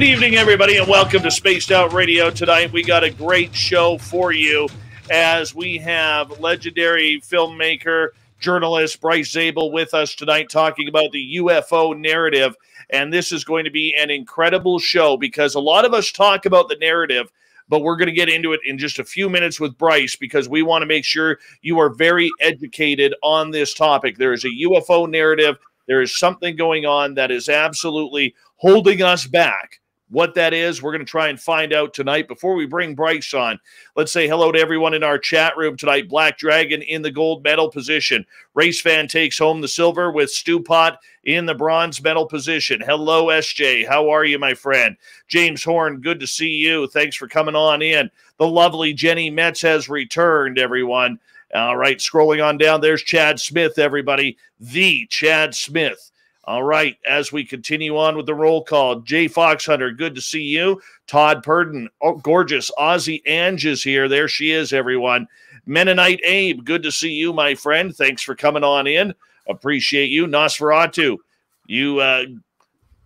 Good evening, everybody, and welcome to Spaced Out Radio. Tonight we got a great show for you as we have legendary filmmaker, journalist Bryce Zabel with us tonight talking about the UFO narrative. And this is going to be an incredible show because a lot of us talk about the narrative, but we're going to get into it in just a few minutes with Bryce because we want to make sure you are very educated on this topic. There is a UFO narrative. There is something going on that is absolutely holding us back. What that is, we're going to try and find out tonight. Before we bring Bryce on, let's say hello to everyone in our chat room tonight. Black Dragon in the gold medal position. Race Fan takes home the silver with Stew Pot in the bronze medal position. Hello, SJ. How are you, my friend? James Horn, good to see you. Thanks for coming on in. The lovely Jenny Metz has returned, everyone. All right, scrolling on down. There's Chad Smith, everybody. The Chad Smith. All right, as we continue on with the roll call, Jay Foxhunter, good to see you. Todd Purden, oh, gorgeous. Ozzy Ange is here. There she is, everyone. Mennonite Abe, good to see you, my friend. Thanks for coming on in. Appreciate you. Nosferatu, you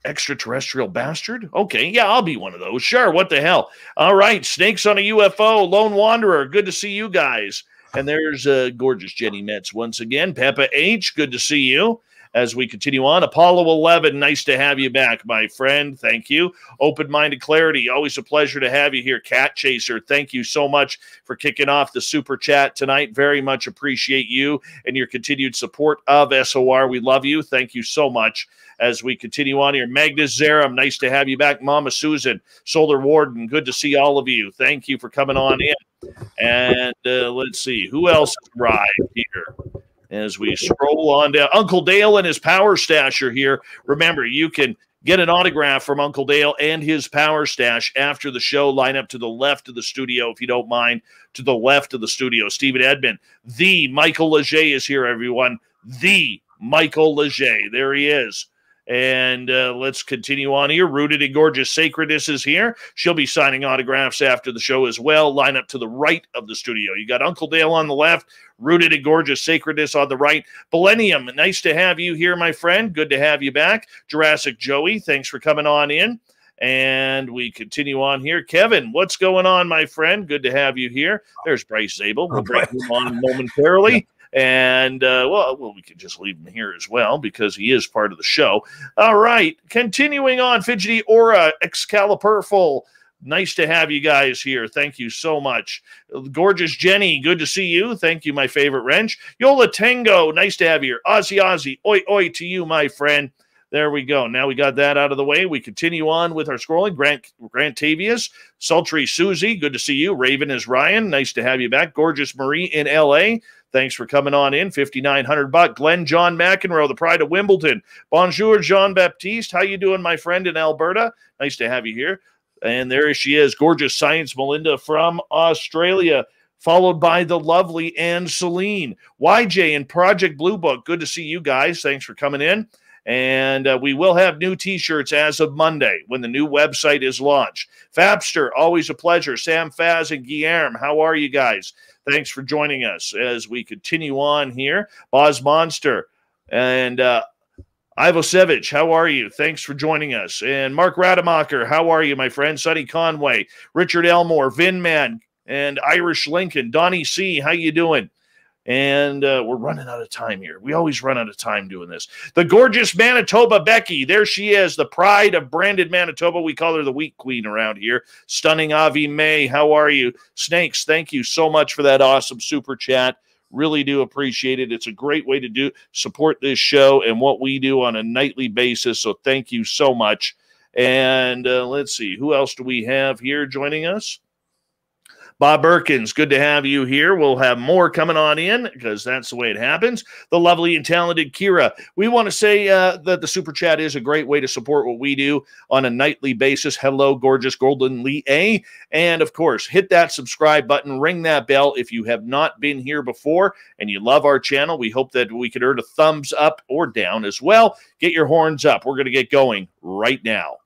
extraterrestrial bastard? Okay, yeah, I'll be one of those. Sure, what the hell? All right, Snakes on a UFO, Lone Wanderer, good to see you guys. And there's gorgeous Jenny Metz once again. Peppa H, good to see you. As we continue on, Apollo 11, nice to have you back, my friend. Thank you. Open-minded clarity, always a pleasure to have you here. Cat Chaser, thank you so much for kicking off the Super Chat tonight. Very much appreciate you and your continued support of SOR. We love you. Thank you so much. As we continue on here, Magnus Zarum, nice to have you back. Mama Susan, Solar Warden, good to see all of you. Thank you for coming on in. And let's see, who else arrived here? As we scroll on down, Uncle Dale and his Power Stash are here. Remember, you can get an autograph from Uncle Dale and his Power Stash after the show. Line up to the left of the studio, if you don't mind, to the left of the studio. Stephen Edmond, the Michael Leger is here, everyone. The Michael Leger. There he is. And let's continue on here. Rooted in Gorgeous Sacredness is here. She'll be signing autographs after the show as well. Line up to the right of the studio. You got Uncle Dale on the left, Rooted in Gorgeous Sacredness on the right. Millennium, nice to have you here, my friend. Good to have you back. Jurassic Joey, thanks for coming on in. And we continue on here. Kevin, what's going on, my friend? Good to have you here. There's Bryce Zabel. We'll bring him on momentarily. Yeah. And, well, we could just leave him here as well because he is part of the show. All right, continuing on, Fidgety Aura, Excalipurful, nice to have you guys here. Thank you so much. Gorgeous Jenny, good to see you. Thank you, my favorite wrench. Yola Tango, nice to have you here. Ozzy Ozzy, oi, oi to you, my friend. There we go. Now we got that out of the way. We continue on with our scrolling. Grant Tavius, Sultry Susie, good to see you. Raven is Ryan, nice to have you back. Gorgeous Marie in L.A., thanks for coming on in. $5,900. Glenn John McEnroe, the pride of Wimbledon. Bonjour, Jean-Baptiste. How you doing, my friend in Alberta? Nice to have you here. And there she is, gorgeous Science Melinda from Australia, followed by the lovely Anne Celine. YJ and Project Blue Book, good to see you guys. Thanks for coming in. And we will have new T-shirts as of Monday when the new website is launched. Fabster, always a pleasure. Sam Faz and Guillermo, how are you guys? Thanks for joining us as we continue on here. Boz Monster and Ivosevich, how are you? Thanks for joining us. And Mark Rademacher, how are you, my friend? Sonny Conway, Richard Elmore, Vin Man, and Irish Lincoln. Donnie C, how you doing? And we're running out of time here. We always run out of time doing this. The gorgeous Manitoba Becky. There she is, the pride of branded Manitoba. We call her the Wheat Queen around here. Stunning Avi May, how are you? Snakes, thank you so much for that awesome super chat. Really do appreciate it. It's a great way to do support this show and what we do on a nightly basis. So thank you so much. And let's see, who else do we have here joining us? Bob Perkins, good to have you here. We'll have more coming on in because that's the way it happens. The lovely and talented Kira. We want to say that the Super Chat is a great way to support what we do on a nightly basis. Hello, gorgeous Golden Lee A. And, of course, hit that subscribe button. Ring that bell if you have not been here before and you love our channel. We hope that we could earn a thumbs up or down as well. Get your horns up. We're going to get going right now.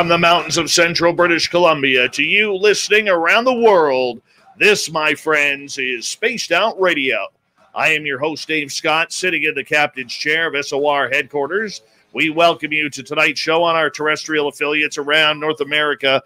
From the mountains of central British Columbia to you listening around the world, this, my friends, is Spaced Out Radio. I am your host, Dave Scott, sitting in the captain's chair of SOR headquarters. We welcome you to tonight's show on our terrestrial affiliates around North America,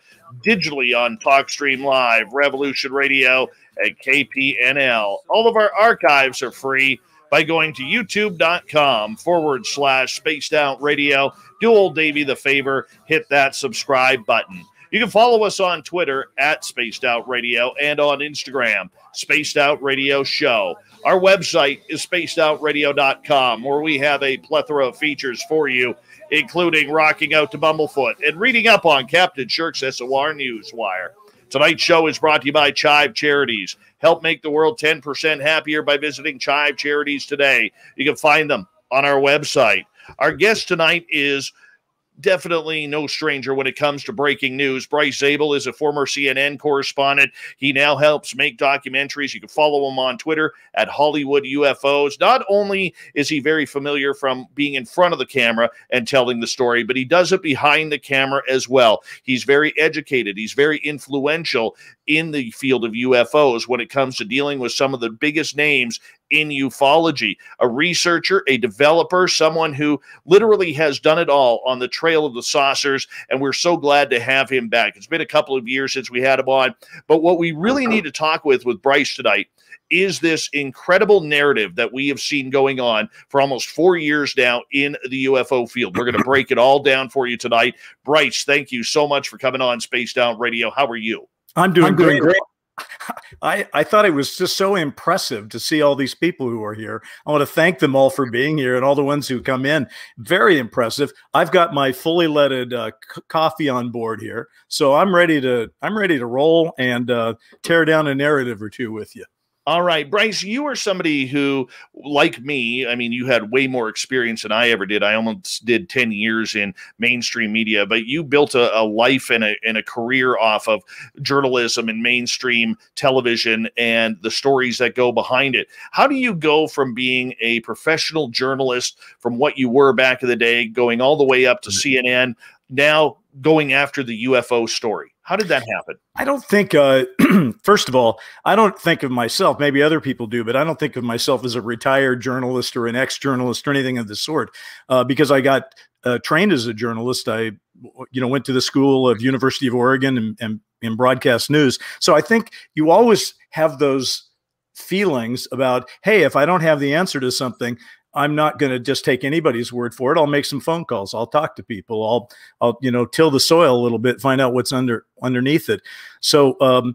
digitally on TalkStream Live, Revolution Radio, and KPNL. All of our archives are free by going to youtube.com/spaced out radio. Do old Davey the favor, hit that subscribe button. You can follow us on Twitter at Spaced Out Radio and on Instagram, Spaced Out Radio Show. Our website is spacedoutradio.com, where we have a plethora of features for you, including rocking out to Bumblefoot and reading up on Captain Shirk's SOR Newswire. Tonight's show is brought to you by Chive Charities. Help make the world 10% happier by visiting Chive Charities today. You can find them on our website. Our guest tonight is definitely no stranger when it comes to breaking news. Bryce Zabel is a former CNN correspondent. He now helps make documentaries. You can follow him on Twitter at Hollywood UFOs. Not only is he very familiar from being in front of the camera and telling the story, but he does it behind the camera as well. He's very educated. He's very influential in the field of UFOs when it comes to dealing with some of the biggest names in ufology, a researcher, a developer, someone who literally has done it all on the Trail of the Saucers, and we're so glad to have him back. It's been a couple of years since we had him on, but what we really need to talk with Bryce tonight is this incredible narrative that we have seen going on for almost 4 years now in the UFO field. We're going to break it all down for you tonight. Bryce, thank you so much for coming on Spaced Out Radio. How are you? I'm doing great. I thought it was just so impressive to see all these people who are here. I want to thank them all for being here and all the ones who come in. Very impressive. I've got my fully leaded coffee on board here, so I'm ready to roll and tear down a narrative or two with you. All right, Bryce, you are somebody who, like me, I mean, you had way more experience than I ever did. I almost did 10 years in mainstream media, but you built a life and a career off of journalism and mainstream television and the stories that go behind it. How do you go from being a professional journalist, from what you were back in the day, going all the way up to CNN, now going after the UFO story? How did that happen? I don't think, first of all, I don't think of myself, maybe other people do, but I don't think of myself as a retired journalist or an ex-journalist or anything of the sort, because I got trained as a journalist. I went to the school of University of Oregon and in broadcast news. So I think you always have those feelings about, hey, if I don't have the answer to something, I'm not going to just take anybody's word for it. I'll make some phone calls. I'll talk to people. I'll till the soil a little bit, find out what's underneath it. So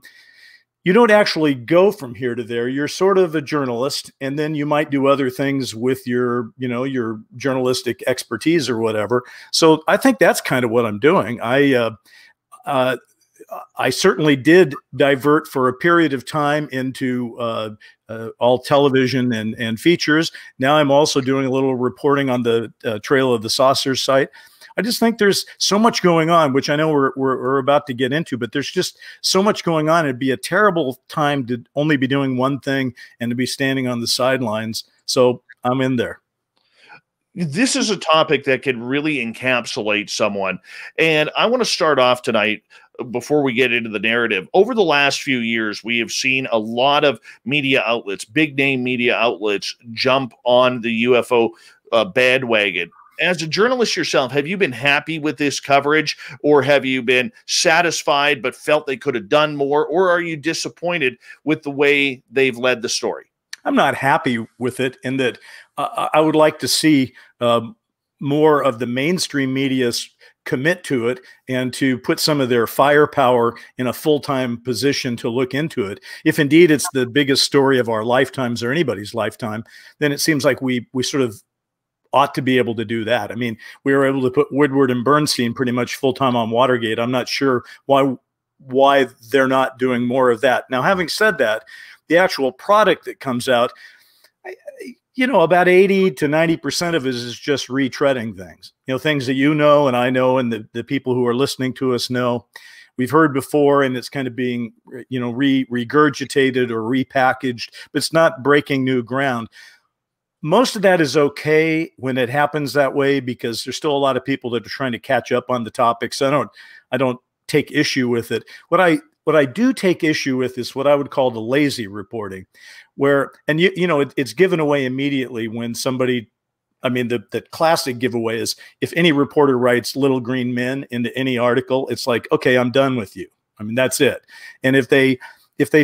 you don't actually go from here to there. You're sort of a journalist, and then you might do other things with your, your journalistic expertise or whatever. So I think that's kind of what I'm doing. I certainly did divert for a period of time into all television and features. Now I'm also doing a little reporting on the Trail of the Saucers site. I just think there's so much going on, which I know we're about to get into, but there's just so much going on. It'd be a terrible time to only be doing one thing and to be standing on the sidelines. So I'm in there. This is a topic that could really encapsulate someone. And I want to start off tonight, before we get into the narrative, over the last few years, we have seen a lot of media outlets, big name media outlets, jump on the UFO bandwagon. As a journalist yourself, have you been happy with this coverage, or have you been satisfied but felt they could have done more, or are you disappointed with the way they've led the story? I'm not happy with it, in that I would like to see more of the mainstream media's commit to it and to put some of their firepower in a full-time position to look into it. If indeed it's the biggest story of our lifetimes or anybody's lifetime, then it seems like we sort of ought to be able to do that. I mean, we were able to put Woodward and Bernstein pretty much full-time on Watergate. I'm not sure why they're not doing more of that. Now, having said that, the actual product that comes out, about 80 to 90% of it is just retreading things, things that and I know, and the people who are listening to us know, we've heard before, and it's kind of being, regurgitated or repackaged, but it's not breaking new ground. Most of that is okay when it happens that way, because there's still a lot of people that are trying to catch up on the topic. So I don't take issue with it. What I do take issue with is what I would call the lazy reporting, where, and you know, it's given away immediately when somebody, I mean, the classic giveaway is if any reporter writes little green men into any article, it's like, okay, I'm done with you. I mean, that's it. And if they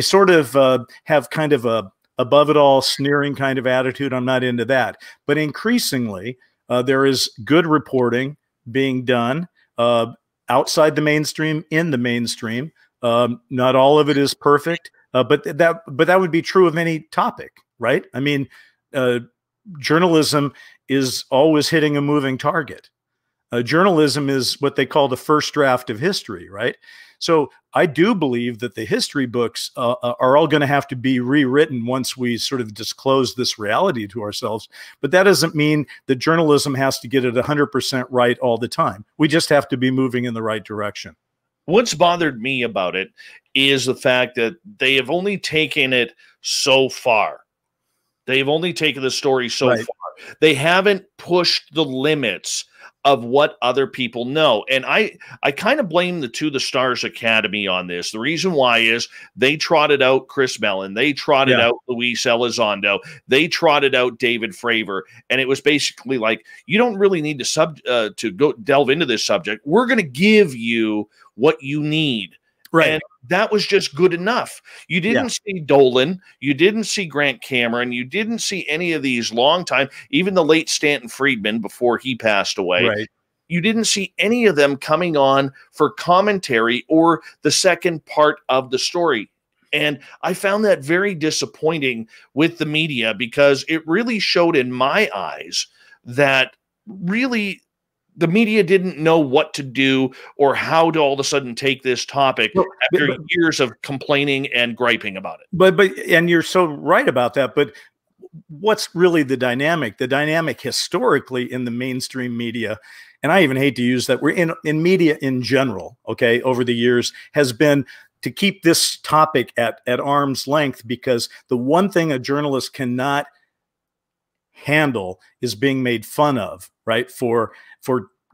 sort of have kind of a above it all sneering kind of attitude, I'm not into that. But increasingly, there is good reporting being done outside the mainstream, in the mainstream. Not all of it is perfect, but that would be true of any topic, right? I mean, journalism is always hitting a moving target. Journalism is what they call the first draft of history, right? So I do believe that the history books are all going to have to be rewritten once we sort of disclose this reality to ourselves. But that doesn't mean that journalism has to get it 100% right all the time. We just have to be moving in the right direction. What's bothered me about it is the fact that they have only taken it so far. They've only taken the story so far. They haven't pushed the limits of what other people know. And I kind of blame the To the Stars Academy on this. The reason why is they trotted out Chris Mellon. They trotted out Luis Elizondo. They trotted out David Fravor. And it was basically like, you don't really need to go delve into this subject. We're going to give you what you need. Right. And that was just good enough. You didn't see Dolan. You didn't see Grant Cameron. You didn't see any of these long time, even the late Stanton Friedman before he passed away. Right. You didn't see any of them coming on for commentary or the second part of the story. And I found that very disappointing with the media, because it really showed in my eyes that really the media didn't know what to do or how to all of a sudden take this topic after years of complaining and griping about it. And you're so right about that. But what's really the dynamic? The dynamic historically in the mainstream media, and I even hate to use that, we're in media in general, okay, over the years, has been to keep this topic at arm's length, because the one thing a journalist cannot handle is being made fun of, right? For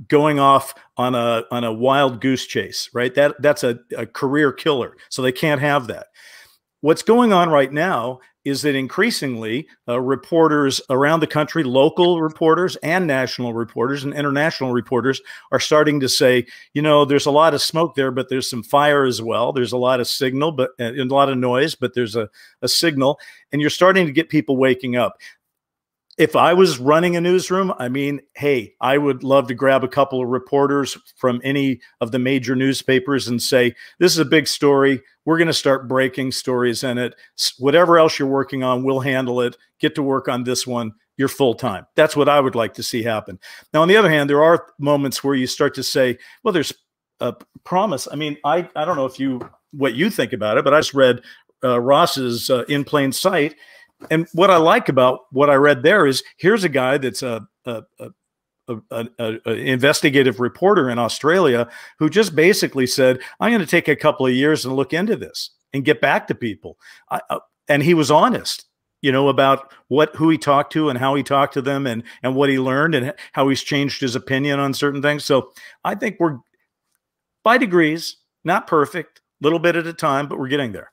going off on a wild goose chase, right? That's a career killer. So they can't have that. What's going on right now is that increasingly reporters around the country, local reporters and national reporters and international reporters, are starting to say, you know, there's a lot of smoke there, but there's some fire as well. There's a lot of signal, but and a lot of noise, but there's a signal. And you're starting to get people waking up. If I was running a newsroom, I mean, hey, I would love to grab a couple of reporters from any of the major newspapers and say, this is a big story. We're going to start breaking stories in it. Whatever else you're working on, we'll handle it. Get to work on this one. You're full time. That's what I would like to see happen. Now, on the other hand, there are moments where you start to say, well, there's a promise. I mean, I don't know if what you think about it, but I just read Ross's In Plain Sight. And what I like about what I read there is, here's a guy that's an investigative reporter in Australia who just basically said, I'm going to take a couple of years and look into this and get back to people. And he was honest, you know, about who he talked to and how he talked to them and what he learned and how he's changed his opinion on certain things. So I think we're, by degrees, not perfect, little bit at a time, but we're getting there.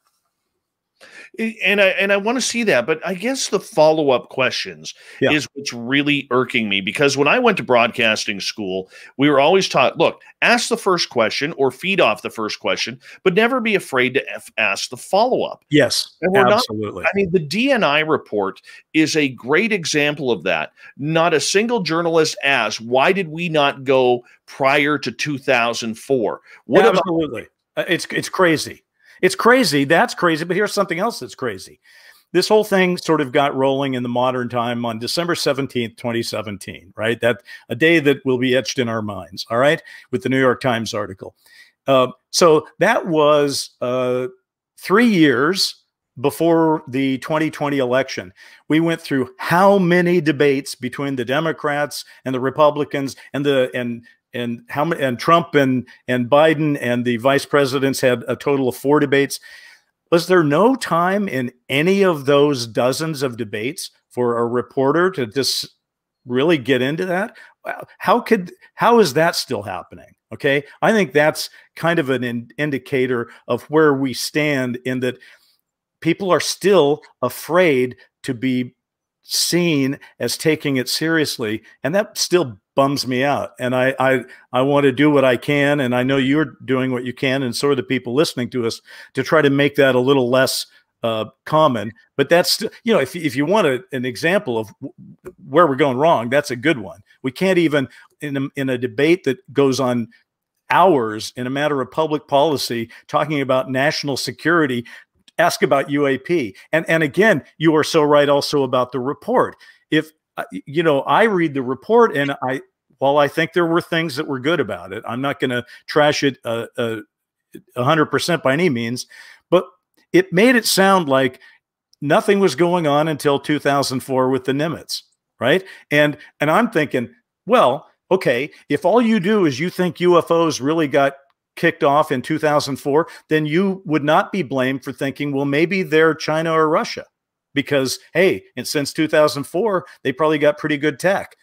And I want to see that, but I guess the follow-up questions is what's really irking me, because when I went to broadcasting school, we were always taught, look, ask the first question or feed off the first question, but never be afraid to ask the follow-up. Yes, absolutely. I mean, the DNI report is a great example of that. Not a single journalist asked, why did we not go prior to 2004? What absolutely. It's crazy. It's crazy. That's crazy. But here's something else that's crazy. This whole thing sort of got rolling in the modern time on December 17th, 2017, right? That a day that will be etched in our minds, all right, with the New York Times article. So that was 3 years before the 2020 election. We went through how many debates between the Democrats and the Republicans and Trump and Biden, and the vice presidents had a total of 4 debates. Was there no time in any of those dozens of debates for a reporter to just really get into that? How is that still happening? Okay, I think that's kind of an indicator of where we stand, in that people are still afraid to be seen as taking it seriously, and that still bums me out. And I want to do what I can, and I know you're doing what you can, and so are the people listening to us, to try to make that a little less common. But that's, you know, if you want an example of where we're going wrong, that's a good one. We can't even, in a debate that goes on hours in a matter of public policy, talking about national security, ask about UAP. And again, you are so right also about the report. If, you know, I read the report, and while I think there were things that were good about it, I'm not going to trash it 100% by any means, but it made it sound like nothing was going on until 2004 with the Nimitz, right? And I'm thinking, well, okay, if all you do is you think UFOs really got kicked off in 2004, then you would not be blamed for thinking, well, maybe they're China or Russia, because, hey, and since 2004, they probably got pretty good tech.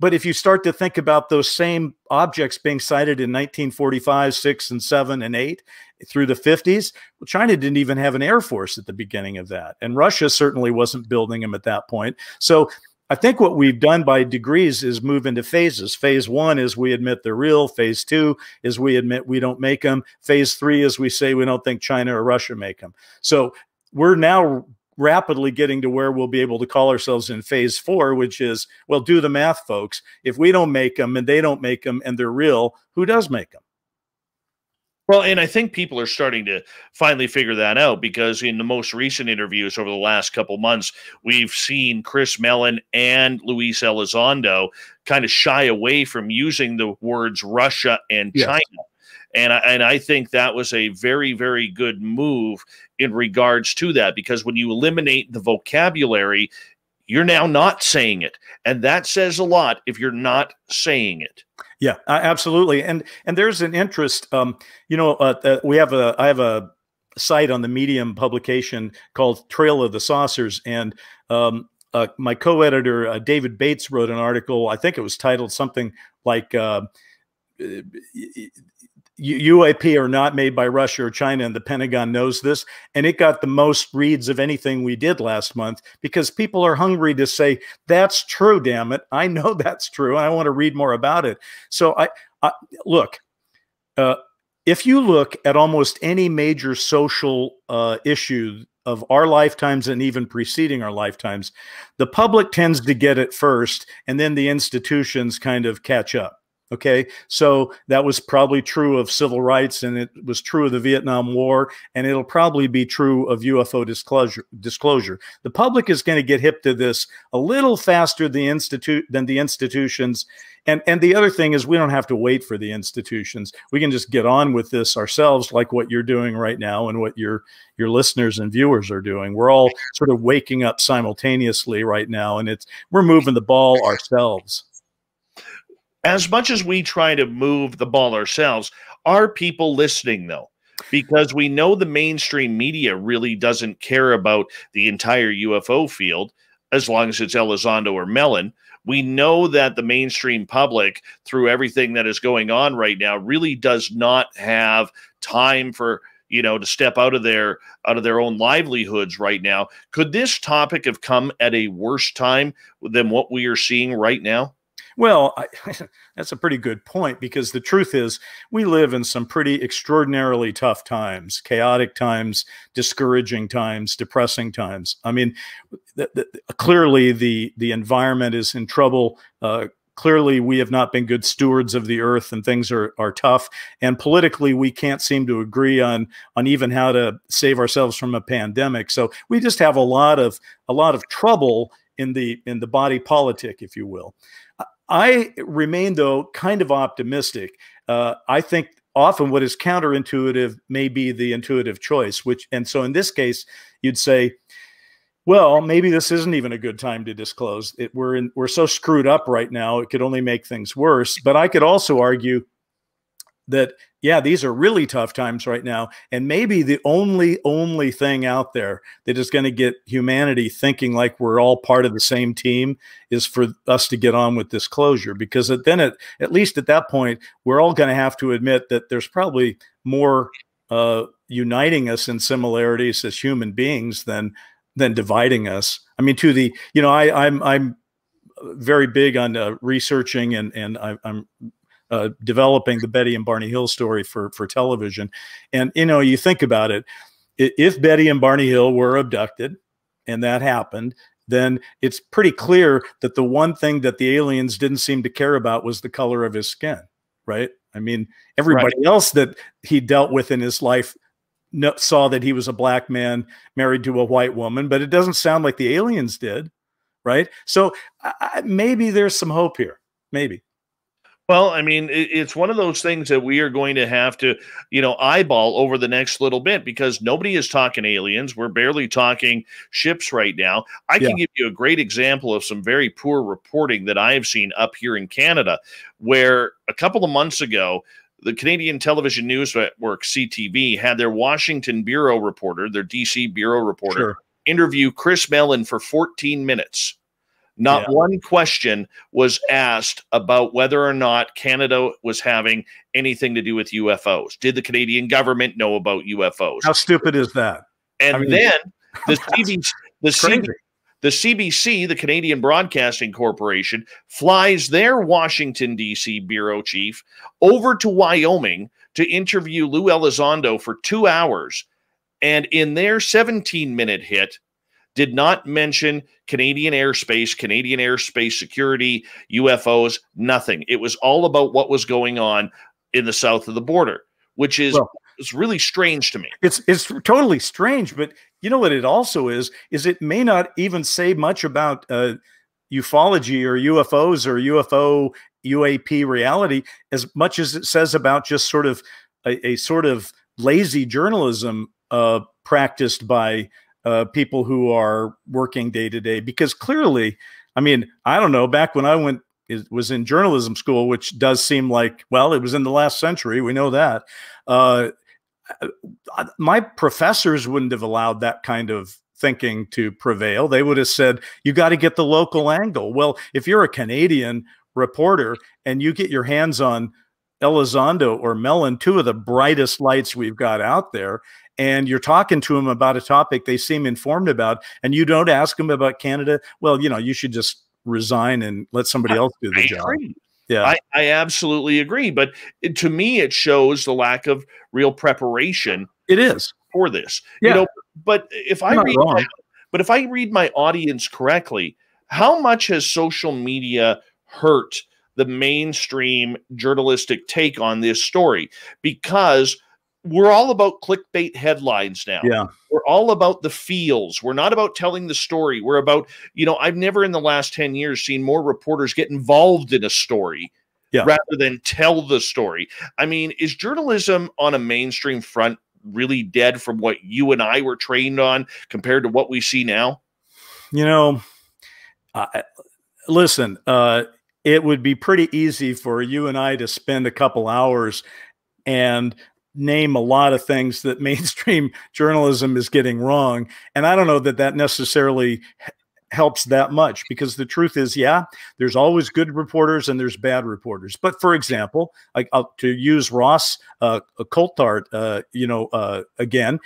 But if you start to think about those same objects being sighted in 1945, 6, and 7, and 8, through the 50s, well, China didn't even have an air force at the beginning of that. And Russia certainly wasn't building them at that point. So I think what we've done by degrees is move into phases. Phase one is we admit they're real. Phase two is we admit we don't make them. Phase three is we say we don't think China or Russia make them. So we're now rapidly getting to where we'll be able to call ourselves in phase four, which is, well, do the math, folks. If we don't make them and they don't make them and they're real, who does make them? Well, and I think people are starting to finally figure that out, because in the most recent interviews over the last couple months, we've seen Chris Mellon and Luis Elizondo kind of shy away from using the words Russia and China. And I think that was a very, very good move in regards to that, because when you eliminate the vocabulary, you're now not saying it. And that says a lot if you're not saying it. Yeah, absolutely. And there's an interest, you know, I have a site on the Medium publication called Trail of the Saucers, and my co-editor, David Bates, wrote an article. I think it was titled something like UAP are not made by Russia or China, and the Pentagon knows this. And it got the most reads of anything we did last month, because people are hungry to say, that's true, damn it. I know that's true, and I want to read more about it. So I look, if you look at almost any major social issue of our lifetimes and even preceding our lifetimes, the public tends to get it first, and then the institutions kind of catch up. Okay, so that was probably true of civil rights, and it was true of the Vietnam War, and it'll probably be true of UFO disclosure. The public is going to get hip to this a little faster than the institutions. And the other thing is, we don't have to wait for the institutions. We can just get on with this ourselves, like what you're doing right now and what your listeners and viewers are doing. We're all sort of waking up simultaneously right now, and we're moving the ball ourselves. As much as we try to move the ball ourselves, are people listening, though? Because we know the mainstream media really doesn't care about the entire UFO field, as long as it's Elizondo or Mellon. We know that the mainstream public, through everything that is going on right now, really does not have time for, you know, to step out of their own livelihoods right now. Could this topic have come at a worse time than what we are seeing right now? Well, that's a pretty good point, because the truth is, we live in some pretty extraordinarily tough times, chaotic times, discouraging times, depressing times. I mean, clearly the environment is in trouble. Clearly, we have not been good stewards of the earth, and things are tough. And politically, we can't seem to agree on even how to save ourselves from a pandemic. So we just have a lot of trouble in the body politic, if you will. I remain, though, kind of optimistic. I think often what is counterintuitive may be the intuitive choice, and so in this case, you'd say, well, maybe this isn't even a good time to disclose it. We're so screwed up right now, it could only make things worse. But I could also argue that yeah, these are really tough times right now. And maybe the only thing out there that is going to get humanity thinking like we're all part of the same team is for us to get on with this closure. Because then at least at that point, we're all going to have to admit that there's probably more uniting us in similarities as human beings than dividing us. I mean, to the, you know, I'm very big on researching and I'm developing the Betty and Barney Hill story for television. And, you know, you think about it, if Betty and Barney Hill were abducted and that happened, then it's pretty clear that the one thing that the aliens didn't seem to care about was the color of his skin, right? I mean, everybody right. else that he dealt with in his life saw that he was a black man married to a white woman, but it doesn't sound like the aliens did, right? So maybe there's some hope here, maybe. Well, I mean, it's one of those things that we are going to have to, you know, eyeball over the next little bit, because nobody is talking aliens. We're barely talking ships right now. I can give you a great example of some very poor reporting that I have seen up here in Canada, where a couple of months ago, the Canadian television news network CTV had their Washington bureau reporter, their DC bureau reporter, interview Chris Mellon for 14 minutes. Not one question was asked about whether or not Canada was having anything to do with UFOs. Did the Canadian government know about UFOs? How stupid is that? And I mean, then the CBC, the Canadian Broadcasting Corporation, flies their Washington, D.C. bureau chief over to Wyoming to interview Luis Elizondo for 2 hours. And in their 17-minute hit, did not mention Canadian airspace security, UFOs, nothing. It was all about what was going on in the south of the border, which is it's really strange to me. It's totally strange, but you know what it also is it may not even say much about ufology or UFOs or UFO, UAP reality as much as it says about just sort of a sort of lazy journalism practiced by people who are working day to day, because clearly, I mean, I don't know, back when I was in journalism school, which does seem like, well, it was in the last century. We know that. My professors wouldn't have allowed that kind of thinking to prevail. They would have said, you got to get the local angle. Well, if you're a Canadian reporter and you get your hands on Elizondo or Mellon, two of the brightest lights we've got out there, and you're talking to them about a topic they seem informed about, and you don't ask them about Canada, well, you know, you should just resign and let somebody else do the job. Yeah, I absolutely agree. But to me, it shows the lack of real preparation. It is for this, you know. But if I read my audience correctly, how much has social media hurt the mainstream journalistic take on this story? Because we're all about clickbait headlines now. Yeah. We're all about the feels. We're not about telling the story. We're about, you know, I've never in the last 10 years seen more reporters get involved in a story rather than tell the story. I mean, is journalism on a mainstream front really dead from what you and I were trained on compared to what we see now? You know, listen, it would be pretty easy for you and I to spend a couple hours and name a lot of things that mainstream journalism is getting wrong. And I don't know that that necessarily helps that much, because the truth is, yeah, there's always good reporters and there's bad reporters. But for example, to use Ross Coulthart, you know, again,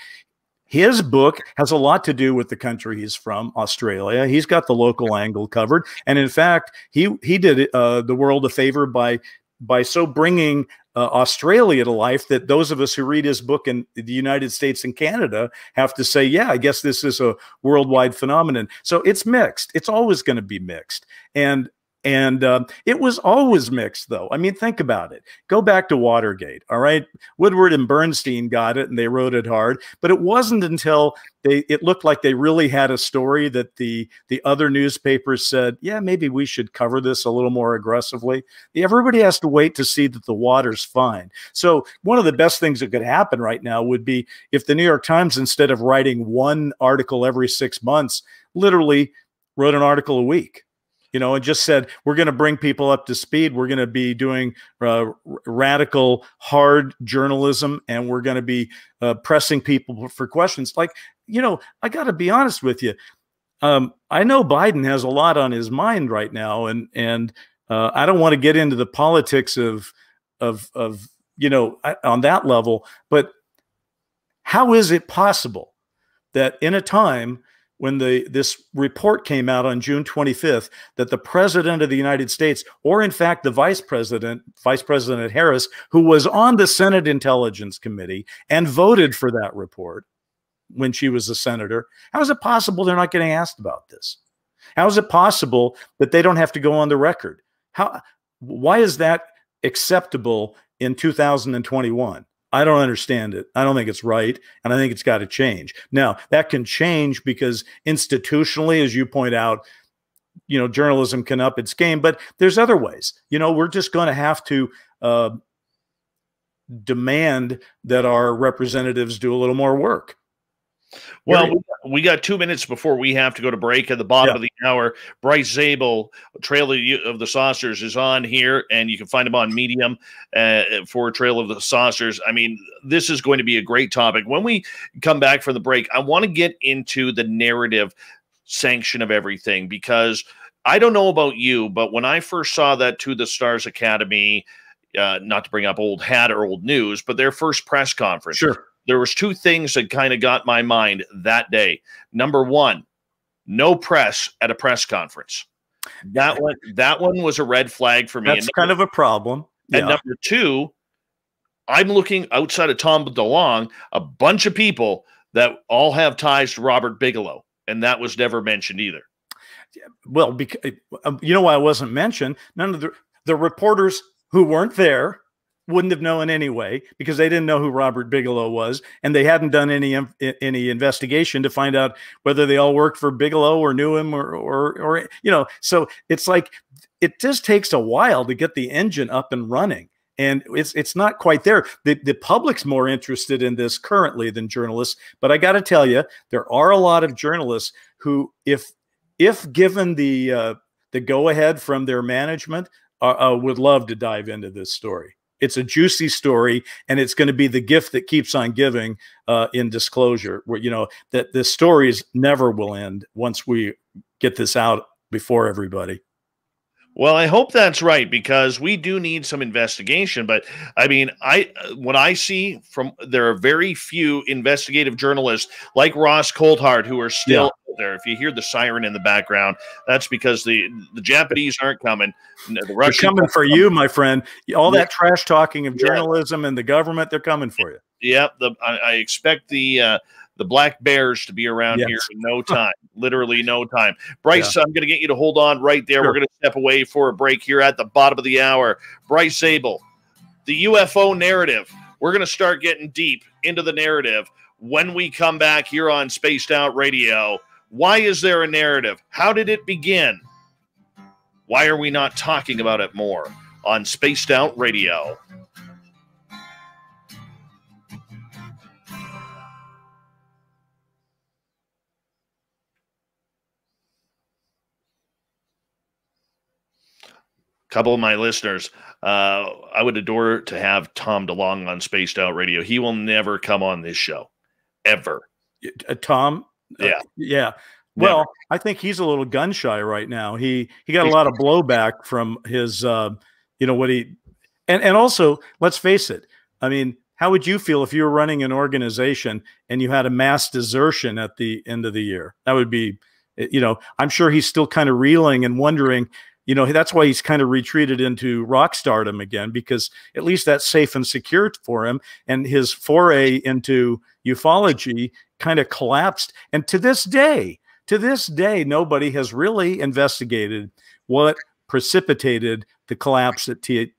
his book has a lot to do with the country he's from, Australia. He's got the local angle covered. And in fact, he did the world a favor by so bringing Australia to life that those of us who read his book in the United States and Canada have to say, yeah, I guess this is a worldwide phenomenon. So it's mixed. It's always going to be mixed. And it was always mixed, though. I mean, think about it. Go back to Watergate. All right. Woodward and Bernstein got it and they wrote it hard. But it wasn't until it looked like they really had a story that the other newspapers said, yeah, maybe we should cover this a little more aggressively. Everybody has to wait to see that the water's fine. So one of the best things that could happen right now would be if the New York Times, instead of writing one article every 6 months, literally wrote an article a week. you know, and just said, we're going to bring people up to speed. We're going to be doing radical, hard journalism, and we're going to be pressing people for questions. Like, you know, I got to be honest with you. I know Biden has a lot on his mind right now, and I don't want to get into the politics of you know, on that level, but how is it possible that in a time when this report came out on June 25th, that the president of the United States, or in fact the Vice President Harris, who was on the Senate Intelligence Committee and voted for that report when she was a senator, how is it possible they're not getting asked about this? How is it possible that they don't have to go on the record? Why is that acceptable in 2021? I don't understand it. I don't think it's right. And I think it's got to change. Now, that can change because institutionally, as you point out, you know, journalism can up its game, but there's other ways. You know, we're just going to have to demand that our representatives do a little more work. Well, we got 2 minutes before we have to go to break. At the bottom of the hour, Bryce Zabel, Trail of the Saucers, is on here, and you can find him on Medium for Trail of the Saucers. I mean, this is going to be a great topic. When we come back from the break, I want to get into the narrative sanction of everything, because I don't know about you, but when I first saw that To the Stars Academy, not to bring up old hat or old news, but their first press conference. Sure. There was two things that kind of got my mind that day. Number one, no press at a press conference. That one was a red flag for me. That's kind of a problem. Yeah. And number two, I'm looking outside of Tom DeLonge, a bunch of people that all have ties to Robert Bigelow, and that was never mentioned either. Well, because, you know why it wasn't mentioned? None of the reporters who weren't there wouldn't have known anyway, because they didn't know who Robert Bigelow was, and they hadn't done any investigation to find out whether they all worked for Bigelow or knew him or you know. So it's like, it just takes a while to get the engine up and running, and it's not quite there. The public's more interested in this currently than journalists, but I got to tell you, there are a lot of journalists who, if given the go ahead from their management, would love to dive into this story. It's a juicy story, and it's going to be the gift that keeps on giving in disclosure, where, you know, that the stories never will end once we get this out before everybody. Well, I hope that's right, because we do need some investigation. But I mean, what I see from, there are very few investigative journalists like Ross Coulthart who are still there. If you hear the siren in the background, that's because the Japanese aren't coming. The Russians are coming for you, my friend. All that trash talking of journalism and the government, they're coming for you. Yeah, I expect the black bears to be around here in no time, literally no time. Bryce, I'm going to get you to hold on right there. Sure. We're going to step away for a break here at the bottom of the hour. Bryce Zabel, the UFO narrative. We're going to start getting deep into the narrative when we come back here on Spaced Out Radio. Why is there a narrative? How did it begin? Why are we not talking about it more on Spaced Out Radio? Couple of my listeners, I would adore to have Tom DeLonge on Spaced Out Radio. He will never come on this show, ever. Tom? Yeah. Well, never. I think he's a little gun shy right now. He got a lot of blowback from his, you know, what he, and also, let's face it. I mean, how would you feel if you were running an organization and you had a mass desertion at the end of the year? That would be, you know, I'm sure he's still kind of reeling and wondering. You know, that's why he's kind of retreated into rock stardom again, because at least that's safe and secure for him. And his foray into ufology kind of collapsed. And to this day, nobody has really investigated what precipitated the collapse at TTSA,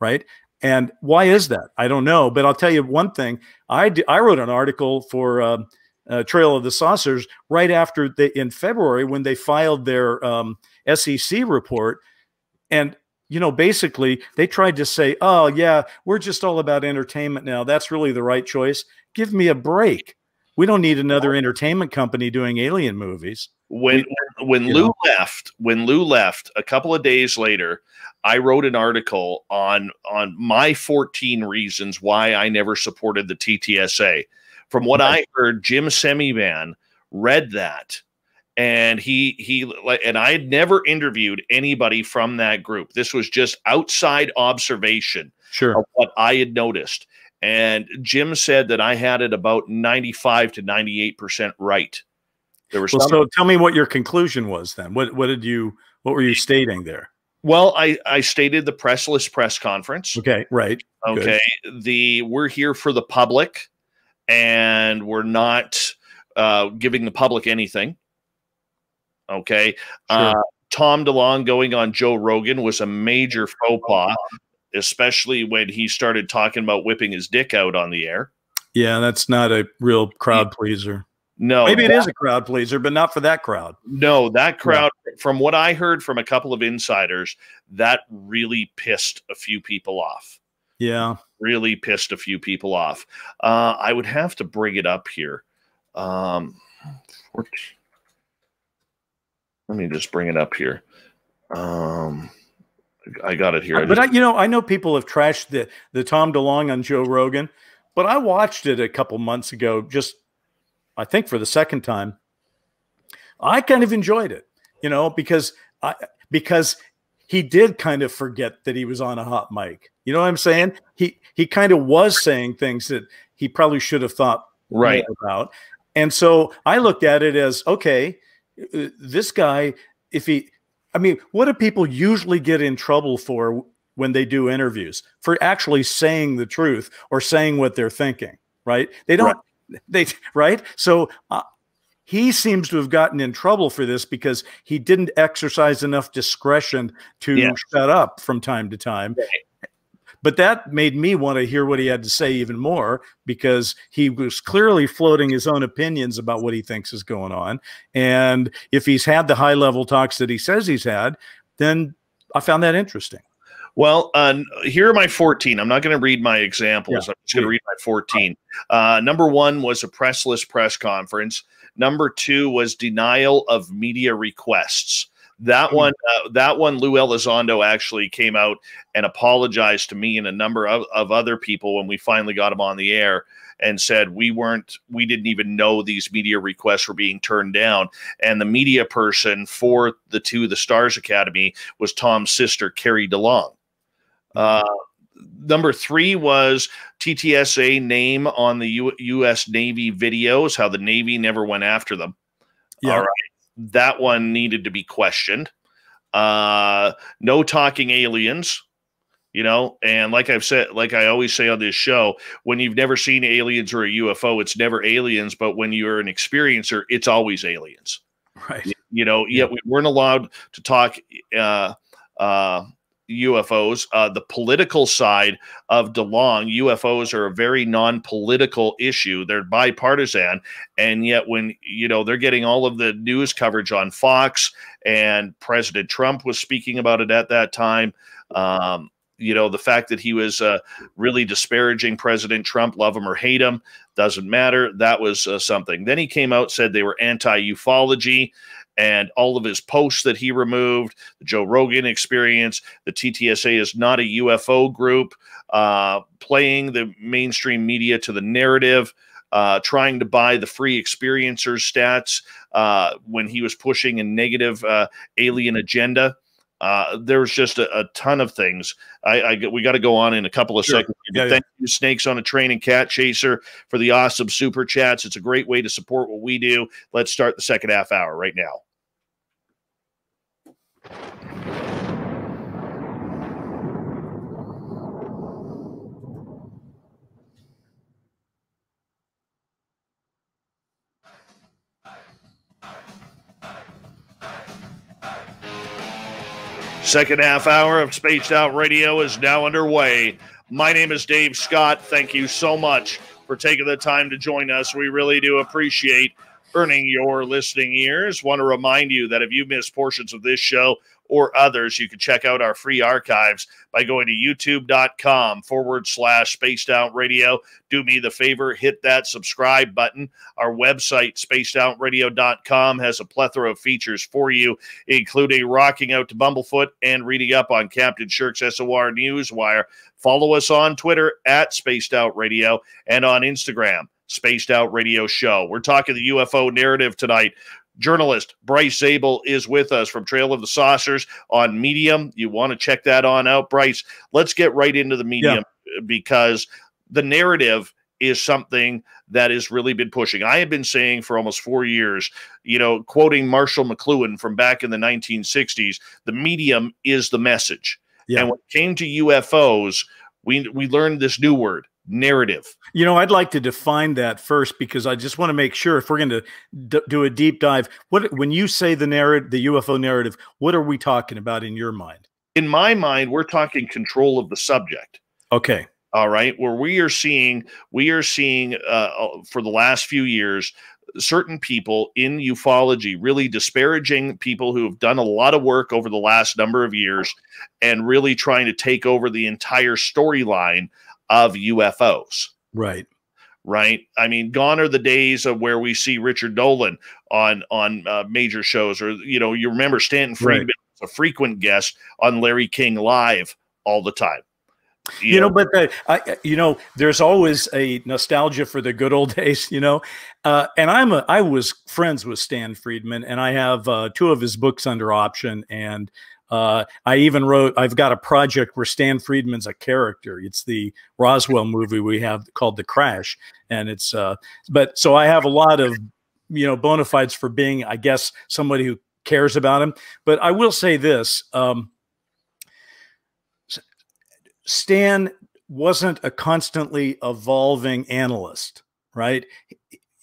right? And why is that? I don't know. But I'll tell you one thing. I wrote an article for Trail of the Saucers right after in February, when they filed their SEC report. And, you know, basically they tried to say, oh yeah, we're just all about entertainment now. That's really the right choice. Give me a break. We don't need another entertainment company doing alien movies. When Lou left a couple of days later, I wrote an article on my 14 reasons why I never supported the TTSA. From what I heard, Jim Semivan read that, and he I had never interviewed anybody from that group. This was just outside observation of what I had noticed. And Jim said that I had it about 95 to 98% right. So tell me what your conclusion was then. What were you stating there? Well, I stated the pressless press conference. Okay, right. Okay. Good. We're here for the public, and we're not giving the public anything. Okay. Tom DeLonge going on Joe Rogan was a major faux pas, especially when he started talking about whipping his dick out on the air. Yeah, that's not a real crowd pleaser. No, maybe it is a crowd pleaser, but not for that crowd. No, that crowd, from what I heard from a couple of insiders, that really pissed a few people off. Yeah. Really pissed a few people off. I would have to bring it up here. Let me just bring it up here. I got it here. But I know people have trashed the Tom DeLonge on Joe Rogan, but I watched it a couple months ago, just I think for the second time. I kind of enjoyed it, because he did kind of forget that he was on a hot mic. You know what I'm saying? He kind of was saying things that he probably should have thought more about. And so I looked at it as, okay, this guy, what do people usually get in trouble for when they do interviews? For actually saying the truth or saying what they're thinking, right? They don't. So he seems to have gotten in trouble for this because he didn't exercise enough discretion to shut up from time to time. But that made me want to hear what he had to say even more, because he was clearly floating his own opinions about what he thinks is going on. And if he's had the high level talks that he says he's had, then I found that interesting. Well, here are my 14. I'm not going to read my examples. I'm just going to read my 14. Number one was a pressless press conference. Number two was denial of media requests. That one, Lou Elizondo actually came out and apologized to me and a number of other people when we finally got him on the air, and said we didn't even know these media requests were being turned down. And the media person for the To the Stars Academy was Tom's sister, Carrie DeLong. Number three was TTSA name on the U.S. Navy videos, how the Navy never went after them. All right. That one needed to be questioned. No talking aliens, and like I've said, like I always say on this show, when you've never seen aliens or a UFO, it's never aliens. But when you're an experiencer, it's always aliens. Right. Yet we weren't allowed to talk UFOs. The political side of DeLong, UFOs are a very non-political issue. They're bipartisan. And yet when, they're getting all of the news coverage on Fox, and President Trump was speaking about it at that time. The fact that he was really disparaging President Trump, love him or hate him, doesn't matter. That was something. Then he came out, said they were anti-ufology, and all of his posts that he removed, the Joe Rogan Experience, the TTSA is not a UFO group, playing the mainstream media to the narrative, trying to buy the free experiencer stats when he was pushing a negative alien agenda. There was just a ton of things. We got to go on in a couple of seconds. Thank you, Snakes on a Train and Cat Chaser, for the awesome super chats. It's a great way to support what we do. Let's start the second half hour right now. Second half hour of Spaced Out Radio is now underway. My name is Dave Scott. Thank you so much for taking the time to join us. We really do appreciate burning your listening ears. Want to remind you that if you missed portions of this show or others, you can check out our free archives by going to youtube.com/spacedoutradio. Do me the favor, hit that subscribe button. Our website, spacedoutradio.com, has a plethora of features for you, including rocking out to Bumblefoot and reading up on Captain Shirk's SOR Newswire. Follow us on Twitter @spacedoutradio and on Instagram, Spaced Out Radio Show. We're talking the UFO narrative tonight. Journalist Bryce Zabel is with us from Trail of the Saucers on Medium. You want to check that on out, Bryce. Let's get right into the Medium, because the narrative is something that has really been pushing. I have been saying for almost 4 years, you know, quoting Marshall McLuhan from back in the 1960s, the medium is the message. Yeah. And when it came to UFOs, we learned this new word, narrative. You know, I'd like to define that first, because I just want to make sure if we're going to do a deep dive, when you say the narrative, the UFO narrative, what are we talking about in your mind? In my mind, we're talking control of the subject. Okay. All right. Where we are seeing for the last few years, certain people in ufology really disparaging people who have done a lot of work over the last number of years and really trying to take over the entire storyline of UFOs. Right. Right. I mean, gone are the days of where we see Richard Dolan on major shows, or, you know, you remember Stanton Friedman, right, a frequent guest on Larry King Live all the time. You know, there's always a nostalgia for the good old days, you know, and I was friends with Stan Friedman, and I have 2 of his books under option. And I've got a project where Stan Friedman's a character. It's the Roswell movie we have called The Crash. And it's, but so I have a lot of, you know, bona fides for being, I guess, somebody who cares about him. But I will say this, Stan wasn't a constantly evolving analyst, right?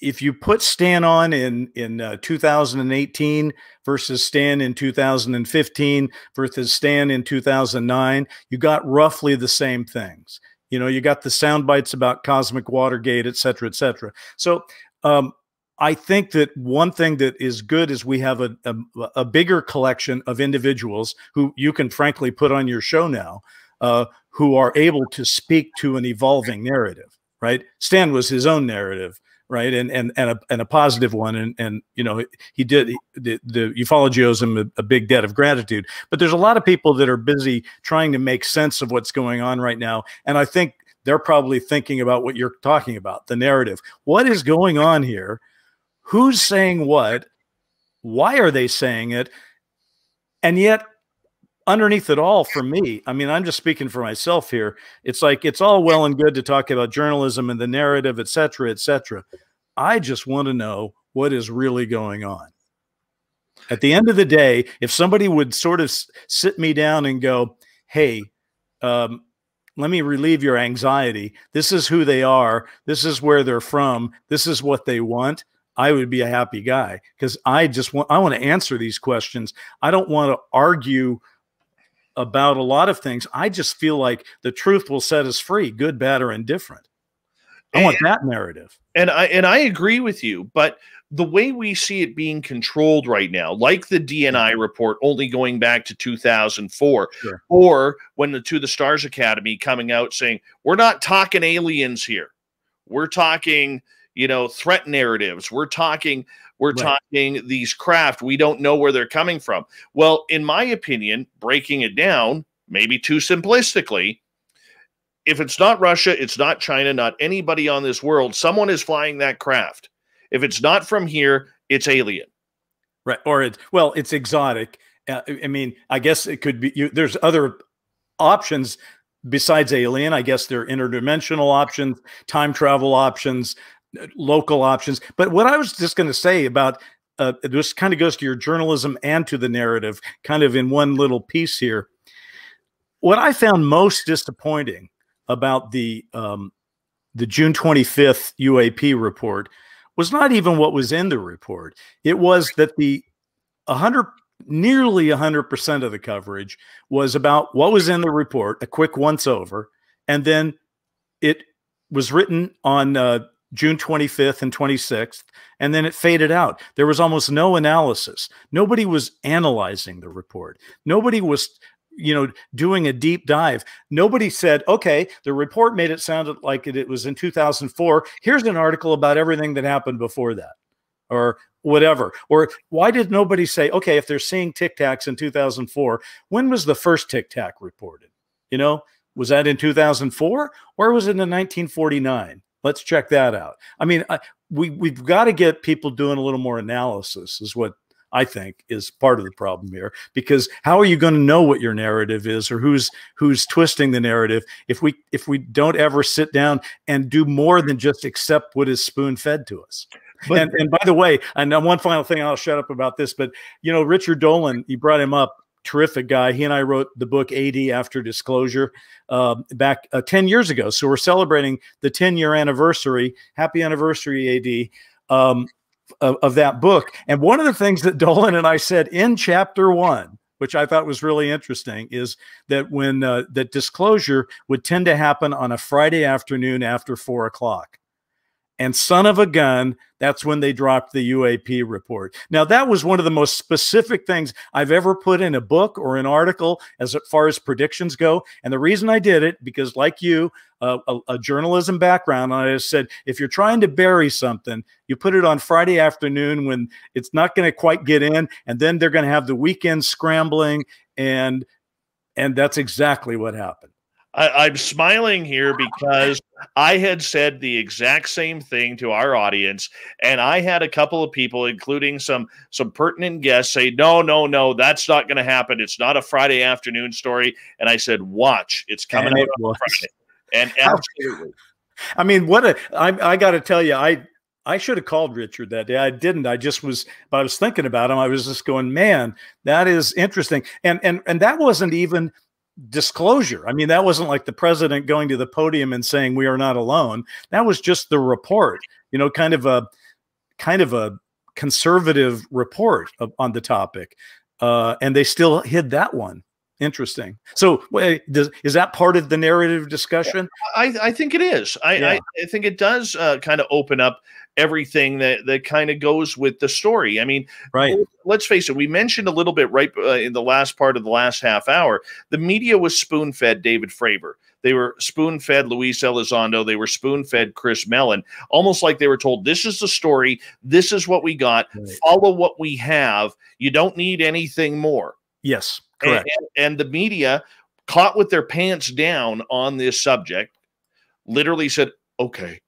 If you put Stan on in 2018 versus Stan in 2015 versus Stan in 2009, you got roughly the same things. You know, you got the sound bites about cosmic Watergate, et cetera, et cetera. So I think that one thing that is good is we have a bigger collection of individuals who you can frankly put on your show now, who are able to speak to an evolving narrative, right? Stan was his own narrative, right? And a positive one. And you know, he did, the ufology owes him a big debt of gratitude. But there's a lot of people that are busy trying to make sense of what's going on right now. And I think they're probably thinking about what you're talking about, the narrative. What is going on here? Who's saying what? Why are they saying it? And yet, underneath it all, for me, I mean, I'm just speaking for myself here. It's like, it's all well and good to talk about journalism and the narrative, et cetera, et cetera. I just want to know what is really going on. At the end of the day, if somebody would sort of sit me down and go, hey, let me relieve your anxiety. This is who they are. This is where they're from. This is what they want. I would be a happy guy, because I want to answer these questions. I don't want to argue about a lot of things. I just feel like the truth will set us free, good, bad, or indifferent. I want that narrative. And I agree with you, but the way we see it being controlled right now, like the DNI report only going back to 2004, sure, or when the To the Stars Academy coming out saying, we're not talking aliens here. We're talking, you know, threat narratives. We're talking these craft. We don't know where they're coming from. Well, in my opinion, breaking it down, maybe too simplistically, if it's not Russia, it's not China, not anybody on this world, someone is flying that craft. If it's not from here, it's alien. Right. Or it's, well, it's exotic. I mean, I guess it could be, there's other options besides alien. I guess there are interdimensional options, time travel options, local options. But what I was just going to say about this kind of goes to your journalism and to the narrative kind of in one little piece here. What I found most disappointing about the June 25th UAP report was not even what was in the report. It was that the nearly 100% of the coverage was about what was in the report, a quick once over. And then it was written on June 25th and 26th, and then it faded out. There was almost no analysis. Nobody was analyzing the report. Nobody was, you know, doing a deep dive. Nobody said, okay, the report made it sound like it was in 2004. Here's an article about everything that happened before that or whatever. Or why did nobody say, okay, if they're seeing Tic Tacs in 2004, when was the first Tic Tac reported? You know, was that in 2004 or was it in 1949? Let's check that out. I mean, we've got to get people doing a little more analysis is what I think is part of the problem here, because how are you going to know what your narrative is or who's twisting the narrative if we don't ever sit down and do more than just accept what is spoon-fed to us? But, and by the way, and one final thing, I'll shut up about this, but, you know, Richard Dolan, you brought him up. Terrific guy. He and I wrote the book 80 After Disclosure back 10 years ago. So we're celebrating the 10-year anniversary. Happy anniversary, AD, of that book. And one of the things that Dolan and I said in chapter one, which I thought was really interesting, is that when that disclosure would tend to happen on a Friday afternoon after 4 o'clock. And son of a gun, that's when they dropped the UAP report. Now, that was one of the most specific things I've ever put in a book or an article as far as predictions go. And the reason I did it, because like you, a journalism background, I just said, if you're trying to bury something, you put it on Friday afternoon when it's not going to quite get in, and then they're going to have the weekend scrambling. And that's exactly what happened. I'm smiling here because I had said the exact same thing to our audience, and I had a couple of people, including some pertinent guests, say, no, that's not going to happen. It's not a Friday afternoon story. And I said, watch, it's coming out on Friday. And absolutely. I mean, I got to tell you, I should have called Richard that day. I didn't. But I was thinking about him. I was just going, man, that is interesting. And that wasn't even disclosure. I mean, that wasn't like the president going to the podium and saying we are not alone. That was just the report, you know, kind of a conservative report on the topic, and they still hid that one. Interesting. So, is that part of the narrative discussion? I think it is. I think it does kind of open up everything that kind of goes with the story. I mean, right. Let's face it. We mentioned a little bit right in the last part of the last half hour. The media was spoon-fed David Fravor. They were spoon-fed Luis Elizondo. They were spoon-fed Chris Mellon, almost like they were told, this is the story. This is what we got. Right. Follow what we have. You don't need anything more. Yes. Correct. And the media, caught with their pants down on this subject, literally said, okay,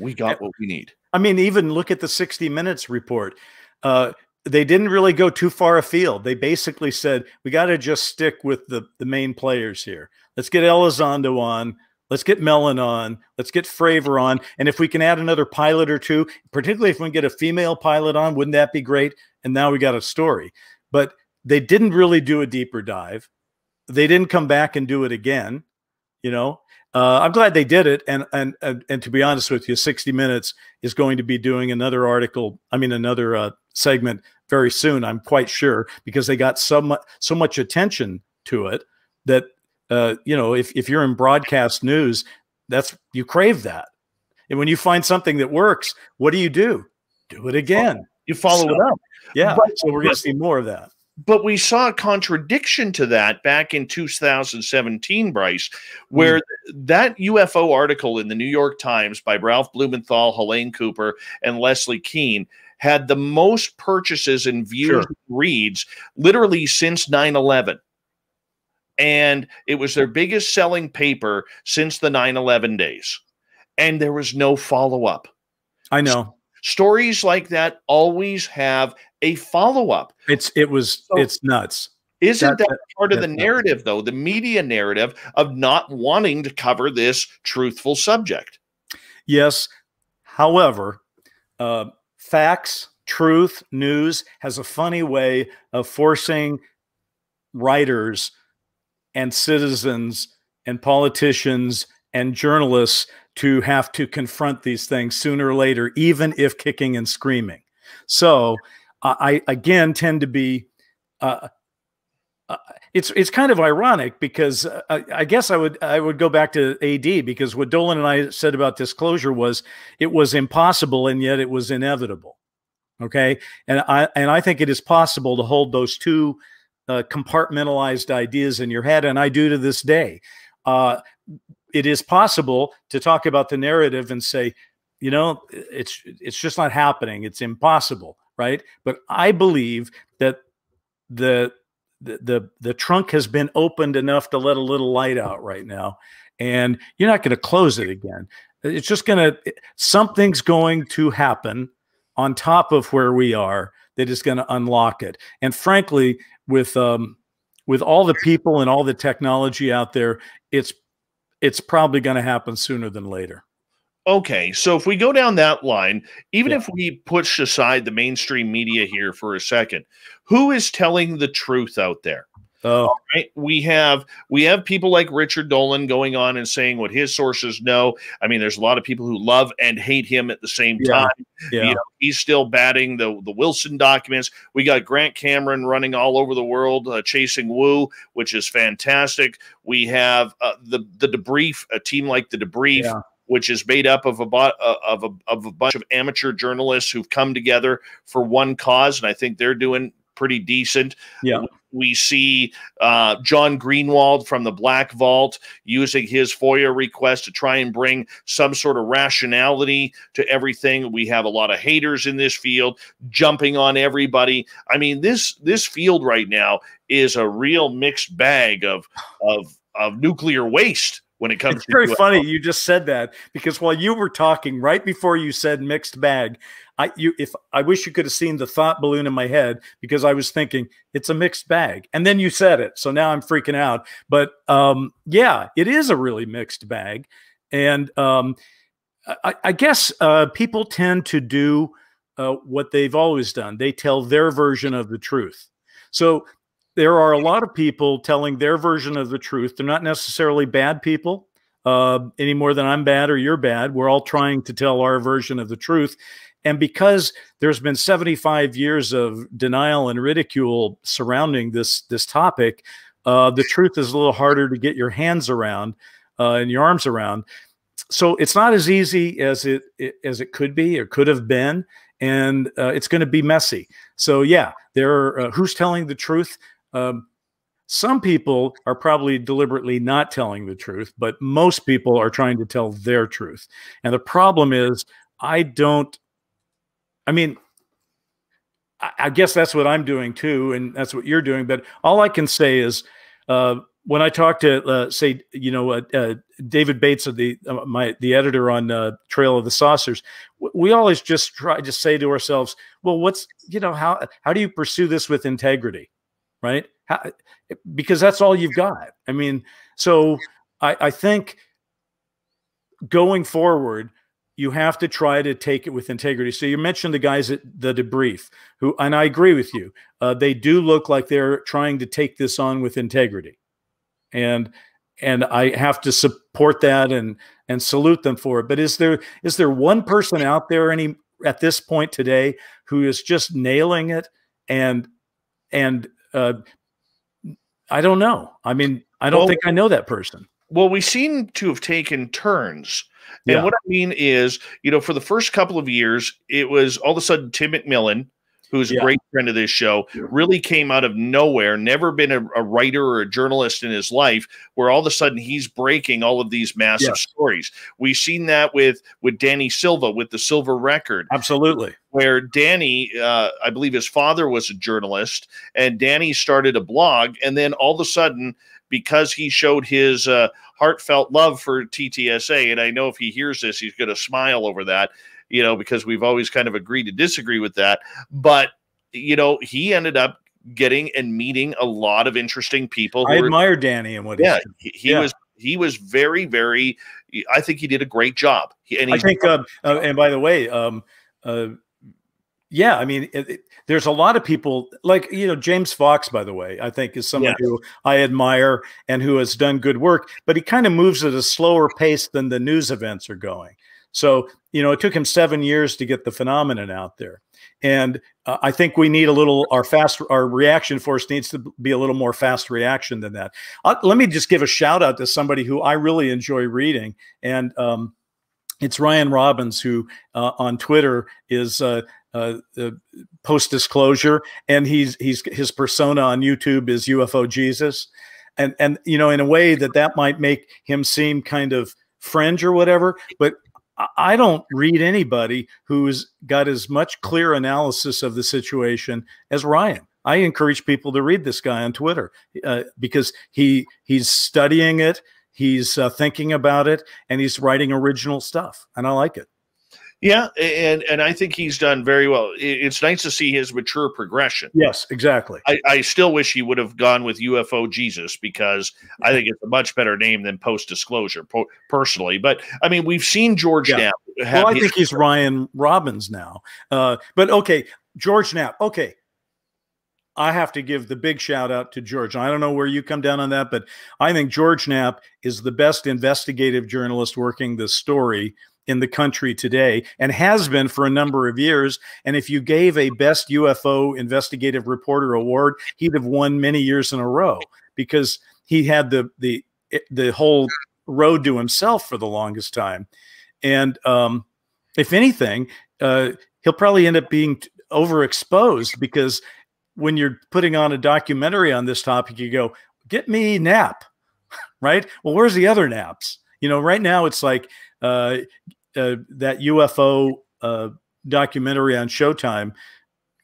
we got what we need. I mean, even look at the 60 Minutes report. They didn't really go too far afield. They basically said, we got to just stick with the main players here. Let's get Elizondo on. Let's get Mellon on. Let's get Fravor on. And if we can add another pilot or two, particularly if we can get a female pilot on, wouldn't that be great? And now we got a story. But they didn't really do a deeper dive. They didn't come back and do it again. You know, I'm glad they did it. And to be honest with you, 60 Minutes is going to be doing another article. I mean, another segment very soon. I'm quite sure, because they got so much attention to it that, you know, if you're in broadcast news, you crave that. And when you find something that works, what do? Do it again. You follow it up. Yeah. So we're going to see more of that. But we saw a contradiction to that back in 2017, Bryce, where that UFO article in the New York Times by Ralph Blumenthal, Helene Cooper, and Leslie Keene had the most purchases and views and reads literally since 9/11. And it was their biggest selling paper since the 9/11 days. And there was no follow-up. I know. Stories like that always have a follow-up. It's nuts. Isn't that part of the narrative, though? The media narrative of not wanting to cover this truthful subject. Yes. However, facts, truth, news has a funny way of forcing writers and citizens and politicians and journalists to have to confront these things sooner or later, even if kicking and screaming. So I again tend to be It's kind of ironic because I guess I would go back to AD, because what Dolan and I said about disclosure was it was impossible and yet it was inevitable. Okay, and I think it is possible to hold those two compartmentalized ideas in your head, and I do to this day. It is possible to talk about the narrative and say, you know, it's just not happening. It's impossible, right? But I believe that the trunk has been opened enough to let a little light out right now, and you're not going to close it again. It's just something's going to happen on top of where we are that is going to unlock it. And frankly, with all the people and all the technology out there, it's probably going to happen sooner than later. Okay, so if we go down that line, even if we push aside the mainstream media here for a second, who is telling the truth out there? Oh, all right. We have people like Richard Dolan going on and saying what his sources know. I mean, there's a lot of people who love and hate him at the same time. Yeah. You know, he's still batting the Wilson documents. We got Grant Cameron running all over the world, chasing Wu, which is fantastic. We have the Debrief, a team like the Debrief. Yeah. Which is made up of a bunch of amateur journalists who've come together for one cause, and I think they're doing pretty decent. Yeah, we see John Greenwald from the Black Vault using his FOIA request to try and bring some sort of rationality to everything. We have a lot of haters in this field jumping on everybody. I mean, this field right now is a real mixed bag of nuclear waste. When it comes, it's very funny you just said that, because while you were talking right before you said mixed bag, I wish you could have seen the thought balloon in my head, because I was thinking it's a mixed bag, and then you said it, so now I'm freaking out. But yeah, it is a really mixed bag, and I guess people tend to do what they've always done. They tell their version of the truth. So there are a lot of people telling their version of the truth. They're not necessarily bad people any more than I'm bad or you're bad. We're all trying to tell our version of the truth. And because there's been 75 years of denial and ridicule surrounding this topic, the truth is a little harder to get your hands around and your arms around. So it's not as easy as it could be or could have been. And it's going to be messy. So yeah, who's telling the truth? Some people are probably deliberately not telling the truth, but most people are trying to tell their truth. And the problem is, I guess that's what I'm doing too, and that's what you're doing. But all I can say is, when I talk to, say, you know, David Bates, the editor on Trail of the Saucers, we always just try to say to ourselves, well, how do you pursue this with integrity? Right? Because that's all you've got. I mean, so I think going forward, you have to try to take it with integrity. So you mentioned the guys at the Debrief, who, and I agree with you, they do look like they're trying to take this on with integrity, and I have to support that and salute them for it. But is there one person out there at this point today who is just nailing it? And I don't know. I mean, I don't think I know that person. Well, we seem to have taken turns. And what I mean is, you know, for the first couple of years, it was all of a sudden Tim McMillan, who's a great friend of this show, really came out of nowhere, never been a writer or a journalist in his life, where all of a sudden he's breaking all of these massive stories. We've seen that with Danny Silva, with the Silver Record. Absolutely. Where Danny, I believe his father was a journalist, and Danny started a blog, and then all of a sudden, because he showed his heartfelt love for TTSA, and I know if he hears this, he's going to smile over that, you know, because we've always kind of agreed to disagree with that. But, you know, he ended up getting and meeting a lot of interesting people. I admire Danny and what he was very, very, I think he did a great job. And I think, and by the way, yeah, I mean, there's a lot of people like, you know, James Fox, by the way, I think is someone who I admire and who has done good work, but he kind of moves at a slower pace than the news events are going. So, you know, it took him 7 years to get the phenomenon out there. And I think we need a little, our reaction force needs to be a little more fast reaction than that. Let me just give a shout out to somebody who I really enjoy reading. And it's Ryan Robbins, who on Twitter is Post Disclosure. And his persona on YouTube is UFO Jesus. And you know, in a way that might make him seem kind of fringe or whatever, but I don't read anybody who's got as much clear analysis of the situation as Ryan. I encourage people to read this guy on Twitter because he's studying it, he's thinking about it, and he's writing original stuff, and I like it. Yeah, and I think he's done very well. It's nice to see his mature progression. Yes, exactly. I still wish he would have gone with UFO Jesus, because I think it's a much better name than Post Disclosure, personally. But, I mean, we've seen George Knapp. Well, I think he's Ryan Robbins now. But, okay, George Knapp. Okay, I have to give the big shout-out to George. I don't know where you come down on that, but I think George Knapp is the best investigative journalist working this story in the country today, and has been for a number of years. And if you gave a best UFO investigative reporter award, he'd have won many years in a row, because he had the whole road to himself for the longest time. And if anything, he'll probably end up being overexposed, because when you're putting on a documentary on this topic, you go, get me Knapp, right? Well, where's the other Knapps? You know, right now it's like, that UFO documentary on Showtime,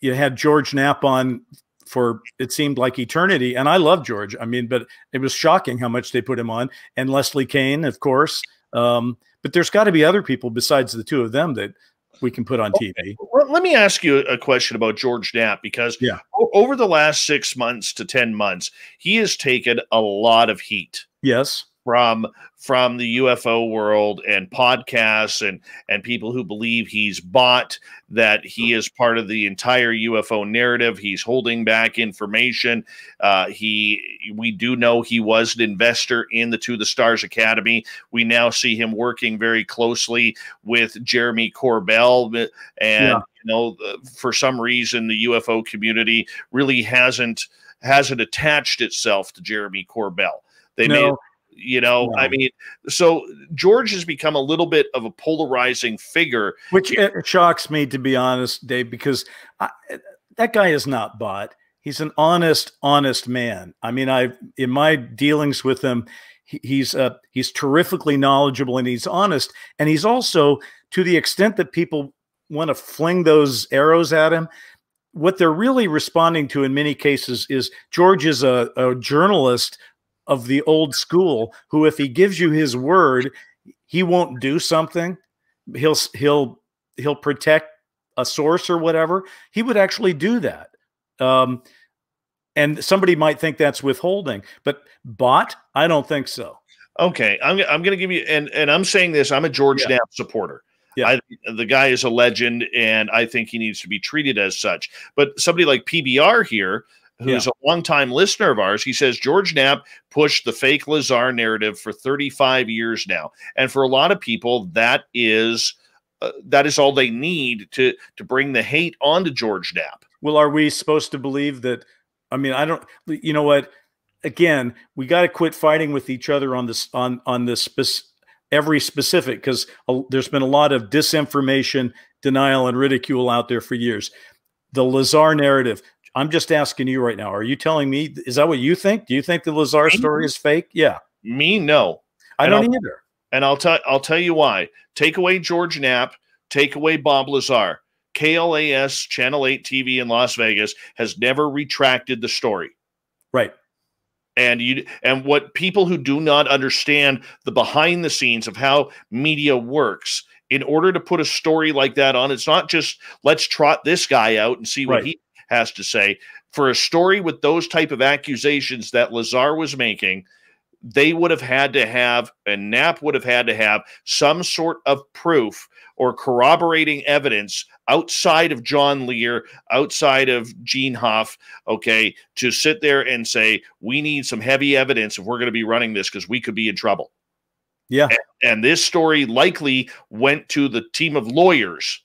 you had George Knapp on for, it seemed like eternity. And I love George. I mean, but it was shocking how much they put him on. And Leslie Kane, of course. But there's got to be other people besides the two of them that we can put on TV. Let me ask you a question about George Knapp, because over the last 6 months to 10 months, he has taken a lot of heat. Yes. From the UFO world and podcasts and people who believe he's bought, that he is part of the entire UFO narrative. He's holding back information. We do know he was an investor in the To the Stars Academy. We now see him working very closely with Jeremy Corbell, and you know, for some reason the UFO community really hasn't attached itself to Jeremy Corbell. They may. You know, I mean, so George has become a little bit of a polarizing figure. Which it shocks me, to be honest, Dave, because that guy is not bought. He's an honest, honest man. I mean, in my dealings with him, he's terrifically knowledgeable, and he's honest. And he's also, to the extent that people want to fling those arrows at him, what they're really responding to in many cases is George is a journalist of the old school, who, if he gives you his word, he won't do something. He'll protect a source or whatever. He would actually do that. And somebody might think that's withholding, but bought? I don't think so. Okay. I'm going to give you, and I'm saying this, I'm a George Knapp supporter. Yeah. The guy is a legend, and I think he needs to be treated as such. But somebody like PBR here, who's a longtime listener of ours, he says, George Knapp pushed the fake Lazar narrative for 35 years now. And for a lot of people, that is all they need to bring the hate onto George Knapp. Well, are we supposed to believe that? I mean, I don't, you know what? Again, we got to quit fighting with each other on this, on this every specific, because there's been a lot of disinformation, denial, and ridicule out there for years. The Lazar narrative, I'm just asking you right now, are you telling me, is that what you think? Do you think the Lazar story is fake? Yeah. Me, no. I don't either. And I'll tell you why. Take away George Knapp, take away Bob Lazar. KLAS Channel 8 TV in Las Vegas has never retracted the story. Right. And what people who do not understand the behind the scenes of how media works, in order to put a story like that on, it's not just let's trot this guy out and see what he has to say. For a story with those type of accusations that Lazar was making, they would have had to have, and Knapp would have had to have, some sort of proof or corroborating evidence outside of John Lear, outside of Gene Hoff, okay, to sit there and say, we need some heavy evidence if we're going to be running this, because we could be in trouble. Yeah. And this story likely went to the team of lawyers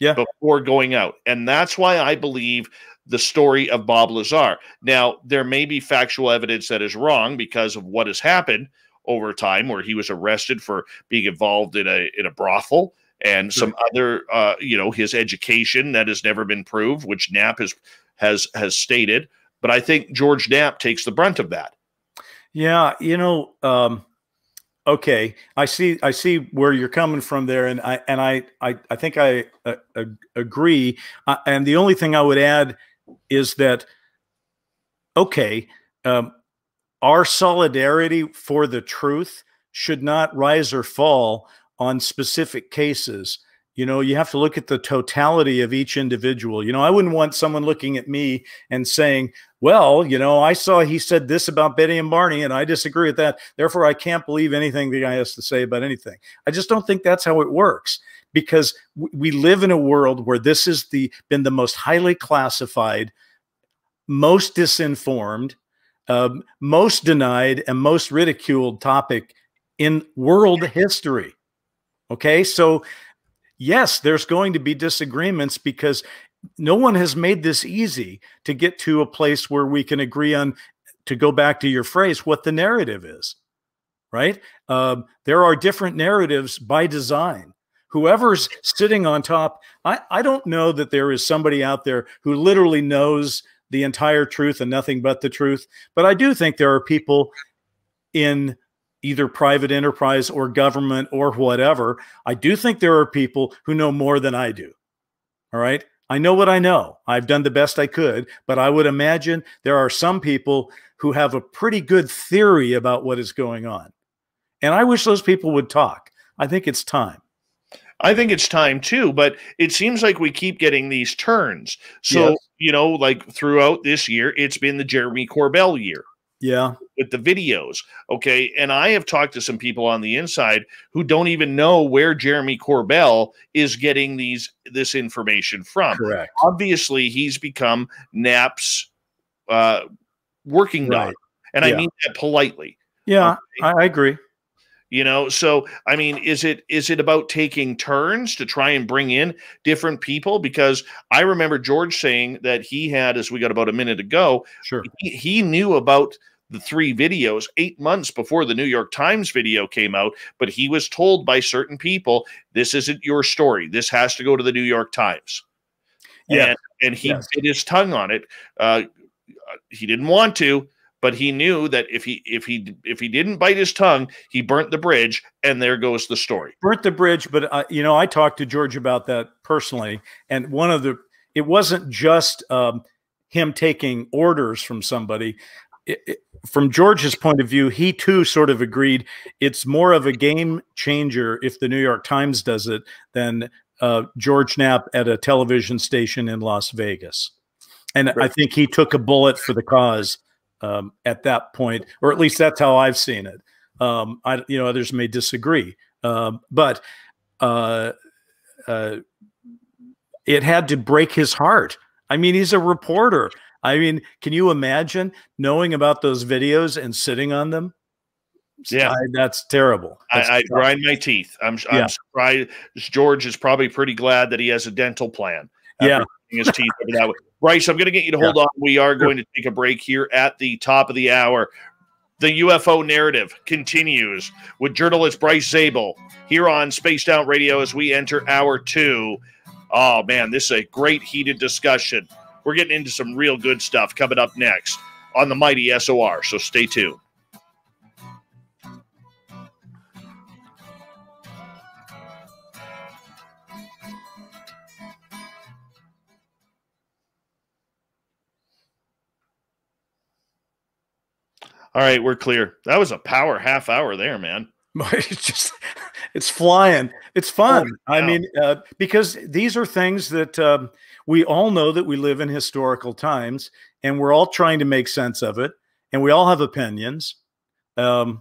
yeah, before going out. And that's why I believe the story of Bob Lazar. Now, there may be factual evidence that is wrong because of what has happened over time, where he was arrested for being involved in a brothel and some other, his education that has never been proved, which Knapp has stated. But I think George Knapp takes the brunt of that. Yeah, okay, I see where you're coming from there, and I think I agree. And the only thing I would add is that, okay, our solidarity for the truth should not rise or fall on specific cases. You know, you have to look at the totality of each individual. You know, I wouldn't want someone looking at me and saying, well, you know, I saw he said this about Betty and Barney, and I disagree with that. Therefore, I can't believe anything the guy has to say about anything. I just don't think that's how it works, because we live in a world where this has been the most highly classified, most disinformed, most denied, and most ridiculed topic in world history. Okay, so yes, there's going to be disagreements because no one has made this easy to get to a place where we can agree on, to go back to your phrase, what the narrative is, right? There are different narratives by design. Whoever's sitting on top, I don't know that there is somebody out there who literally knows the entire truth and nothing but the truth, but I do think there are people in either private enterprise or government or whatever. I do think there are people who know more than I do. All right. I know what I know. I've done the best I could, but I would imagine there are some people who have a pretty good theory about what is going on. And I wish those people would talk. I think it's time. I think it's time too, but it seems like we keep getting these turns. So, yes, you know, like throughout this year, it's been the Jeremy Corbell year. Yeah. With the videos. Okay. And I have talked to some people on the inside who don't even know where Jeremy Corbell is getting this information from. Correct. Obviously, he's become Knapp's working dog. And yeah, I mean that politely. Yeah, okay? I agree. You know, so I mean, is it about taking turns to try and bring in different people? Because I remember George saying that he had, as we got about a minute ago, sure, he knew about the three videos 8 months before the New York Times video came out, but he was told by certain people, this isn't your story, this has to go to the New York Times. Yeah. And he bit his tongue on it. He didn't want to, but he knew that if he didn't bite his tongue, he burnt the bridge, and there goes the story. Burnt the bridge, but I talked to George about that personally, and it wasn't just him taking orders from somebody. From George's point of view, he too sort of agreed it's more of a game changer if the New York Times does it than George Knapp at a television station in Las Vegas, and right, I think he took a bullet for the cause at that point, or at least that's how I've seen it. Others may disagree, but it had to break his heart. I mean, he's a reporter. I mean, can you imagine knowing about those videos and sitting on them? Yeah, that's terrible. I grind my teeth. I'm surprised. George is probably pretty glad that he has a dental plan. Yeah, his teeth over that way. Bryce, I'm going to get you to hold on. We are going to take a break here at the top of the hour. The UFO narrative continues with journalist Bryce Zabel here on Spaced Out Radio as we enter hour two. Oh, man, this is a great heated discussion. We're getting into some real good stuff coming up next on the Mighty SOR, so stay tuned. All right, we're clear. That was a power half hour there, man. It's flying. It's fun. Oh, wow. I mean, because these are things that we all know, that we live in historical times, and we're all trying to make sense of it, and we all have opinions. I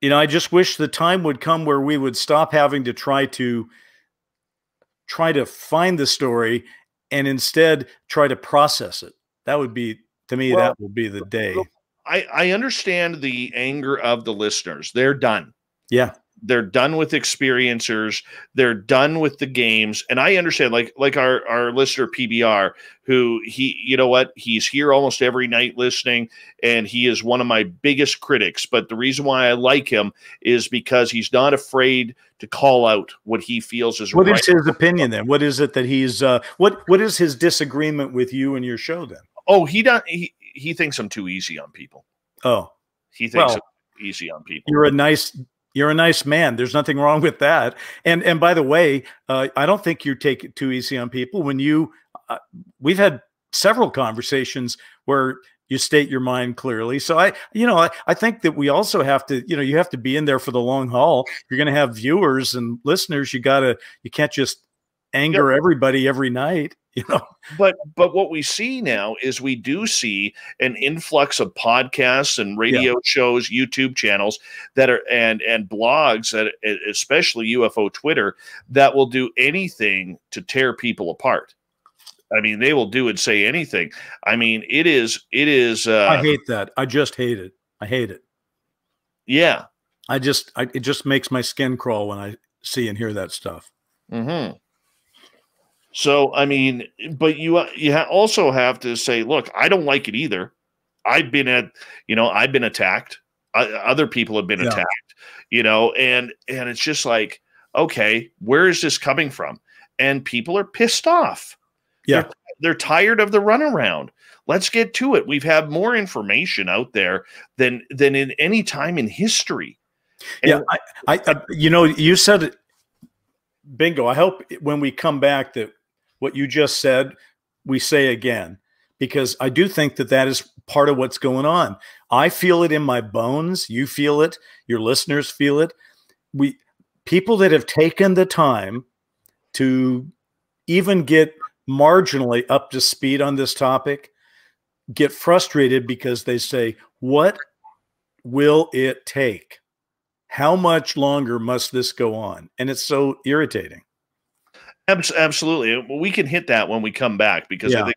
just wish the time would come where we would stop having to try to find the story and instead try to process it. That would be, to me, well, that will be the day. I understand the anger of the listeners. They're done. Yeah. They're done with experiencers. They're done with the games. And I understand, like our listener PBR, who you know what, he's here almost every night listening, and he is one of my biggest critics. But the reason why I like him is because he's not afraid to call out what he feels is right. What is his opinion then? What is it that he's what is his disagreement with you and your show then? Oh, he thinks I'm too easy on people. Oh, he thinks I'm too easy on people. You're a nice man. There's nothing wrong with that. And by the way, I don't think you take it too easy on people. When you, we've had several conversations where you state your mind clearly. So I think that we also have to, you have to be in there for the long haul. You're going to have viewers and listeners. You can't just anger everybody every night. But what we see now is we do see an influx of podcasts and radio shows, YouTube channels that are and blogs, that especially UFO Twitter, that will do anything to tear people apart. I mean, they will do and say anything. I mean, it is. I hate that. I just hate it. I hate it. Yeah, it just makes my skin crawl when I see and hear that stuff. Mm-hmm. So, I mean, but you also have to say, look, I don't like it either. I've been attacked. Other people have been attacked, and it's just like, okay, where is this coming from? And people are pissed off. Yeah. They're tired of the runaround. Let's get to it. We've had more information out there than in any time in history. And yeah. You said it. Bingo. I hope when we come back that what you just said, we say again, because I do think that that is part of what's going on. I feel it in my bones. You feel it. Your listeners feel it. People that have taken the time to even get marginally up to speed on this topic get frustrated because they say, what will it take? How much longer must this go on? And it's so irritating. Absolutely. We can hit that when we come back, because I think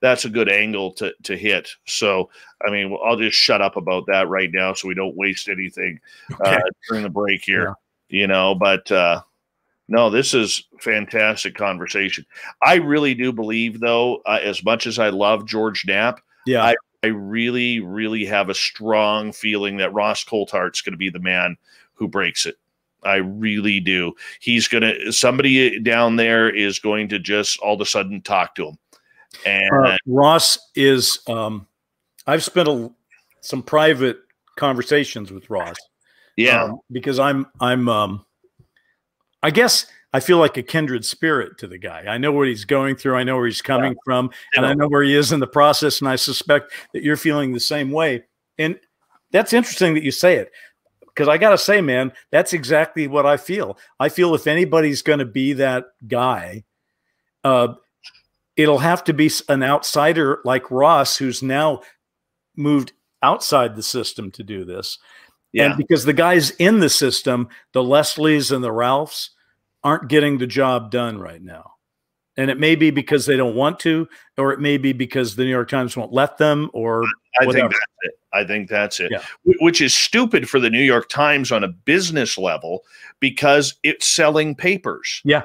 that's a good angle to hit. So, I mean, I'll just shut up about that right now so we don't waste anything during the break here, but no, this is fantastic conversation. I really do believe, though, as much as I love George Knapp, I really, really have a strong feeling that Ross Coulthart's going to be the man who breaks it. I really do. Somebody down there is going to just all of a sudden talk to him. And Ross is, I've spent some private conversations with Ross. Yeah. Because I guess I feel like a kindred spirit to the guy. I know what he's going through. I know where he's coming from, and I know where he is in the process. And I suspect that you're feeling the same way. And that's interesting that you say it, because I got to say, man, that's exactly what I feel. I feel if anybody's going to be that guy, it'll have to be an outsider like Ross, who's now moved outside the system to do this. Yeah. And because the guys in the system, the Leslies and the Ralphs, aren't getting the job done right now. And it may be because they don't want to, or it may be because the New York Times won't let them, or whatever. I think that's it. Yeah. Which is stupid for the New York Times on a business level, because it's selling papers. Yeah.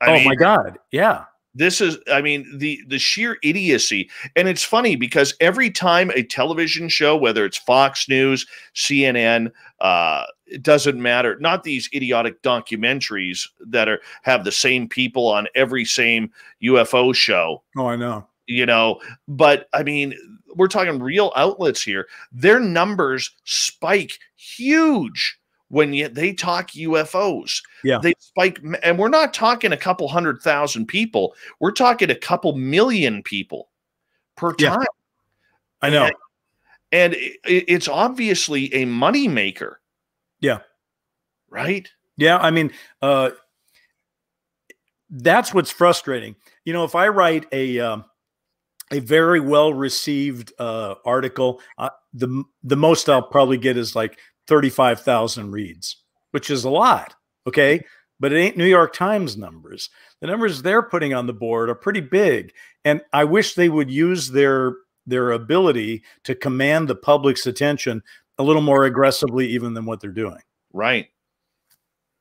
My God. Yeah. This is, I mean, the sheer idiocy. And it's funny because every time a television show, whether it's Fox News, CNN, it doesn't matter, not these idiotic documentaries that have the same people on every same UFO show. Oh, I know. But I mean, we're talking real outlets here. Their numbers spike huge when they talk UFOs. Yeah. They spike, and we're not talking a couple 100,000 people. We're talking a couple million people per time. Yeah. I know. And it's obviously a moneymaker. Yeah. Right? Yeah. I mean, that's what's frustrating. If I write a very well-received article, the most I'll probably get is like 35,000 reads, which is a lot. Okay. But it ain't New York Times numbers. The numbers they're putting on the board are pretty big. And I wish they would use their ability to command the public's attention a little more aggressively, even than what they're doing. Right.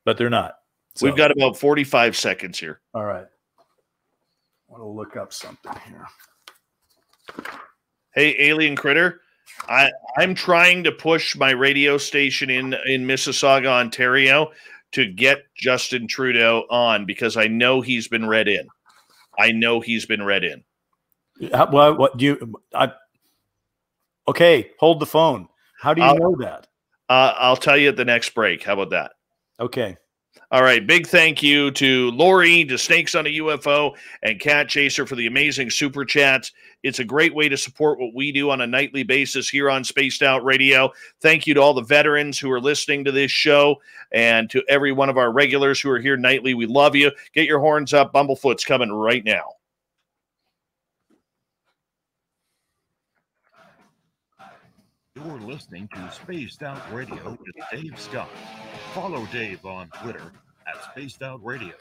but they're not. So. We've got about 45 seconds here. All right. I want to look up something here. Hey, Alien Critter, I'm trying to push my radio station in Mississauga, Ontario, to get Justin Trudeau on because I know he's been read in. I know he's been read in. Well, what do you? Okay, hold the phone. How do you know that? I'll tell you at the next break. How about that? Okay. All right. Big thank you to Lori, to Snakes on a UFO, and Cat Chaser for the amazing super chats. It's a great way to support what we do on a nightly basis here on Spaced Out Radio. Thank you to all the veterans who are listening to this show and to every one of our regulars who are here nightly. We love you. Get your horns up. Bumblefoot's coming right now. You're listening to Spaced Out Radio with Dave Scott. Follow Dave on Twitter at Spaced Out Radio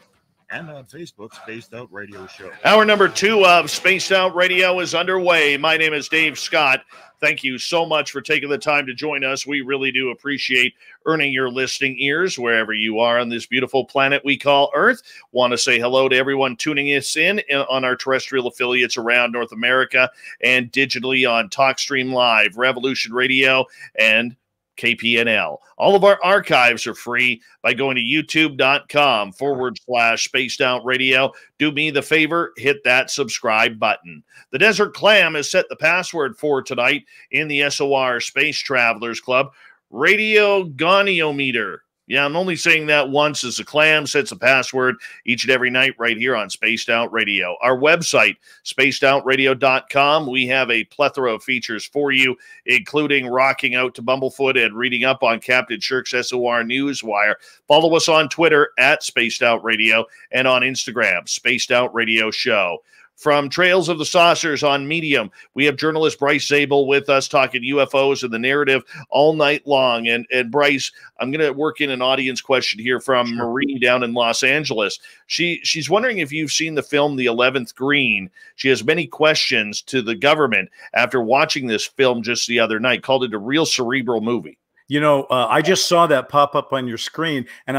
and on Facebook, Spaced Out Radio Show. Hour number 2 of Spaced Out Radio is underway. My name is Dave Scott. Thank you so much for taking the time to join us. We really do appreciate earning your listening ears wherever you are on this beautiful planet we call Earth. Want to say hello to everyone tuning us in on our terrestrial affiliates around North America and digitally on TalkStream Live, Revolution Radio, and KPNL. All of our archives are free by going to youtube.com/spacedoutradio. Do me the favor, hit that subscribe button. The Desert Clam has set the password for tonight in the SOR Space Travelers Club. Radio Goniometer. Yeah, I'm only saying that once as the clam sets the password each and every night right here on Spaced Out Radio. Our website, spacedoutradio.com, we have a plethora of features for you, including rocking out to Bumblefoot and reading up on Captain Shirk's SOR Newswire. Follow us on Twitter at Spaced Out Radio and on Instagram, Spaced Out Radio Show. From Trails of the Saucers on Medium, we have journalist Bryce Zabel with us talking UFOs and the narrative all night long. And Bryce, I'm going to work in an audience question here from Marie down in Los Angeles. She's wondering if you've seen the film The 11th Green. She has many questions to the government after watching this film just the other night, called it a real cerebral movie. You know, I just saw that pop up on your screen, and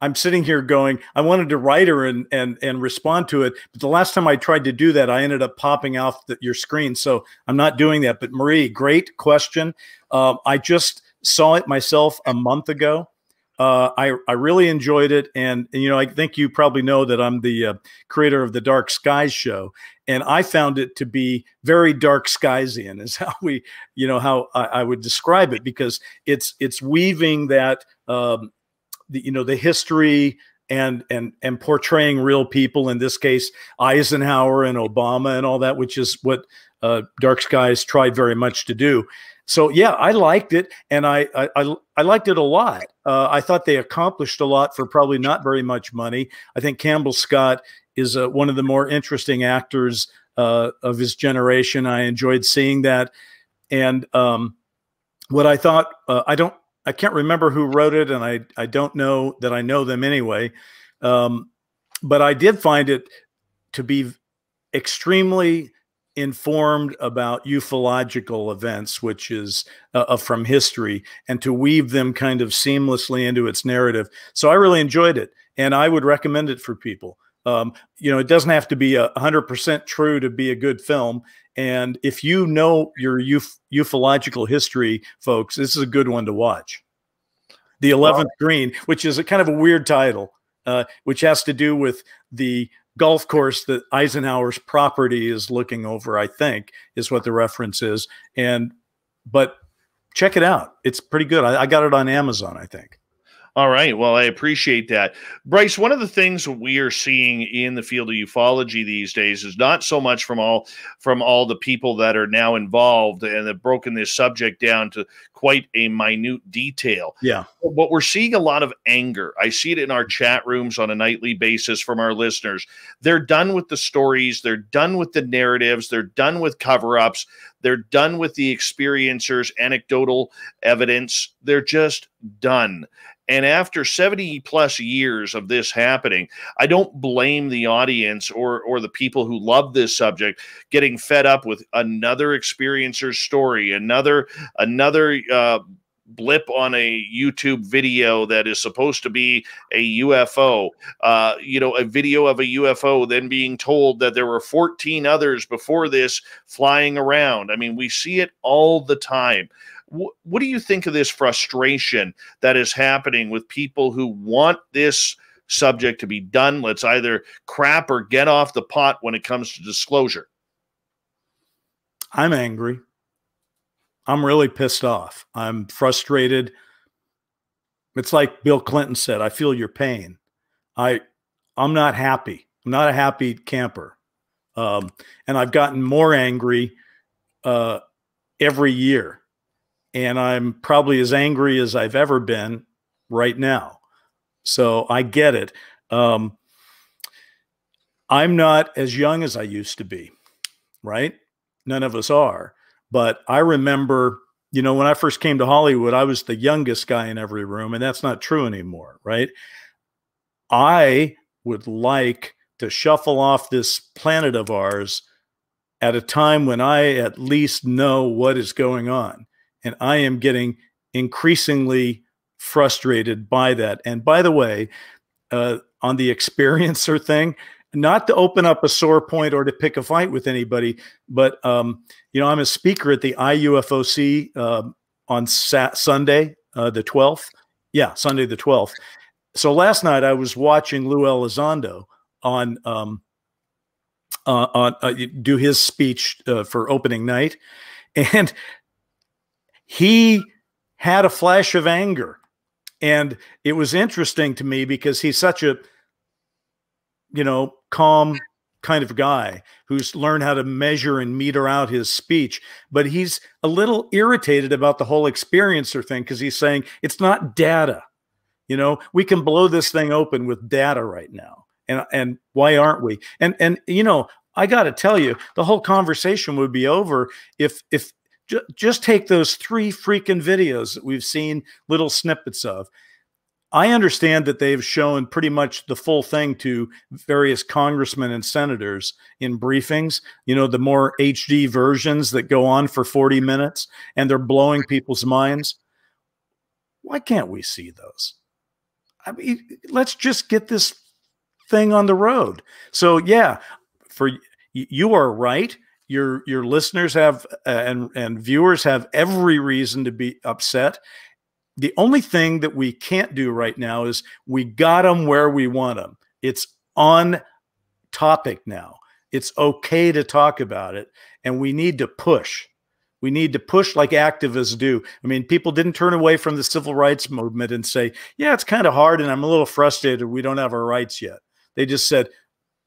I'm sitting here going, I wanted to write her and respond to it. But the last time I tried to do that, I ended up popping off your screen. So I'm not doing that. But Marie, great question. I just saw it myself a month ago. I really enjoyed it. And, you know, I think you probably know that I'm the creator of the Dark Skies show. And I found it to be very Dark Skiesian is how we, you know, how I would describe it, because it's weaving that, the history and portraying real people, in this case, Eisenhower and Obama and all that, which is what Dark Skies tried very much to do. So yeah, I liked it, and I liked it a lot. I thought they accomplished a lot for probably not very much money. I think Campbell Scott is one of the more interesting actors of his generation. I enjoyed seeing that. And what I thought, I can't remember who wrote it, and I don't know that I know them anyway. But I did find it to be extremely informed about ufological events, which is from history, and to weave them kind of seamlessly into its narrative. So I really enjoyed it, and I would recommend it for people. You know, it doesn't have to be 100% true to be a good film. And if you know your ufological history, folks, this is a good one to watch. The 11th Green, which is a kind of a weird title, which has to do with the golf course that Eisenhower's property is looking over, I think, is what the reference is. But check it out. It's pretty good. I got it on Amazon, I think. All right. Well, I appreciate that. Bryce, one of the things we are seeing in the field of ufology these days is not so much from all the people that are now involved and have broken this subject down to quite a minute detail. Yeah. But we're seeing a lot of anger. I see it in our chat rooms on a nightly basis from our listeners. They're done with the stories. They're done with the narratives. They're done with cover-ups. They're done with the experiencers, anecdotal evidence. They're just done. And after 70-plus years of this happening, I don't blame the audience or the people who love this subject getting fed up with another experiencer's story, another blip on a YouTube video that is supposed to be a UFO, you know, a video of a UFO, then being told that there were 14 others before this flying around. I mean, we see it all the time. What do you think of this frustration that is happening with people who want this subject to be done? Let's either crap or get off the pot when it comes to disclosure. I'm angry. I'm really pissed off. I'm frustrated. It's like Bill Clinton said, I feel your pain. I'm not happy. I'm not a happy camper. And I've gotten more angry every year. And I'm probably as angry as I've ever been right now. So I get it. I'm not as young as I used to be, right? None of us are. But I remember, you know, when I first came to Hollywood, I was the youngest guy in every room, and that's not true anymore, right? I would like to shuffle off this planet of ours at a time when I at least know what is going on. And I am getting increasingly frustrated by that. And by the way, on the experiencer thing, not to open up a sore point or to pick a fight with anybody, but, you know, I'm a speaker at the IUFOC on Sunday, the 12th. Yeah, Sunday the 12th. So last night I was watching Lou Elizondo do his speech for opening night. And he had a flash of anger, and it was interesting to me because he's such a, you know, calm kind of guy who's learned how to measure and meter out his speech, but he's a little irritated about the whole experiencer thing because he's saying it's not data. You know, we can blow this thing open with data right now, and why aren't we? And you know, I got to tell you, the whole conversation would be over if just take those three freaking videos that we've seen little snippets of. I understand that they've shown pretty much the full thing to various congressmen and senators in briefings, you know, the more HD versions that go on for 40 minutes, and they're blowing people's minds. Why can't we see those? I mean, let's just get this thing on the road. So, yeah, for you are right. Your listeners have and viewers have every reason to be upset. The only thing that we can't do right now is we got them where we want them. It's on topic now. It's okay to talk about it, and we need to push. We need to push like activists do. I mean, people didn't turn away from the civil rights movement and say, yeah, it's kind of hard, and I'm a little frustrated. We don't have our rights yet. They just said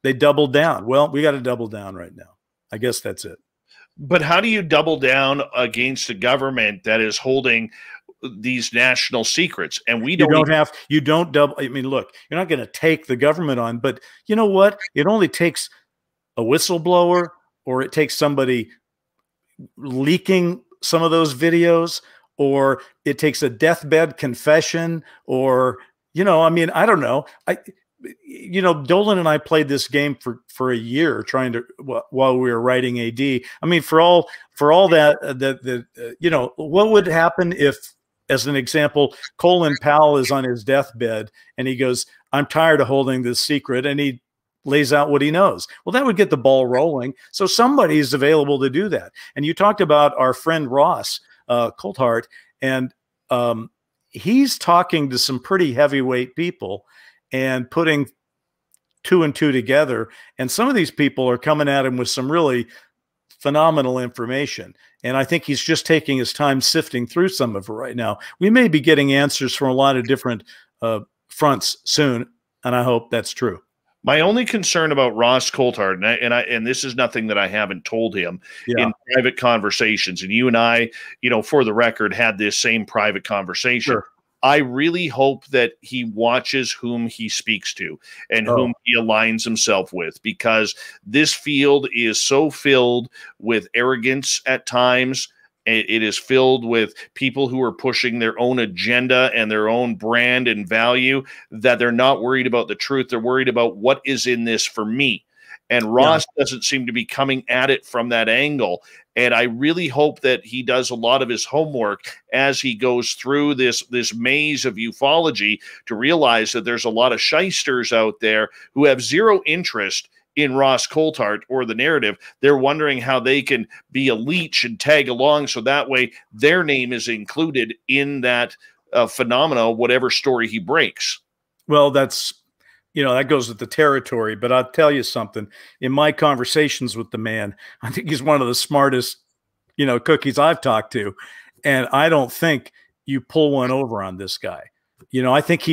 they doubled down. Well, we got to double down right now. I guess that's it. But how do you double down against a government that is holding these national secrets? And we don't have, you don't double. I mean, look, you're not going to take the government on, but you know what? It only takes a whistleblower, or it takes somebody leaking some of those videos, or it takes a deathbed confession, or, you know, I mean, I don't know. You know, Dolan and I played this game for a year, trying to while we were writing AD. I mean, for all that, you know, what would happen if, as an example, Colin Powell is on his deathbed and he goes, "I'm tired of holding this secret," and he lays out what he knows. Well, that would get the ball rolling. So somebody is available to do that. And you talked about our friend Ross Coulthart, and he's talking to some pretty heavyweight people and putting two and two together. And some of these people are coming at him with some really phenomenal information. And I think he's just taking his time sifting through some of it right now. We may be getting answers from a lot of different fronts soon, and I hope that's true. My only concern about Ross Coulthart, and this is nothing that I haven't told him in private conversations, and you and I, you know, for the record, had this same private conversation. Sure. I really hope that he watches whom he speaks to and whom he aligns himself with, because this field is so filled with arrogance at times. It is filled with people who are pushing their own agenda and their own brand and value, that they're not worried about the truth. They're worried about what is in this for me. And Ross doesn't seem to be coming at it from that angle. And I really hope that he does a lot of his homework as he goes through this maze of ufology to realize that there's a lot of shysters out there who have zero interest in Ross Coulthart or the narrative. They're wondering how they can be a leech and tag along so that way their name is included in that phenomena, whatever story he breaks. Well, that's, you know, that goes with the territory, but I'll tell you something. In my conversations with the man, I think he's one of the smartest, you know, cookies I've talked to. And I don't think you pull one over on this guy. You know, I think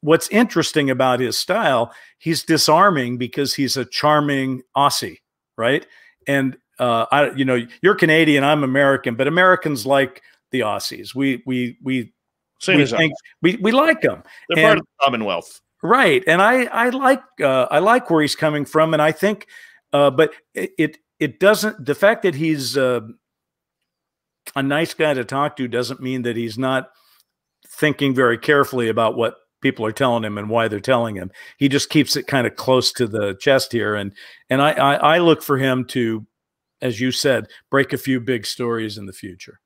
what's interesting about his style, he's disarming because he's a charming Aussie, right? And, you know, you're Canadian, I'm American, but Americans like the Aussies. We like them. They're part of the Commonwealth. Right. And I like where he's coming from. And I think, but it doesn't, the fact that he's a nice guy to talk to doesn't mean that he's not thinking very carefully about what people are telling him and why they're telling him. He just keeps it kind of close to the chest here. And I look for him to, as you said, break a few big stories in the future.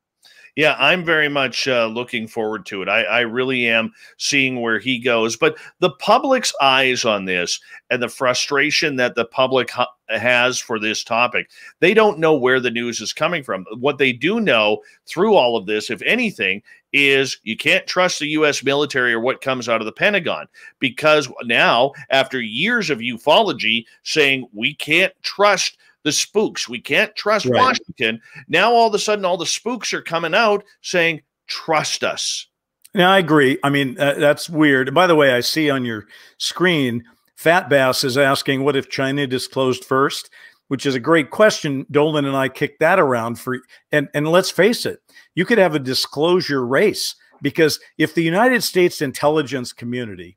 Yeah, I'm very much looking forward to it. I really am seeing where he goes. But the public's eyes on this and the frustration that the public has for this topic, they don't know where the news is coming from. What they do know through all of this, if anything, is you can't trust the U.S. military or what comes out of the Pentagon, because now, after years of ufology saying we can't trust the spooks, we can't trust Washington. Now, all of a sudden, all the spooks are coming out saying, trust us. Now, I agree. I mean, that's weird. And by the way, I see on your screen, Fat Bass is asking, what if China disclosed first? Which is a great question. Dolan and I kicked that around for, and let's face it, you could have a disclosure race, because if the United States intelligence community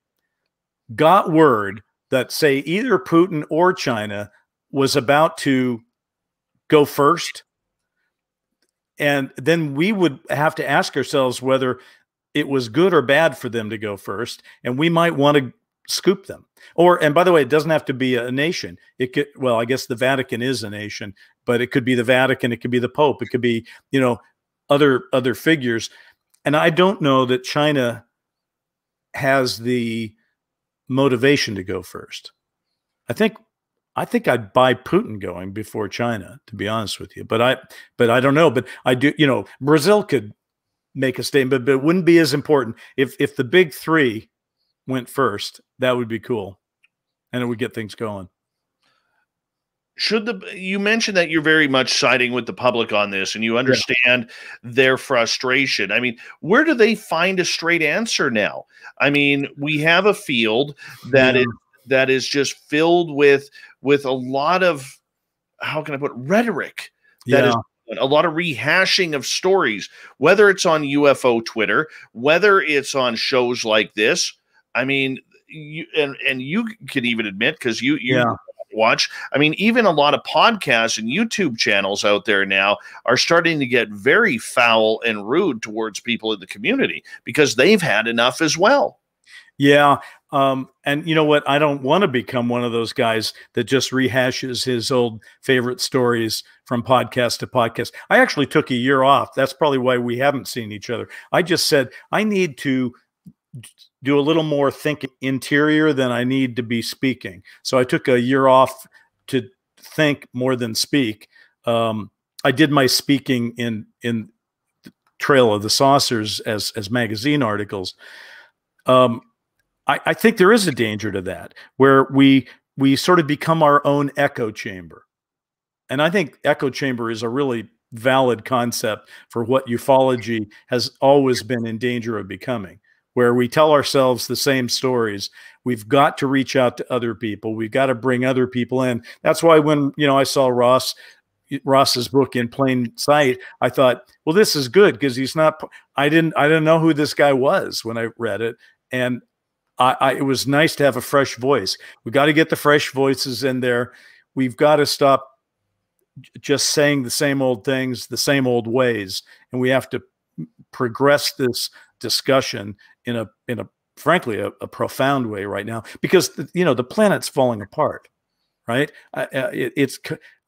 got word that, say, either Putin or China was about to go first, and then we would have to ask ourselves whether it was good or bad for them to go first, and we might want to scoop them. Or, and by the way, it doesn't have to be a nation. It could, well, I guess the Vatican is a nation, but it could be the Vatican, it could be the Pope, it could be, you know, other figures. And I don't know that China has the motivation to go first. I think I'd buy Putin going before China, to be honest with you. But I don't know. But I do, you know, Brazil could make a statement, but it wouldn't be as important. If the big three went first, that would be cool. And it would get things going. Should you mentioned that you're very much siding with the public on this, and you understand their frustration. I mean, where do they find a straight answer now? I mean, we have a field that is just filled with a lot of, how can I put, rhetoric, that is a lot of rehashing of stories, whether it's on UFO Twitter, whether it's on shows like this. I mean, and you can even admit, because you watch, I mean, even a lot of podcasts and YouTube channels out there now are starting to get very foul and rude towards people in the community, because they've had enough as well. Yeah. And you know what? I don't want to become one of those guys that just rehashes his old favorite stories from podcast to podcast. I actually took a year off. That's probably why we haven't seen each other. I just said, I need to do a little more thinking interior than I need to be speaking. So I took a year off to think more than speak. I did my speaking in Trail of the Saucers as magazine articles. I think there is a danger to that, where we sort of become our own echo chamber. And I think echo chamber is a really valid concept for what ufology has always been in danger of becoming, where we tell ourselves the same stories. We've got to reach out to other people. We've got to bring other people in. That's why when, you know, I saw Ross's book In Plain Sight, I thought, well, this is good, because he's not, I didn't know who this guy was when I read it. And it was nice to have a fresh voice. We got to get the fresh voices in there. We've got to stop just saying the same old things, the same old ways, and we have to progress this discussion in a frankly a profound way right now, because you know the planet's falling apart, right? It's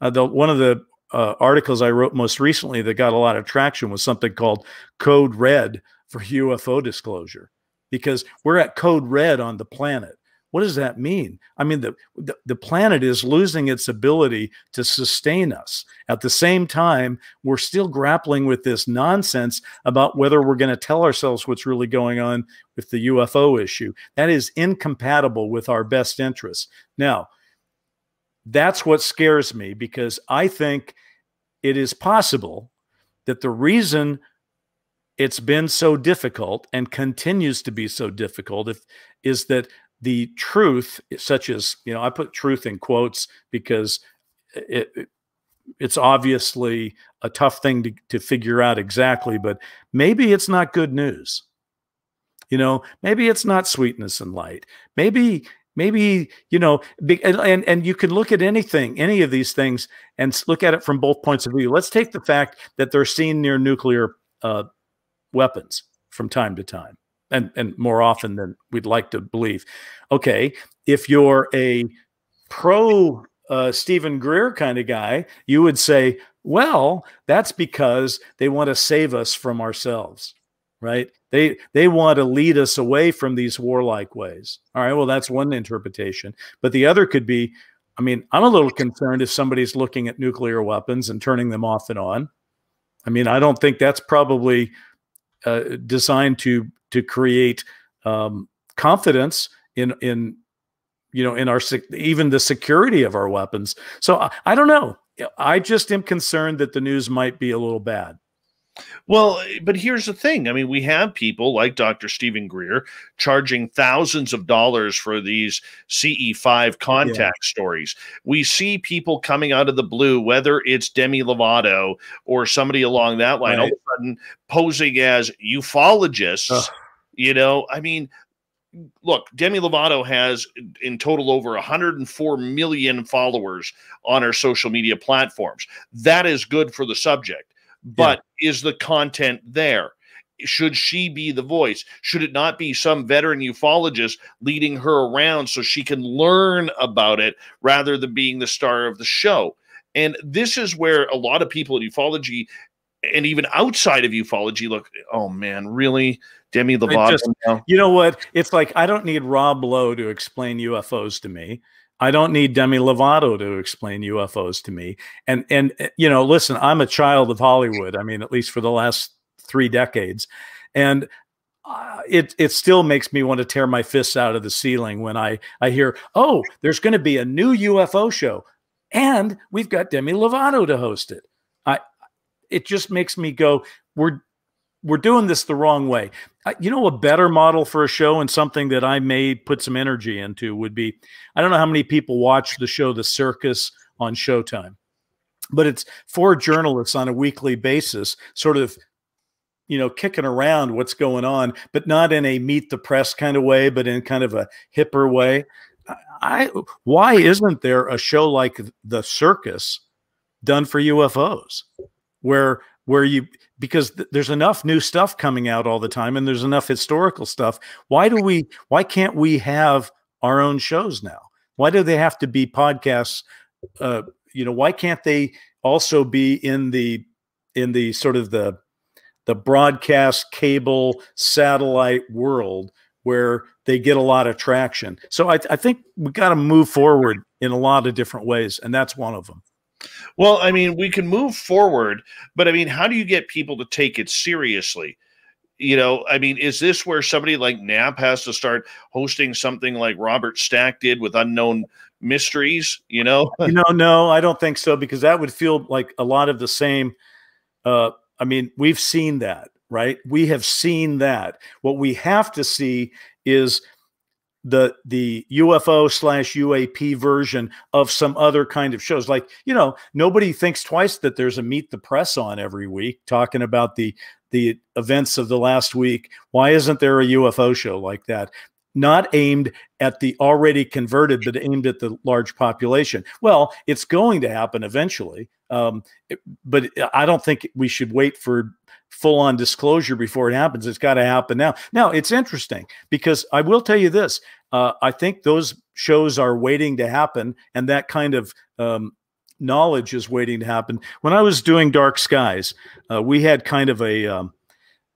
one of the articles I wrote most recently that got a lot of traction was something called Code Red for UFO disclosure, because we're at Code Red on the planet. What does that mean? I mean, the planet is losing its ability to sustain us. At the same time, we're still grappling with this nonsense about whether we're going to tell ourselves what's really going on with the UFO issue. That is incompatible with our best interests. Now, that's what scares me, because I think it is possible that the reason it's been so difficult and continues to be so difficult is that the truth, such as, you know, I put truth in quotes because it's obviously a tough thing to figure out exactly, but maybe it's not good news. You know, maybe it's not sweetness and light. Maybe, you know, and you can look at anything, any of these things, and look at it from both points of view. Let's take the fact that they're seen near nuclear weapons from time to time. And more often than we'd like to believe. Okay, if you're a pro Stephen Greer kind of guy, you would say, well, that's because they want to save us from ourselves, right? They want to lead us away from these warlike ways. All right, well, that's one interpretation. But the other could be, I mean, I'm a little concerned if somebody's looking at nuclear weapons and turning them off and on. I mean, I don't think that's probably designed to create confidence in you know, in our, even the security of our weapons. So I don't know. I just am concerned that the news might be a little bad. Well, but here's the thing. I mean, we have people like Dr. Stephen Greer charging thousands of dollars for these CE5 contact stories. We see people coming out of the blue, whether it's Demi Lovato or somebody along that line, all of a sudden posing as ufologists. You know, I mean, look, Demi Lovato has in total over 104 million followers on her social media platforms. That is good for the subject. But is the content there? Should she be the voice? Should it not be some veteran ufologist leading her around so she can learn about it rather than being the star of the show? And this is where a lot of people in ufology and even outside of ufology look, oh man, really? Demi Lovato? You know what? It's like, I don't need Rob Lowe to explain UFOs to me. I don't need Demi Lovato to explain UFOs to me. And you know, listen, I'm a child of Hollywood. I mean, at least for the last 3 decades. And it still makes me want to tear my fists out of the ceiling when I hear, oh, there's going to be a new UFO show and we've got Demi Lovato to host it. It just makes me go, we're doing this the wrong way. You know, a better model for a show and something that I may put some energy into would be, I don't know how many people watch the show The Circus on Showtime, but it's 4 journalists on a weekly basis sort of, you know, kicking around what's going on, but not in a meet the press kind of way, but in kind of a hipper way. Why isn't there a show like The Circus done for UFOs where you, because there's enough new stuff coming out all the time and there's enough historical stuff. Why can't we have our own shows now? Why do they have to be podcasts? You know, why can't they also be in the sort of the broadcast cable satellite world where they get a lot of traction? So I think we got to move forward in a lot of different ways. And that's one of them. Well, I mean, we can move forward, but I mean, how do you get people to take it seriously? You know, I mean, is this where somebody like Knapp has to start hosting something like Robert Stack did with Unknown Mysteries, you know? No, I don't think so, because that would feel like a lot of the same. I mean, we've seen that, right? We have seen that. What we have to see is the UFO/UAP version of some other kind of shows. Like, you know, nobody thinks twice that there's a Meet the Press on every week talking about the events of the last week. Why isn't there a UFO show like that? Not aimed at the already converted, but aimed at the large population. Well, it's going to happen eventually. But I don't think we should wait for full-on disclosure before it happens. It's got to happen now. Now, it's interesting because I will tell you this. I think those shows are waiting to happen, and that kind of knowledge is waiting to happen. When I was doing Dark Skies, we had kind of a,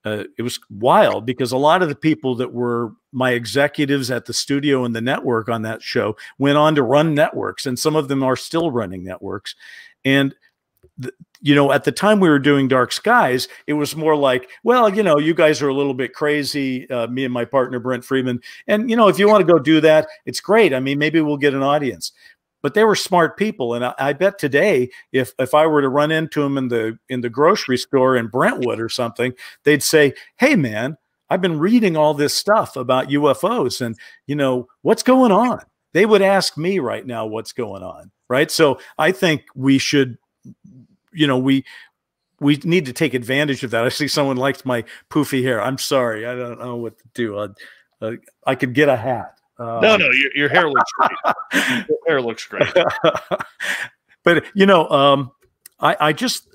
it was wild because a lot of the people that were my executives at the studio and the network on that show went on to run networks, and some of them are still running networks. And, you know, at the time we were doing Dark Skies, it was more like, well, you know, you guys are a little bit crazy, me and my partner, Brent Friedman. And, you know, if you want to go do that, it's great. I mean, maybe we'll get an audience. But they were smart people, and I bet today, if I were to run into them in the grocery store in Brentwood or something, they'd say, "Hey, man, I've been reading all this stuff about UFOs, and you know what's going on." They would ask me right now, "What's going on?" Right? So I think we should, you know, we need to take advantage of that. I see someone liked my poofy hair. I'm sorry, I don't know what to do. I could get a hat. No, your hair looks great. Your hair looks great. But you know, I just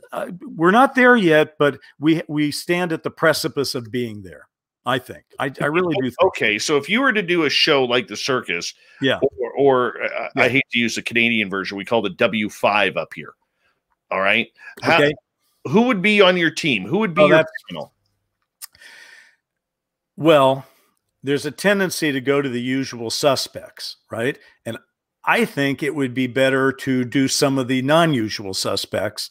we're not there yet, but we stand at the precipice of being there. I think I really do. Think. Okay, so if you were to do a show like The Circus, yeah, or I hate to use the Canadian version, we call it W5 up here. All right, okay. Who would be on your team? Who would be your panel? Well, there's a tendency to go to the usual suspects, right? And I think it would be better to do some of the non-usual suspects,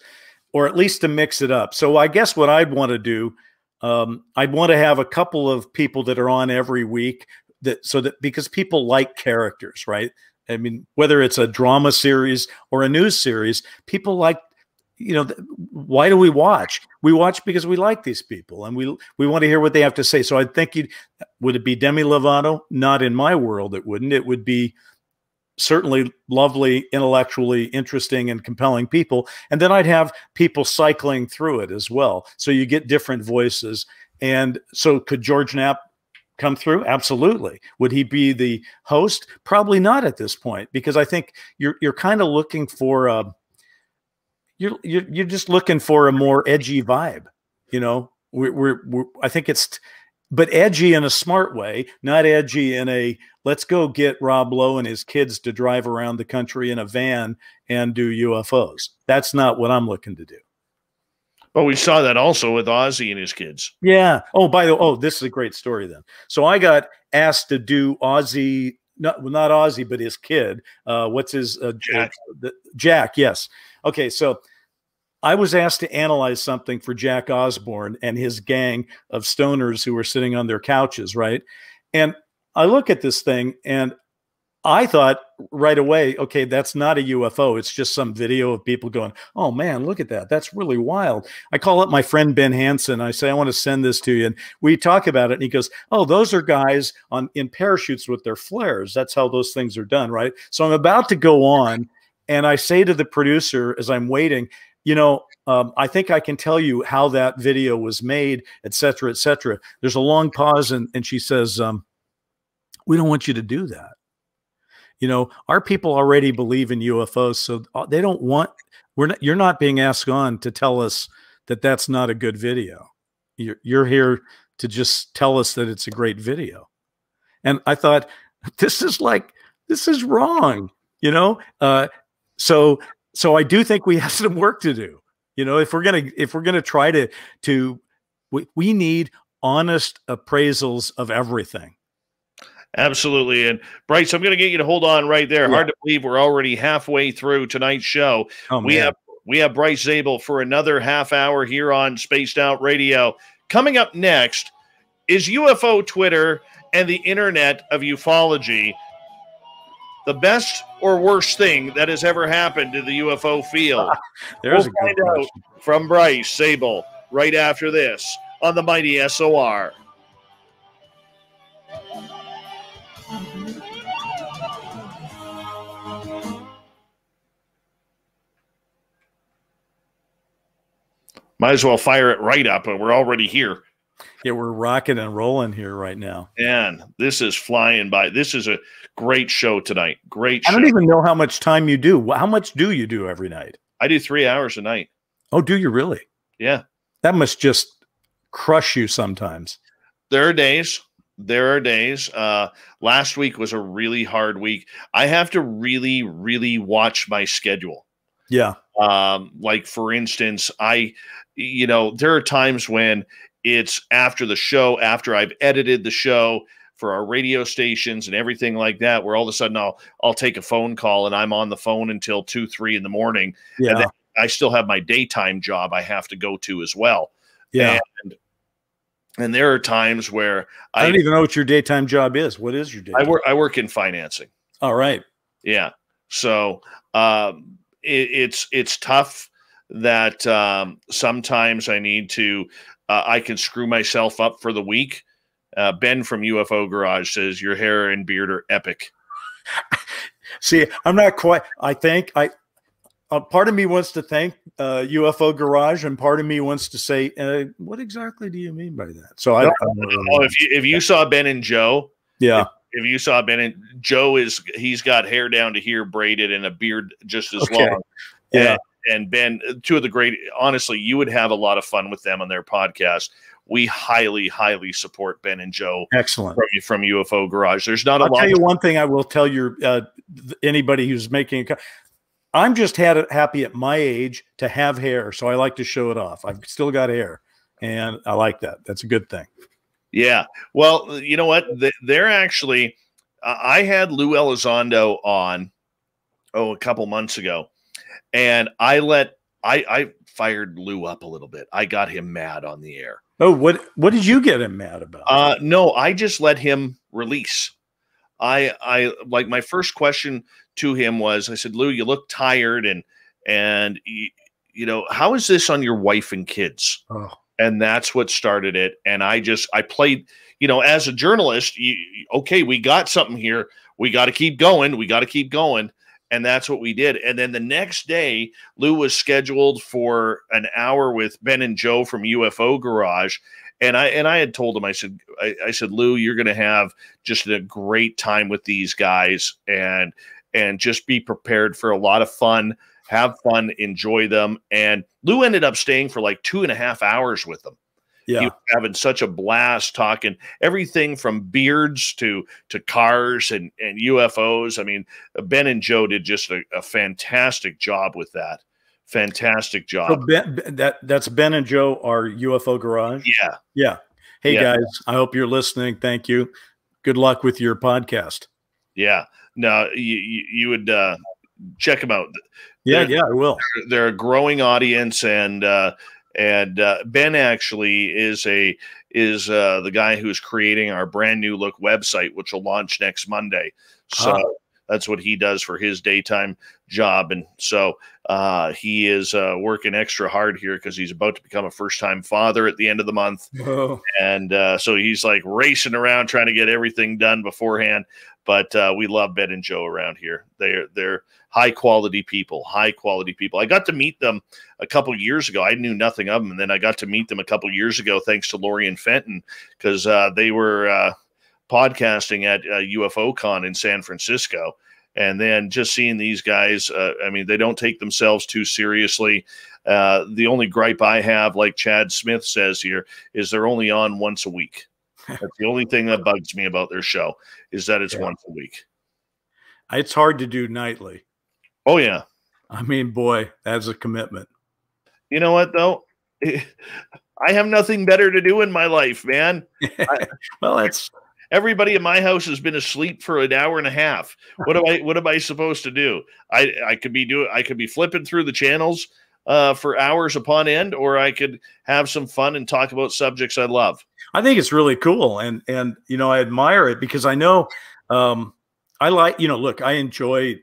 or at least to mix it up. So I guess what I'd want to do, I'd want to have a couple of people that are on every week, because people like characters, right? I mean, whether it's a drama series or a news series, people like, you know, why do we watch? We watch because we like these people, and we want to hear what they have to say. So I think would it be Demi Lovato? Not in my world, it wouldn't. It would be certainly lovely, intellectually interesting, and compelling people. And then I'd have people cycling through it as well. So you get different voices. And so could George Knapp come through? Absolutely. Would he be the host? Probably not at this point, because I think you're kind of looking for a, You're just looking for a more edgy vibe, you know. I think it's, but edgy in a smart way, not edgy in a let's go get Rob Lowe and his kids to drive around the country in a van and do UFOs. That's not what I'm looking to do. Well, we saw that also with Ozzy and his kids. Yeah. Oh, by the way, this is a great story then. So I got asked to do Ozzy, not Ozzy, but his kid. What's his Jack? Jack. Yes. Okay, so I was asked to analyze something for Jack Osborne and his gang of stoners who were sitting on their couches, right? And I look at this thing, and I thought right away, okay, that's not a UFO. It's just some video of people going, oh, man, look at that. That's really wild. I call up my friend Ben Hansen. I say, I want to send this to you. And we talk about it. And he goes, oh, those are guys in parachutes with their flares. That's how those things are done, right? So I'm about to go on. And I say to the producer as I'm waiting, you know, I think I can tell you how that video was made, et cetera, et cetera. There's a long pause, and she says, we don't want you to do that. You know, our people already believe in UFOs, so they don't want – you're not being asked on to tell us that that's not a good video. You're here to just tell us that it's a great video. And I thought, this is wrong, you know. So I do think we have some work to do. You know, if we're gonna try to we need honest appraisals of everything. Absolutely. And Bryce, I'm gonna get you to hold on right there. Yeah. Hard to believe we're already halfway through tonight's show. Oh, we have Bryce Zabel for another half hour here on Spaced Out Radio. Coming up next is UFO Twitter and the Internet of Ufology. The best or worst thing that has ever happened to the UFO field. There's we'll find out from Bryce Zabel right after this on the Mighty SOR. Might as well fire it right up, but we're already here. Yeah, we're rocking and rolling here right now. Man, this is flying by. This is a great show tonight. Great show. I don't even know how much time you do. How much do you do every night? I do 3 hours a night. Oh, do you really? Yeah. That must just crush you sometimes. There are days. There are days. Last week was a really hard week. I have to really, really watch my schedule. Yeah. Like for instance, you know, there are times when it's after the show, after I've edited the show for our radio stations and everything like that, where all of a sudden I'll take a phone call and I'm on the phone until 2, 3 in the morning. Yeah. And then I still have my daytime job I have to go to as well. Yeah. And there are times where I don't even know what your daytime job is. What is your day? I work in financing. All right. Yeah. So, it's tough that, sometimes I need to, I can screw myself up for the week. Ben from UFO Garage says your hair and beard are epic. See, I'm not quite, I think part of me wants to thank UFO Garage, and part of me wants to say, what exactly do you mean by that? So I don't know. If you saw Ben and Joe, yeah. If you saw Ben and Joe, he's got hair down to here braided and a beard just as long. Yeah. And Ben, two of the great, honestly, you would have a lot of fun with them on their podcast. We highly, highly support Ben and Joe. Excellent. From UFO Garage. There's not a lot. I'll tell you one thing I will tell your, anybody who's making a I'm just happy at my age to have hair, so I like to show it off. I've still got hair, and I like that. That's a good thing. Yeah. Well, you know what? They're actually I had Lou Elizondo on, a couple months ago, and I fired Lou up a little bit. I got him mad on the air. Oh, what did you get him mad about? No, I just let him release. I like my first question to him was, I said, Lou, you look tired, and you know, how is this on your wife and kids? Oh. And that's what started it. And I played, you know, as a journalist, okay, we got something here. We got to keep going. We got to keep going. And that's what we did. And then the next day, Lou was scheduled for an hour with Ben and Joe from UFO Garage. And I had told him, I said, Lou, you're going to have just a great time with these guys, and just be prepared for a lot of fun, have fun, enjoy them. And Lou ended up staying for like 2.5 hours with them. Yeah. He was having such a blast talking everything from beards to cars and UFOs. I mean, Ben and Joe did just a fantastic job with that. Fantastic job. So that's Ben and Joe, our UFO Garage. Yeah. Yeah. Hey, yeah. Guys, I hope you're listening. Thank you. Good luck with your podcast. Yeah. No, you would check them out. Yeah. Yeah, I will. They're a growing audience. And Ben actually is the guy who's creating our brand new look website, which will launch next Monday. So. Huh. That's what he does for his daytime job. And so he is working extra hard here because he's about to become a first-time father at the end of the month. Whoa. And so he's like racing around trying to get everything done beforehand. But we love Ben and Joe around here. They're high-quality people, high-quality people. I got to meet them a couple years ago. I knew nothing of them. And then I got to meet them a couple years ago thanks to Lori and Fenton, because they were – podcasting at UFO Con in San Francisco. And then just seeing these guys, I mean, they don't take themselves too seriously. The only gripe I have, like Chad Smith says here, is they're only on once a week. That's the only thing that bugs me about their show, is that it's once a week. It's hard to do nightly. Oh, yeah. I mean, boy, that's a commitment. You know what, though? I have nothing better to do in my life, man. Well, that's... Everybody in my house has been asleep for an hour and a half. What am I supposed to do? I could be flipping through the channels for hours upon end, or I could have some fun and talk about subjects I love. I think it's really cool, and you know, I admire it, because I know I like, you know, look, I enjoy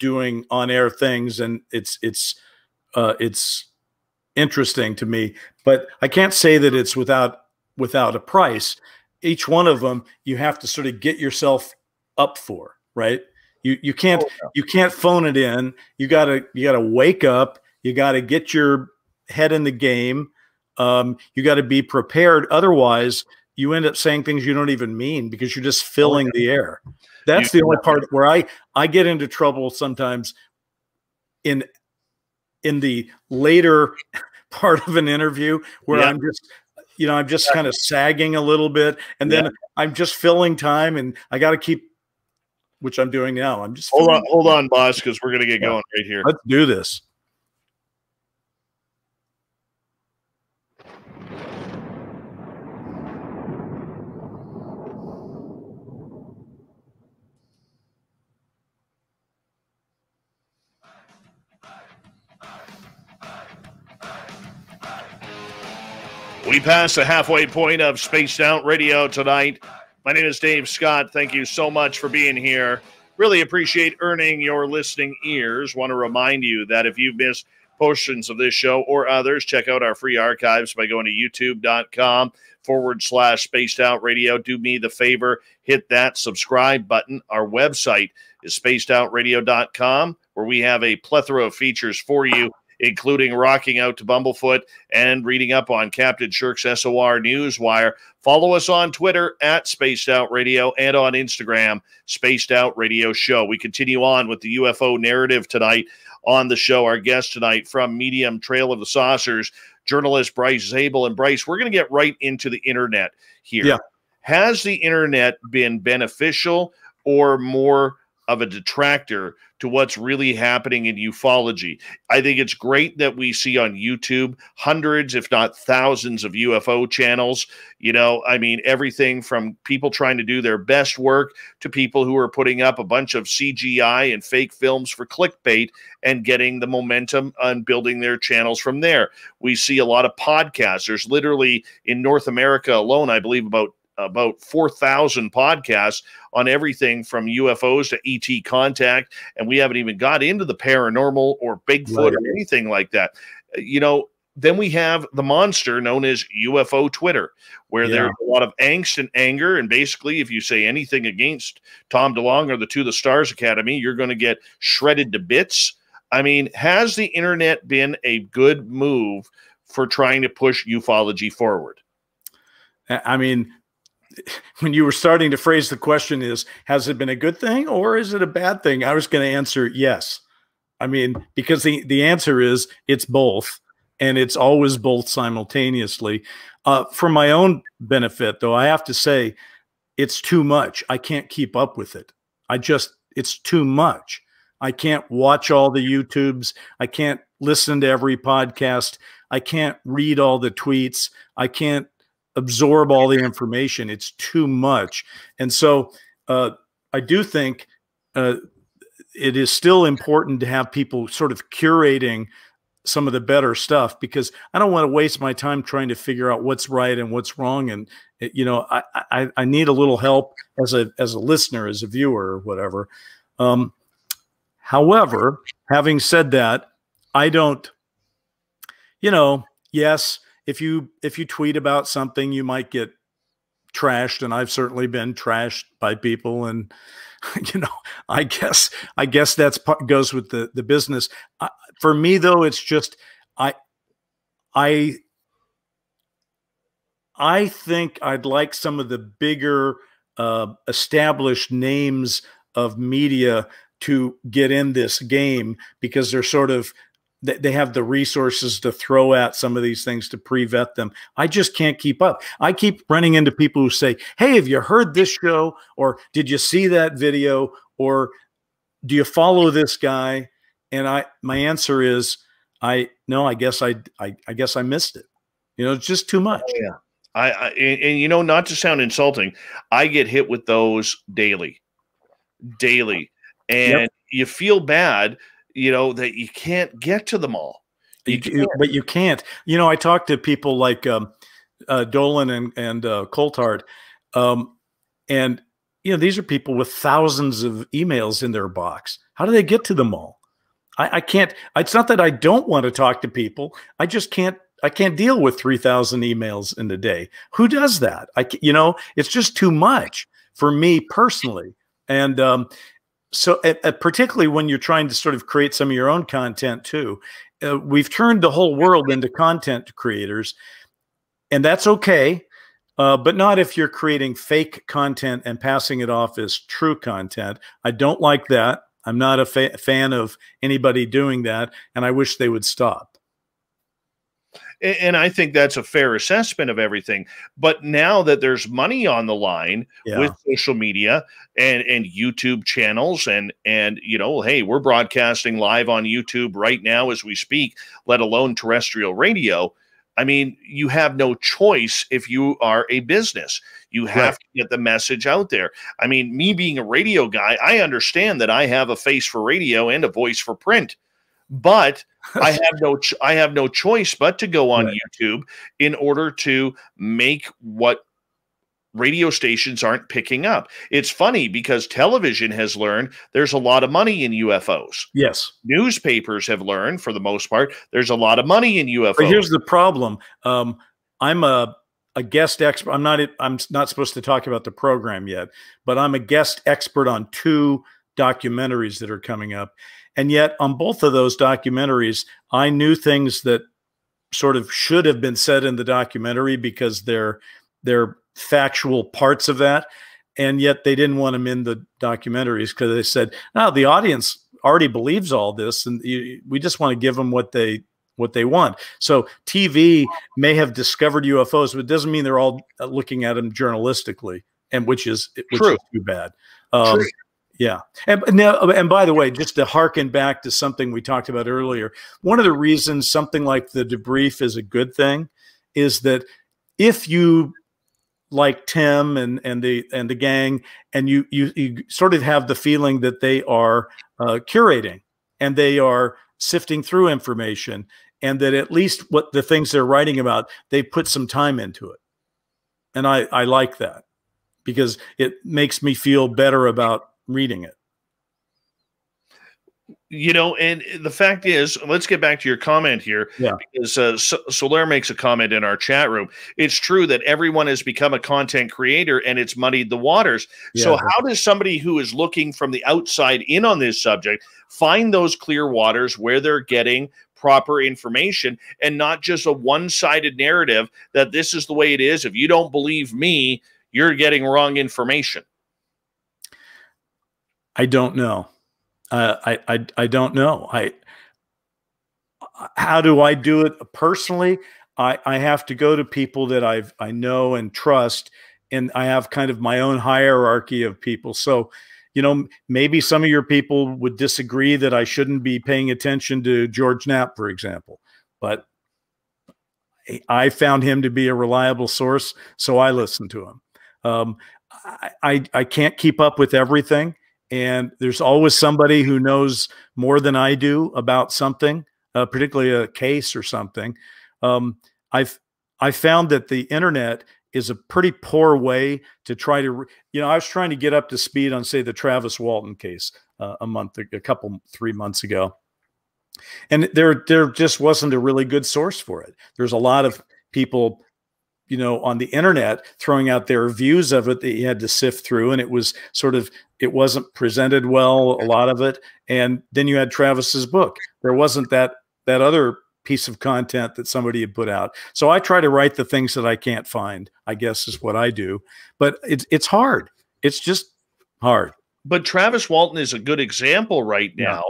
doing on-air things, and it's interesting to me, but I can't say that it's without a price. Each one of them, you have to sort of get yourself up for, right? You can't, you can't phone it in. You gotta wake up. You gotta get your head in the game. You gotta be prepared. Otherwise, you end up saying things you don't even mean, because you're just filling the air. That's the only part where I get into trouble sometimes in the later part of an interview, where I'm just, you know, I'm just kind of sagging a little bit, and then I'm just filling time, and I got to keep which I'm doing now. I'm just hold on, Bosch, because we're gonna get going right here. Let's do this. We passed the halfway point of Spaced Out Radio tonight. My name is Dave Scott. Thank you so much for being here. Really appreciate earning your listening ears. Want to remind you that if you've missed portions of this show or others, check out our free archives by going to youtube.com/spacedoutradio. Do me the favor, hit that subscribe button. Our website is spacedoutradio.com, where we have a plethora of features for you, including rocking out to Bumblefoot and reading up on Captain Shirk's SOR Newswire. Follow us on Twitter at Spaced Out Radio and on Instagram, Spaced Out Radio Show. We continue on with the UFO narrative tonight on the show. Our guest tonight from Medium, Trail of the Saucers, journalist Bryce Zabel. And Bryce, we're going to get right into the internet here. Yeah. Has the internet been beneficial or more of a detractor to what's really happening in ufology? I think it's great that we see on YouTube hundreds, if not thousands, of UFO channels. You know, I mean, everything from people trying to do their best work to people who are putting up a bunch of CGI and fake films for clickbait and getting the momentum on building their channels from there. We see a lot of podcasts. There's literally in North America alone, I believe, about 4,000 podcasts on everything from UFOs to ET contact. And we haven't even got into the paranormal or Bigfoot or anything like that. You know, then we have the monster known as UFO Twitter, where there's a lot of angst and anger. And basically, if you say anything against Tom DeLonge or the To the Stars Academy, you're going to get shredded to bits. I mean, has the internet been a good move for trying to push ufology forward? I mean, when you were starting to phrase the question is, has it been a good thing or is it a bad thing? I was going to answer yes. I mean, because the answer is it's both, and it's always both simultaneously. For my own benefit, though, I have to say it's too much. I can't keep up with it. It's too much. I can't watch all the YouTubes. I can't listen to every podcast. I can't read all the tweets. I can't absorb all the information. It's too much. And so I do think it is still important to have people sort of curating some of the better stuff, because I don't want to waste my time trying to figure out what's right and what's wrong. And, you know, I need a little help as a listener, as a viewer or whatever. However, having said that, I don't, you know, yes, if you tweet about something, you might get trashed, and I've certainly been trashed by people. And, you know, I guess that's goes with the business. For me, though, it's just, I think I'd like some of the bigger established names of media to get in this game, because they're sort of, they have the resources to throw at some of these things to pre-vet them. I just can't keep up. I keep running into people who say, hey, have you heard this show? Or did you see that video? Or do you follow this guy? And my answer is, I guess I missed it. You know, it's just too much. Oh, yeah. And you know, not to sound insulting, I get hit with those daily. And you feel bad, you know, that you can't get to them all. But you can't. You know, I talk to people like Dolan and Coulthart. And, you know, these are people with thousands of emails in their box. How do they get to them all? I can't. It's not that I don't want to talk to people. I just can't. I can't deal with 3,000 emails in a day. Who does that? You know, it's just too much for me personally. And, so particularly when you're trying to sort of create some of your own content too, we've turned the whole world into content creators, and that's okay. But not if you're creating fake content and passing it off as true content. I don't like that. I'm not a fan of anybody doing that, and I wish they would stop. And I think that's a fair assessment of everything. But now that there's money on the line with social media and YouTube channels and, you know, hey, we're broadcasting live on YouTube right now as we speak, let alone terrestrial radio. I mean, you have no choice if you are a business. You have to get the message out there. I mean, me being a radio guy, I understand that I have a face for radio and a voice for print. But I have no choice but to go on YouTube in order to make what radio stations aren't picking up. It's funny because television has learned there's a lot of money in UFOs. Yes. Newspapers have learned, for the most part, there's a lot of money in UFOs. But here's the problem. I'm a guest expert. I'm not supposed to talk about the program yet, but I'm a guest expert on two documentaries that are coming up. And yet on both of those documentaries, I knew things that sort of should have been said in the documentary because they're factual parts of that. And yet they didn't want them in the documentaries because they said, no, the audience already believes all this. And we just want to give them what they want. So TV may have discovered UFOs, but it doesn't mean they're all looking at them journalistically, and which is too bad. True. Yeah. And by the way, just to harken back to something we talked about earlier, one of the reasons something like The Debrief is a good thing is that if you, like Tim and the gang, and you sort of have the feeling that they are curating and they are sifting through information, and that at least what the things they're writing about, they put some time into it. And I like that because it makes me feel better about reading it. You know, and the fact is, let's get back to your comment here, because Solaire makes a comment in our chat room. It's true that everyone has become a content creator and it's muddied the waters. Yeah. So how does somebody who is looking from the outside in on this subject find those clear waters where they're getting proper information and not just a one-sided narrative that this is the way it is? If you don't believe me, you're getting wrong information. I don't know. I don't know. How do I do it personally? I have to go to people that I know and trust, and I have kind of my own hierarchy of people. So, you know, maybe some of your people would disagree that I shouldn't be paying attention to George Knapp, for example, but I found him to be a reliable source, so I listened to him. I can't keep up with everything. And there's always somebody who knows more than I do about something, particularly a case or something. I found that the internet is a pretty poor way to try to, you know, I was trying to get up to speed on, say, the Travis Walton case a couple, 3 months ago. And there just wasn't a really good source for it. There's a lot of people, you know, on the internet throwing out their views of it that you had to sift through. And it was sort of, it wasn't presented well, a lot of it. And then you had Travis's book. There wasn't that other piece of content that somebody had put out. So I try to write the things that I can't find, I guess, is what I do, but it's hard. It's just hard. But Travis Walton is a good example right now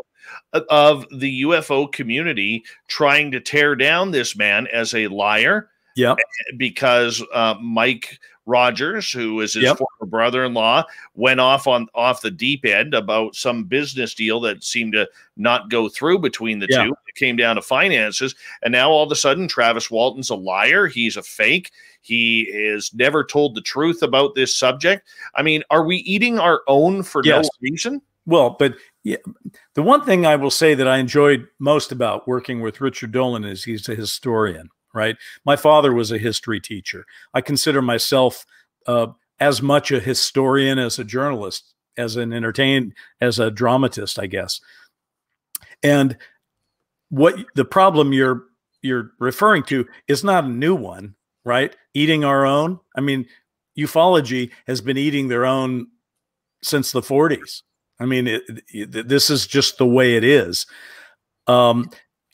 of the UFO community trying to tear down this man as a liar. Yeah, because Mike Rogers, who is his former brother-in-law, went off the deep end about some business deal that seemed to not go through between the two. It came down to finances, and now all of a sudden Travis Walton's a liar. He's a fake. He is never told the truth about this subject. I mean, are we eating our own for no reason? Well, but the one thing I will say that I enjoyed most about working with Richard Dolan is he's a historian. Right. My father was a history teacher. I consider myself as much a historian as a journalist, as a dramatist, I guess. And what the problem you're referring to is not a new one, right? Eating our own. I mean, ufology has been eating their own since the 40s. I mean, this is just the way it is.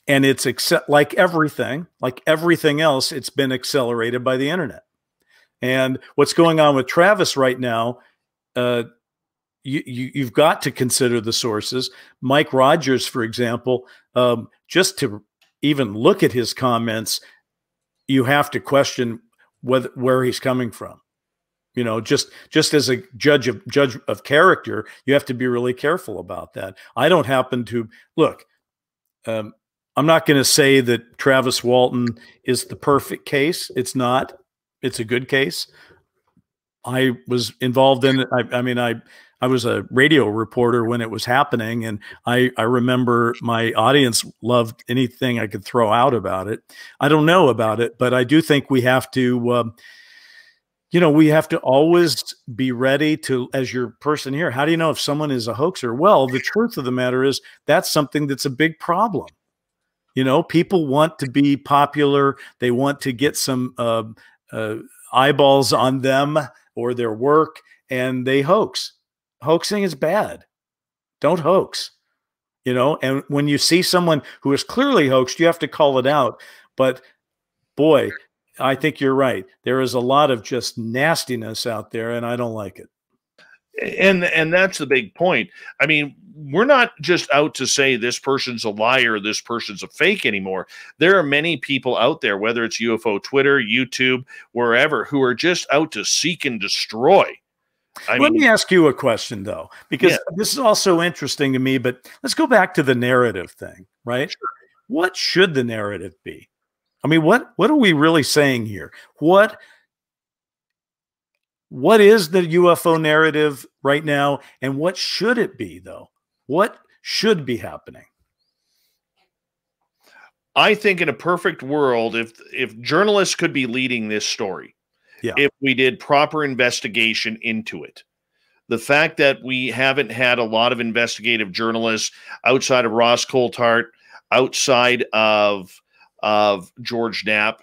And it's like everything else, it's been accelerated by the internet. And what's going on with Travis right now, you've got to consider the sources. Mike Rogers, for example, just to even look at his comments you have to question whether, where he's coming from. You know, just as a judge of character, you have to be really careful about that. I don't happen to look. I'm not going to say that Travis Walton is the perfect case. It's not. It's a good case. I was involved in it. I mean, I was a radio reporter when it was happening, and I remember my audience loved anything I could throw out about it. I don't know about it, but I do think we have to. You know, we have to always be ready to, as your person here, how do you know if someone is a hoaxer? Well, the truth of the matter is that's something that's a big problem. You know, people want to be popular. They want to get some eyeballs on them or their work, and they hoax. Hoaxing is bad. Don't hoax. You know, and when you see someone who is clearly hoaxed, you have to call it out. But boy, I think you're right. There is a lot of just nastiness out there, and I don't like it. And that's the big point. I mean, we're not just out to say this person's a liar, this person's a fake anymore. There are many people out there, whether it's UFO Twitter, YouTube, wherever, who are just out to seek and destroy. Let me ask you a question, though, because this is also interesting to me, but let's go back to the narrative thing, right? Sure. What should the narrative be? I mean, what are we really saying here? What is the UFO narrative right now, and what should it be, though? What should be happening? I think in a perfect world, if journalists could be leading this story, if we did proper investigation into it. The fact that we haven't had a lot of investigative journalists outside of Ross Coulthart, outside of George Knapp,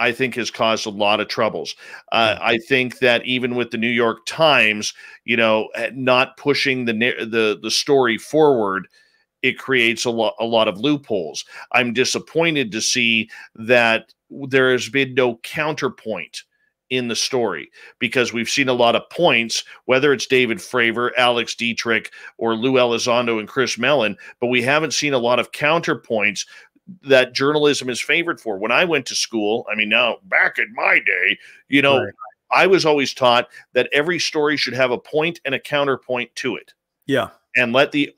I think has caused a lot of troubles. I think that even with the New York Times, you know, not pushing the story forward, it creates a lot of loopholes. I'm disappointed to see that there has been no counterpoint in the story, because we've seen a lot of points, whether it's David Fravor, Alex Dietrich, or Lou Elizondo and Chris Mellon, but we haven't seen a lot of counterpoints that journalism is favored for. When I went to school, I mean, now back in my day, you know, right, I was always taught that every story should have a point and a counterpoint to it. Yeah. And let the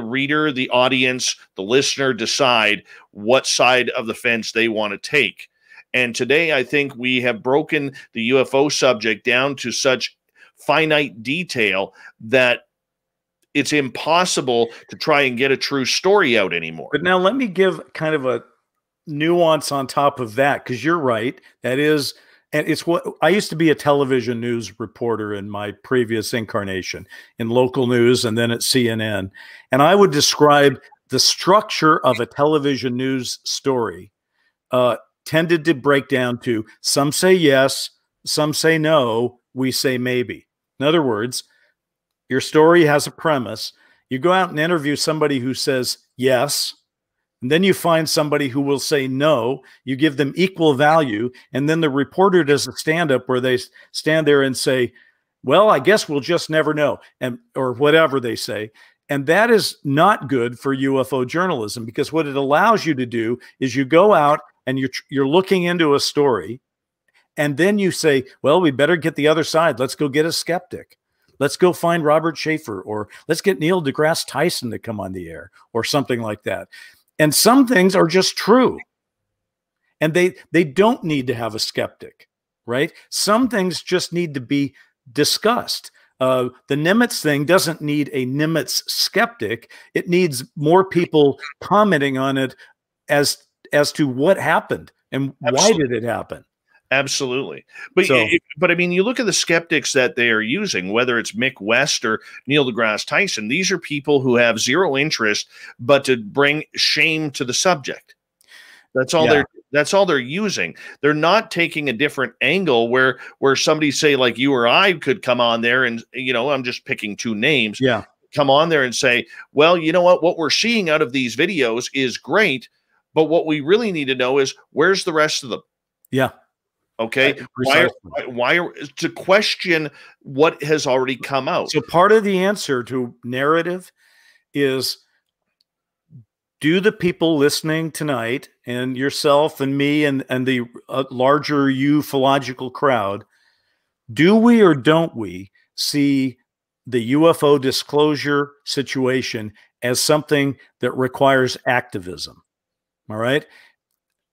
reader, the audience, the listener decide what side of the fence they want to take. And today I think we have broken the UFO subject down to such finite detail that it's impossible to try and get a true story out anymore. But now let me give kind of a nuance on top of that, because you're right. That is, and it's what I used to be a television news reporter in my previous incarnation in local news and then at CNN. And I would describe the structure of a television news story tended to break down to some say yes, some say no, we say maybe. In other words, your story has a premise. You go out and interview somebody who says yes, and then you find somebody who will say no. You give them equal value, and then the reporter does a stand-up where they stand there and say, well, I guess we'll just never know, and or whatever they say. And that is not good for UFO journalism, because what it allows you to do is you go out and you're looking into a story, and then you say, well, we better get the other side. Let's go get a skeptic. Let's go find Robert Schaefer, or let's get Neil deGrasse Tyson to come on the air, or something like that. And some things are just true, and they don't need to have a skeptic, right? Some things just need to be discussed. The Nimitz thing doesn't need a Nimitz skeptic. It needs more people commenting on it as to what happened and why did it happen. Absolutely. But I mean, you look at the skeptics that they are using, whether it's Mick West or Neil deGrasse Tyson, these are people who have zero interest but to bring shame to the subject. That's all they're using. They're not taking a different angle where somebody, say, like you or I, could come on there and, you know, I'm just picking two names. Yeah. Come on there and say, well, you know what we're seeing out of these videos is great, but what we really need to know is where's the rest of them? Yeah. Okay, why to question what has already come out? So part of the answer to narrative is do the people listening tonight and yourself and me and the larger ufological crowd, do we or don't we see the UFO disclosure situation as something that requires activism? All right.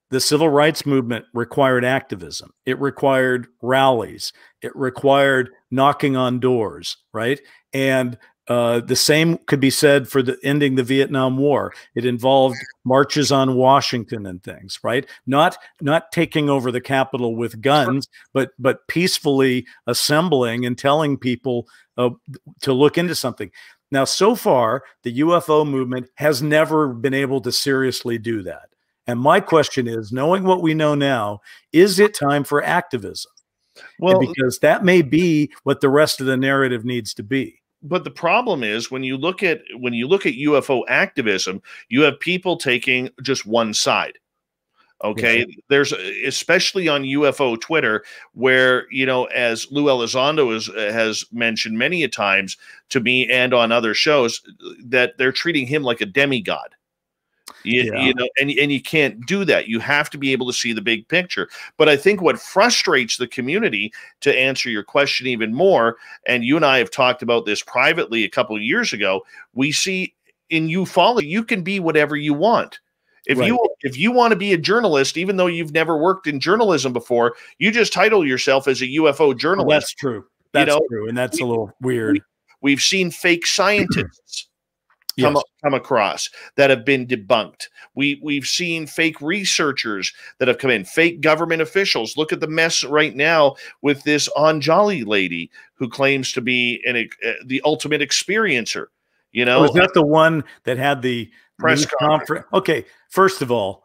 The civil rights movement required activism. It required rallies. It required knocking on doors, right? And the same could be said for the ending the Vietnam War. It involved marches on Washington and things, right? Not taking over the Capitol with guns, but peacefully assembling and telling people to look into something. Now, so far, the UFO movement has never been able to seriously do that. And my question is, knowing what we know now, is it time for activism? Well, and because that may be what the rest of the narrative needs to be. But the problem is when you look at UFO activism, you have people taking just one side. Okay, yes. There's, especially on UFO Twitter, where, you know, as Lou Elizondo has mentioned many a times to me and on other shows, that they're treating him like a demigod. You know, and you can't do that. You have to be able to see the big picture. But I think what frustrates the community, to answer your question even more, and you and I have talked about this privately a couple of years ago, we see in ufology, you can be whatever you want. If you want to be a journalist, even though you've never worked in journalism before, you just title yourself as a UFO journalist. Well, that's true. That's true. And that's a little weird. We've seen fake scientists come across that have been debunked. We've seen fake researchers that have come in, fake government officials. Look at the mess right now with this Anjali lady who claims to be the ultimate experiencer. You know, was that the one that had the press conference? Okay, first of all,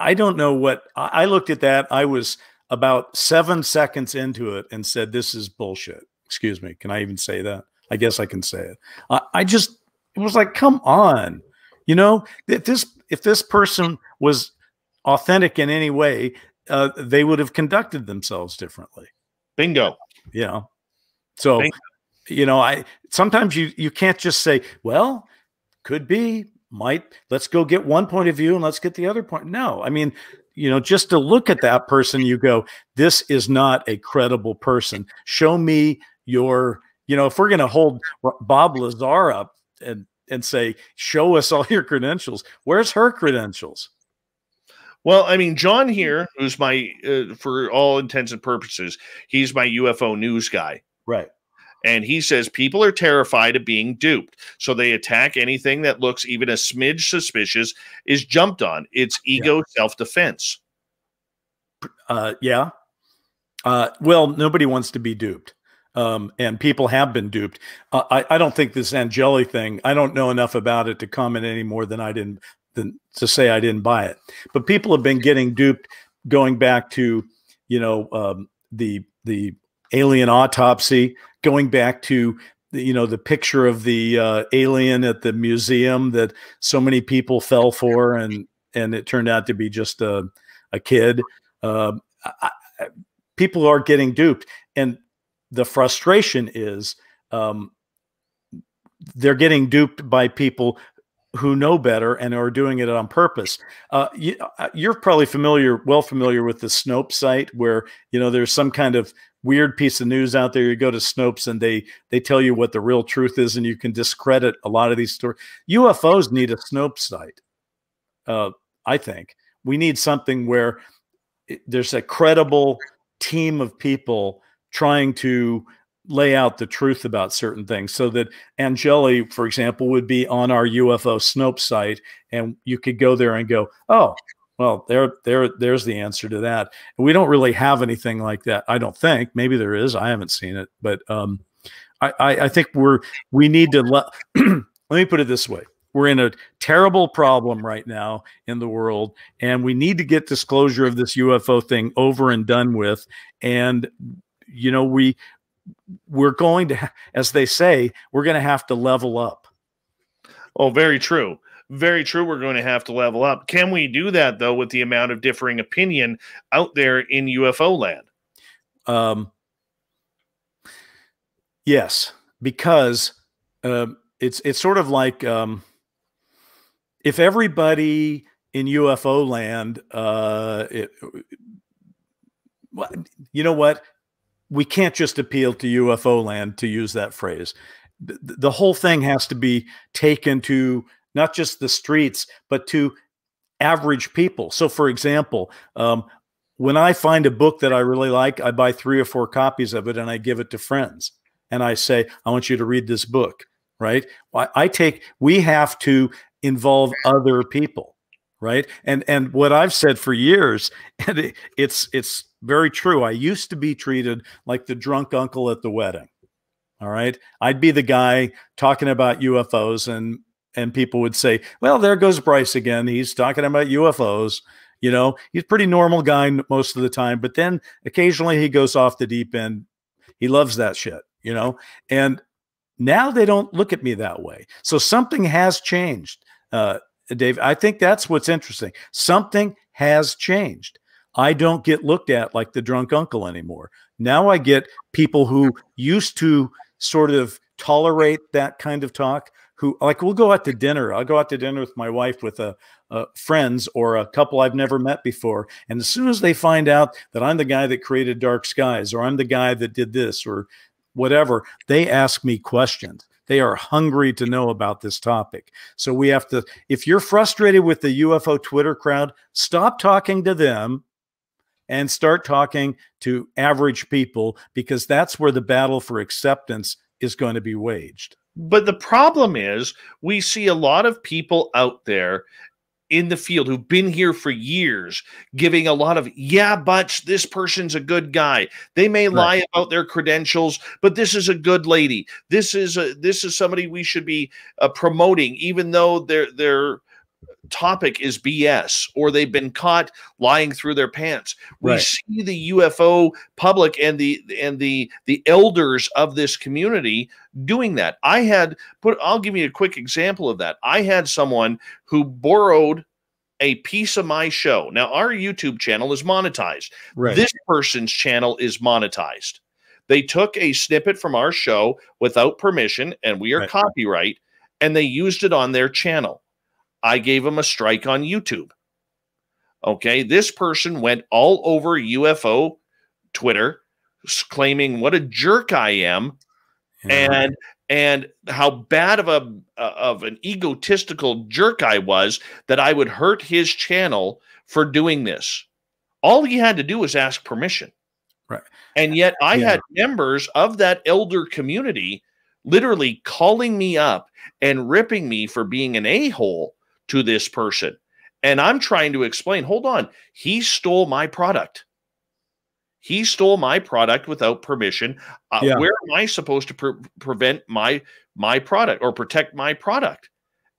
I don't know what I looked at that. I was about 7 seconds into it and said, "This is bullshit." Excuse me. Can I even say that? I guess I can say it. It was like, come on, you know, if this person was authentic in any way, they would have conducted themselves differently. Bingo. Yeah. So, bingo. You know, sometimes you can't just say, well, could be, might, let's go get one point of view and let's get the other point. No, I mean, you know, just to look at that person, you go, this is not a credible person. Show me your, you know, if we're going to hold Bob Lazar up and say, show us all your credentials. Where's her credentials? Well, I mean, John here, who's my, for all intents and purposes, he's my UFO news guy. Right. And he says people are terrified of being duped, so they attack anything that looks even a smidge suspicious is jumped on. It's ego self-defense. Well, nobody wants to be duped. And people have been duped. I don't think this Anjali thing, I don't know enough about it to comment any more than to say I didn't buy it. But people have been getting duped going back to, you know, the alien autopsy, going back to, you know, the picture of the alien at the museum that so many people fell for, and it turned out to be just a kid. People are getting duped. And the frustration is they're getting duped by people who know better and are doing it on purpose. You're probably well familiar with the Snopes site, where, you know, there's some kind of weird piece of news out there. You go to Snopes and they tell you what the real truth is, and you can discredit a lot of these stories. UFOs need a Snopes site. I think we need something where there's a credible team of people trying to lay out the truth about certain things, so that Anjali, for example, would be on our UFO Snopes site, and you could go there and go, oh, well, there's the answer to that. And we don't really have anything like that, I don't think. Maybe there is. I haven't seen it, but I think we need to let me put it this way. We're in a terrible problem right now in the world, and we need to get disclosure of this UFO thing over and done with. And you know, we're going to, as they say, we're going to have to level up. Oh, very true. Very true. We're going to have to level up. Can we do that, though, with the amount of differing opinion out there in UFO land? Yes, because it's sort of like if everybody in UFO land, you know what? We can't just appeal to UFO land, to use that phrase. The whole thing has to be taken to not just the streets, but to average people. So for example, when I find a book that I really like, I buy 3 or 4 copies of it and I give it to friends. And I say, I want you to read this book, right? We have to involve other people, right? And what I've said for years, and it's very true. I used to be treated like the drunk uncle at the wedding. All right. I'd be the guy talking about UFOs, and people would say, well, there goes Bryce again. He's talking about UFOs. You know, he's a pretty normal guy most of the time, but then occasionally he goes off the deep end. He loves that shit, you know, and now they don't look at me that way. So something has changed. Dave, I think that's what's interesting. Something has changed. I don't get looked at like the drunk uncle anymore. Now I get people who used to sort of tolerate that kind of talk, who like, we'll go out to dinner. I'll go out to dinner with my wife, with friends or a couple I've never met before. And as soon as they find out that I'm the guy that created Dark Skies, or I'm the guy that did this or whatever, they ask me questions. They are hungry to know about this topic. So we have to, if you're frustrated with the UFO Twitter crowd, stop talking to them and start talking to average people, because that's where the battle for acceptance is going to be waged. But the problem is, we see a lot of people out there in the field who've been here for years giving a lot of, yeah, but this person's a good guy. They may lie about their credentials, but this is a good lady. This is somebody we should be promoting, even though their topic is BS, or they've been caught lying through their pants. We see the UFO public and the elders of this community doing that. I'll give you a quick example of that. I had someone who borrowed a piece of my show. Now, our YouTube channel is monetized. This person's channel is monetized. They took a snippet from our show without permission, and we are copyright, and they used it on their channel. I gave him a strike on YouTube. Okay, this person went all over UFO Twitter claiming what a jerk I am, and how bad of an egotistical jerk I was, that I would hurt his channel for doing this. All he had to do was ask permission. Right. And yet I had members of that elder community literally calling me up and ripping me for being an a-hole to this person. And I'm trying to explain, hold on, he stole my product. He stole my product without permission. Where am I supposed to prevent my product or protect my product?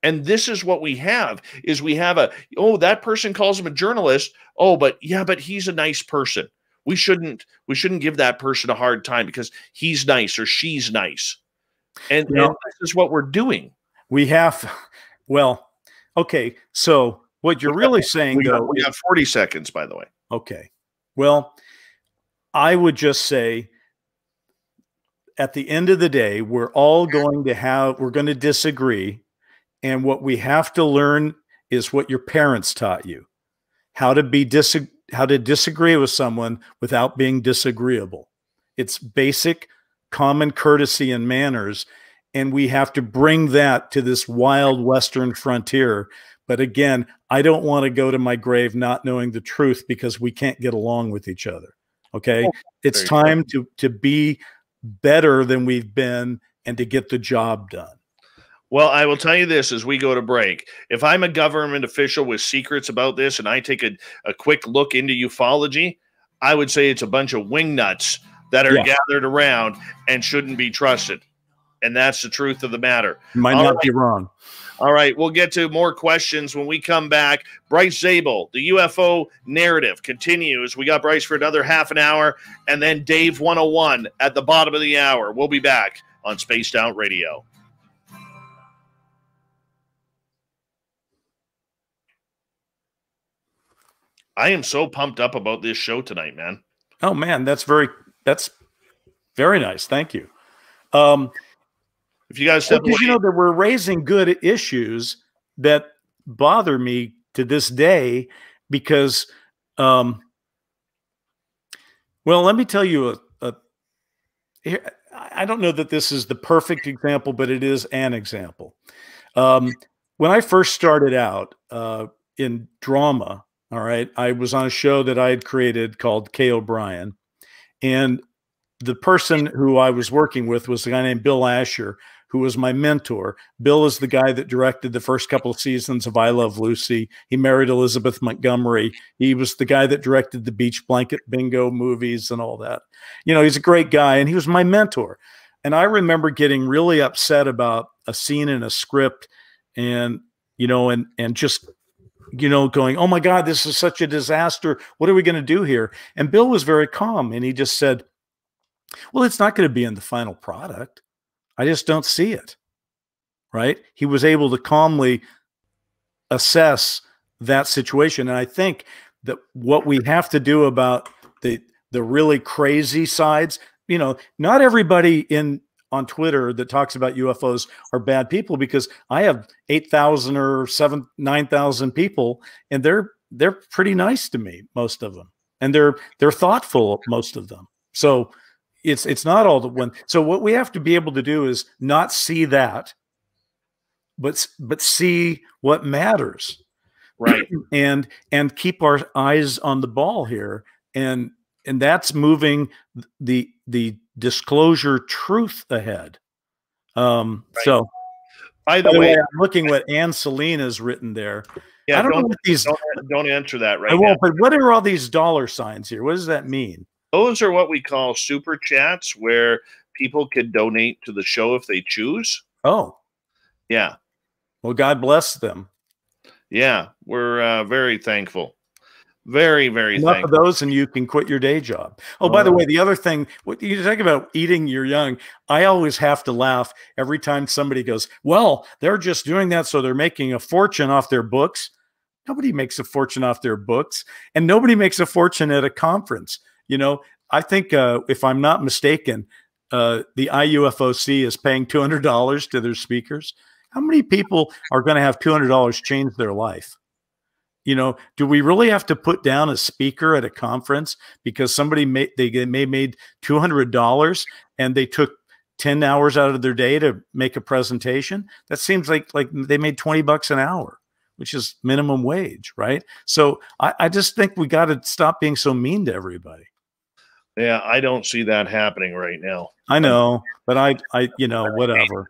And this is what we have, is we have a, oh, that person calls him a journalist. Oh, but yeah, but he's a nice person. We shouldn't give that person a hard time because he's nice or she's nice. And, and this is what we're doing. We have, well, okay, so what you're really saying, we have 40 seconds, by the way. Okay. Well, I would just say, at the end of the day, we're all going to have, we're going to disagree. And what we have to learn is what your parents taught you, how to disagree with someone without being disagreeable. It's basic common courtesy and manners. And we have to bring that to this wild Western frontier. But again, I don't want to go to my grave not knowing the truth, because we can't get along with each other. Okay. It's time to be better than we've been and to get the job done. Well, I will tell you this as we go to break. If I'm a government official with secrets about this and I take a quick look into ufology, I would say it's a bunch of wingnuts that are gathered around and shouldn't be trusted. And that's the truth of the matter. Might not be wrong. All right, we'll get to more questions when we come back. Bryce Zabel, the UFO narrative continues. We got Bryce for another half an hour, and then Dave 101 at the bottom of the hour. We'll be back on Spaced Out Radio. I am so pumped up about this show tonight, man. Oh, man, that's very nice. Thank you. If you guys, you know that we're raising good issues that bother me to this day because, well, let me tell you, I don't know that this is the perfect example, but it is an example. When I first started out in drama, all right, I was on a show that I had created called Kay O'Brien. And the person who I was working with was a guy named Bill Asher, who was my mentor. Bill is the guy that directed the first couple of seasons of I Love Lucy. He married Elizabeth Montgomery. He was the guy that directed the Beach Blanket Bingo movies and all that. You know, he's a great guy, and he was my mentor. And I remember getting really upset about a scene in a script and, you know, and just, you know, going, oh, my God, this is such a disaster. What are we going to do here? And Bill was very calm, and he just said, well, it's not going to be in the final product. I just don't see it, right? He was able to calmly assess that situation. And I think that what we have to do about the really crazy sides, you know, not everybody on Twitter that talks about UFOs are bad people, because I have 8,000 or 9,000 people, and they're pretty nice to me, most of them. And they're thoughtful, most of them. So it's not all the one. So what we have to be able to do is not see that, but see what matters, right? and keep our eyes on the ball here, and that's moving the disclosure truth ahead. Right. So by the way, I'm looking what Ann Selena's written there. Yeah, I don't know what these don't answer that right. I won't. But what are all these dollar signs here? What does that mean? Those are what we call super chats, where people could donate to the show if they choose. Oh, yeah. Well, God bless them. Yeah, we're very thankful. Very, very thankful. Enough of those, and you can quit your day job. Oh, by the way, the other thing, what you talk about eating your young, I always have to laugh every time somebody goes, well, they're just doing that so they're making a fortune off their books. Nobody makes a fortune off their books, and nobody makes a fortune at a conference. You know, I think if I'm not mistaken, the IUFOC is paying $200 to their speakers. How many people are going to have $200 change their life? You know, do we really have to put down a speaker at a conference because somebody made $200 and they took 10 hours out of their day to make a presentation? That seems like they made 20 bucks an hour, which is minimum wage, right? So I just think we got to stop being so mean to everybody. Yeah, I don't see that happening right now. I know, but I you know, whatever.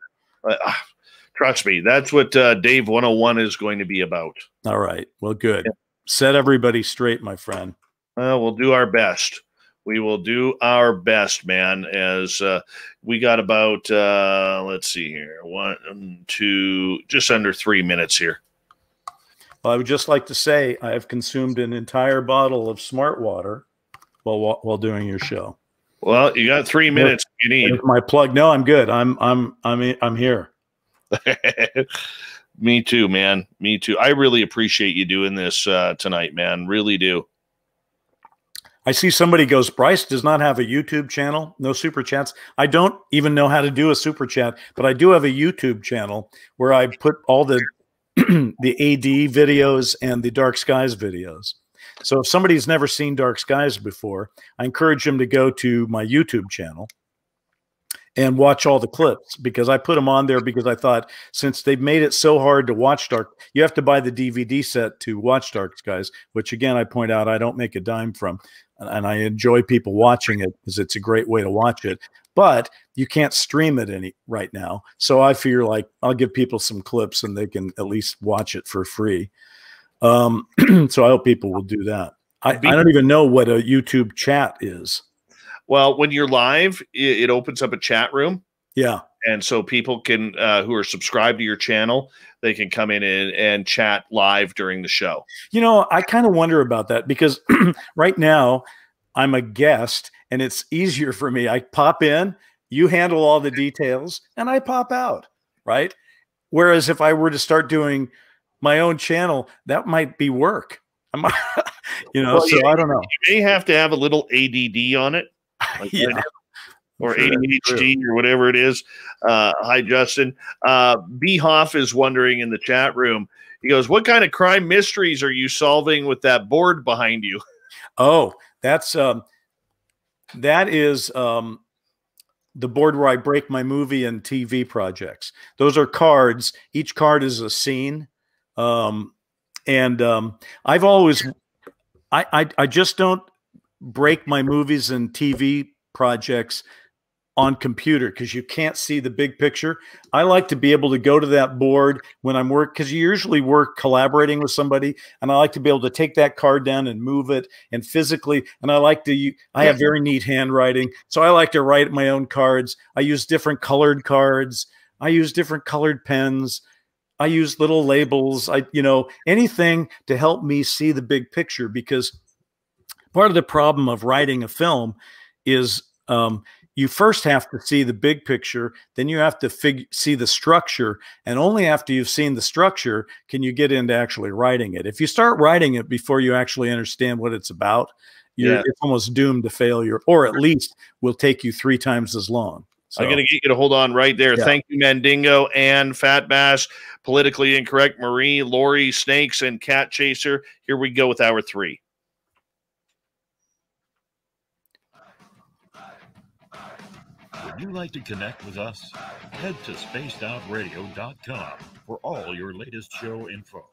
Trust me, that's what Dave 101 is going to be about. All right. Well, good. Yeah. Set everybody straight, my friend. We'll do our best. We will do our best, man, as we got about, let's see here, 1, 2, just under 3 minutes here. Well, I would just like to say I have consumed an entire bottle of Smart Water while doing your show. Well, you got 3 minutes. You need my plug. No, I'm good. I'm here. Me too, man. Me too. I really appreciate you doing this tonight, man. Really do. I see somebody goes, Bryce does not have a YouTube channel. No super chats. I don't even know how to do a super chat, but I do have a YouTube channel where I put all the AD videos and the Dark Skies videos. So if somebody's never seen Dark Skies before, I encourage them to go to my YouTube channel and watch all the clips, because I put them on there because I thought, since they've made it so hard to watch you have to buy the DVD set to watch Dark Skies, which again, I point out, I don't make a dime from, and I enjoy people watching it because it's a great way to watch it, but you can't stream it right now. So I feel like I'll give people some clips and they can at least watch it for free. So I hope people will do that. I don't even know what a YouTube chat is. Well, when you're live, it opens up a chat room. Yeah. And so people can, who are subscribed to your channel, they can come in and chat live during the show. You know, I kind of wonder about that because right now I'm a guest and it's easier for me. I pop in, you handle all the details, and I pop out. Right. Whereas if I were to start doing my own channel, that might be work. You know, well, so yeah, I don't know. You may have to have a little ADD on it. Like yeah. or sure, ADHD or whatever it is. Hi, Justin. B. Hoff is wondering in the chat room. He goes, what kind of crime mysteries are you solving with that board behind you? Oh, that's that is the board where I break my movie and TV projects. Those are cards. Each card is a scene. I've always, I just don't break my movies and TV projects on computer because you can't see the big picture. I like to be able to go to that board when I'm working, because you usually work collaborating with somebody, and I like to be able to take that card down and move it and physically. And I like to, I have very neat handwriting, so I like to write my own cards. I use different colored cards. I use different colored pens. I use little labels. I, you know, anything to help me see the big picture, because part of the problem of writing a film is, you first have to see the big picture, then you have to see the structure, and only after you've seen the structure can you get into actually writing it. If you start writing it before you actually understand what it's about, you're it's almost doomed to failure, or at least will take you 3 times as long. So, I'm going to get you to hold on right there. Yeah. Thank you, Mandingo, and Fat Bass, Politically Incorrect, Marie, Lori, Snakes, and Cat Chaser. Here we go with hour 3. Would you like to connect with us? Head to spacedoutradio.com for all your latest show info.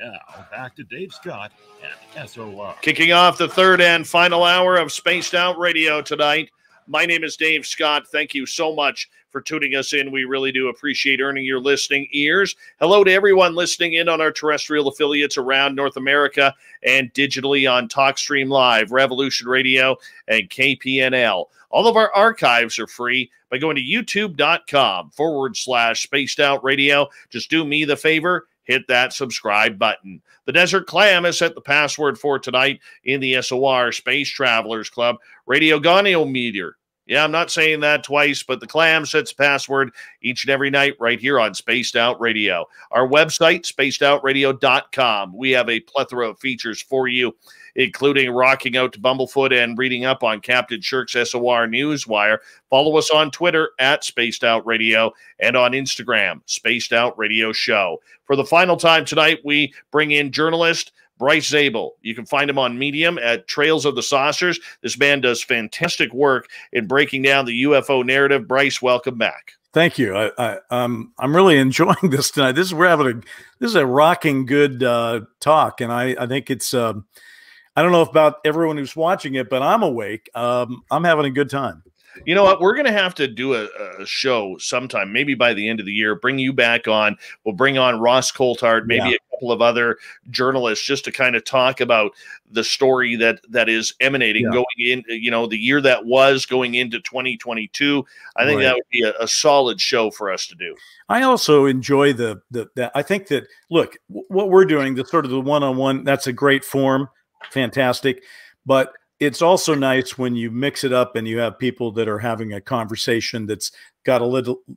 Now, back to Dave Scott and SOR. Kicking off the 3rd and final hour of Spaced Out Radio tonight. My name is Dave Scott. Thank you so much for tuning us in. We really do appreciate earning your listening ears. Hello to everyone listening in on our terrestrial affiliates around North America and digitally on TalkStream Live, Revolution Radio, and KPNL. All of our archives are free by going to youtube.com/spacedoutradio. Just do me the favor, hit that subscribe button. The Desert Clam has set the password for tonight in the SOR Space Travelers Club Radio Goniometer. Yeah, I'm not saying that twice, but the Clam sets the password each and every night right here on Spaced Out Radio. Our website, spacedoutradio.com. We have a plethora of features for you, including rocking out to Bumblefoot and reading up on Captain Shirk's SOR Newswire. Follow us on Twitter at Spaced Out Radio and on Instagram, Spaced Out Radio Show. For the final time tonight, we bring in journalist Bryce Zabel. You can find him on Medium at Trails of the Saucers. This man does fantastic work in breaking down the UFO narrative. Bryce, welcome back. Thank you. I'm really enjoying this tonight. This is, we're having a, this is a rocking good talk, and I think it's, I don't know about everyone who's watching it, but I'm awake. I'm having a good time. You know what? We're going to have to do a show sometime, maybe by the end of the year, bring you back on. We'll bring on Ross Coulthart, maybe a couple of other journalists, just to kind of talk about the story that is emanating going in, you know, the year that was going into 2022. I think that would be a solid show for us to do. I also enjoy the I think that, look, what we're doing, the sort of the one-on-one, that's a great form. Fantastic. But it's also nice when you mix it up and you have people that are having a conversation that's got a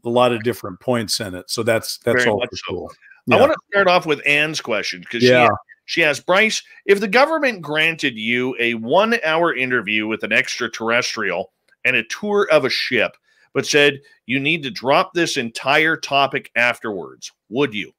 lot of different points in it. So that's all cool. Yeah. I want to start off with Anne's question, because she asked, Bryce, if the government granted you a 1-hour interview with an extraterrestrial and a tour of a ship, but said you need to drop this entire topic afterwards, would you?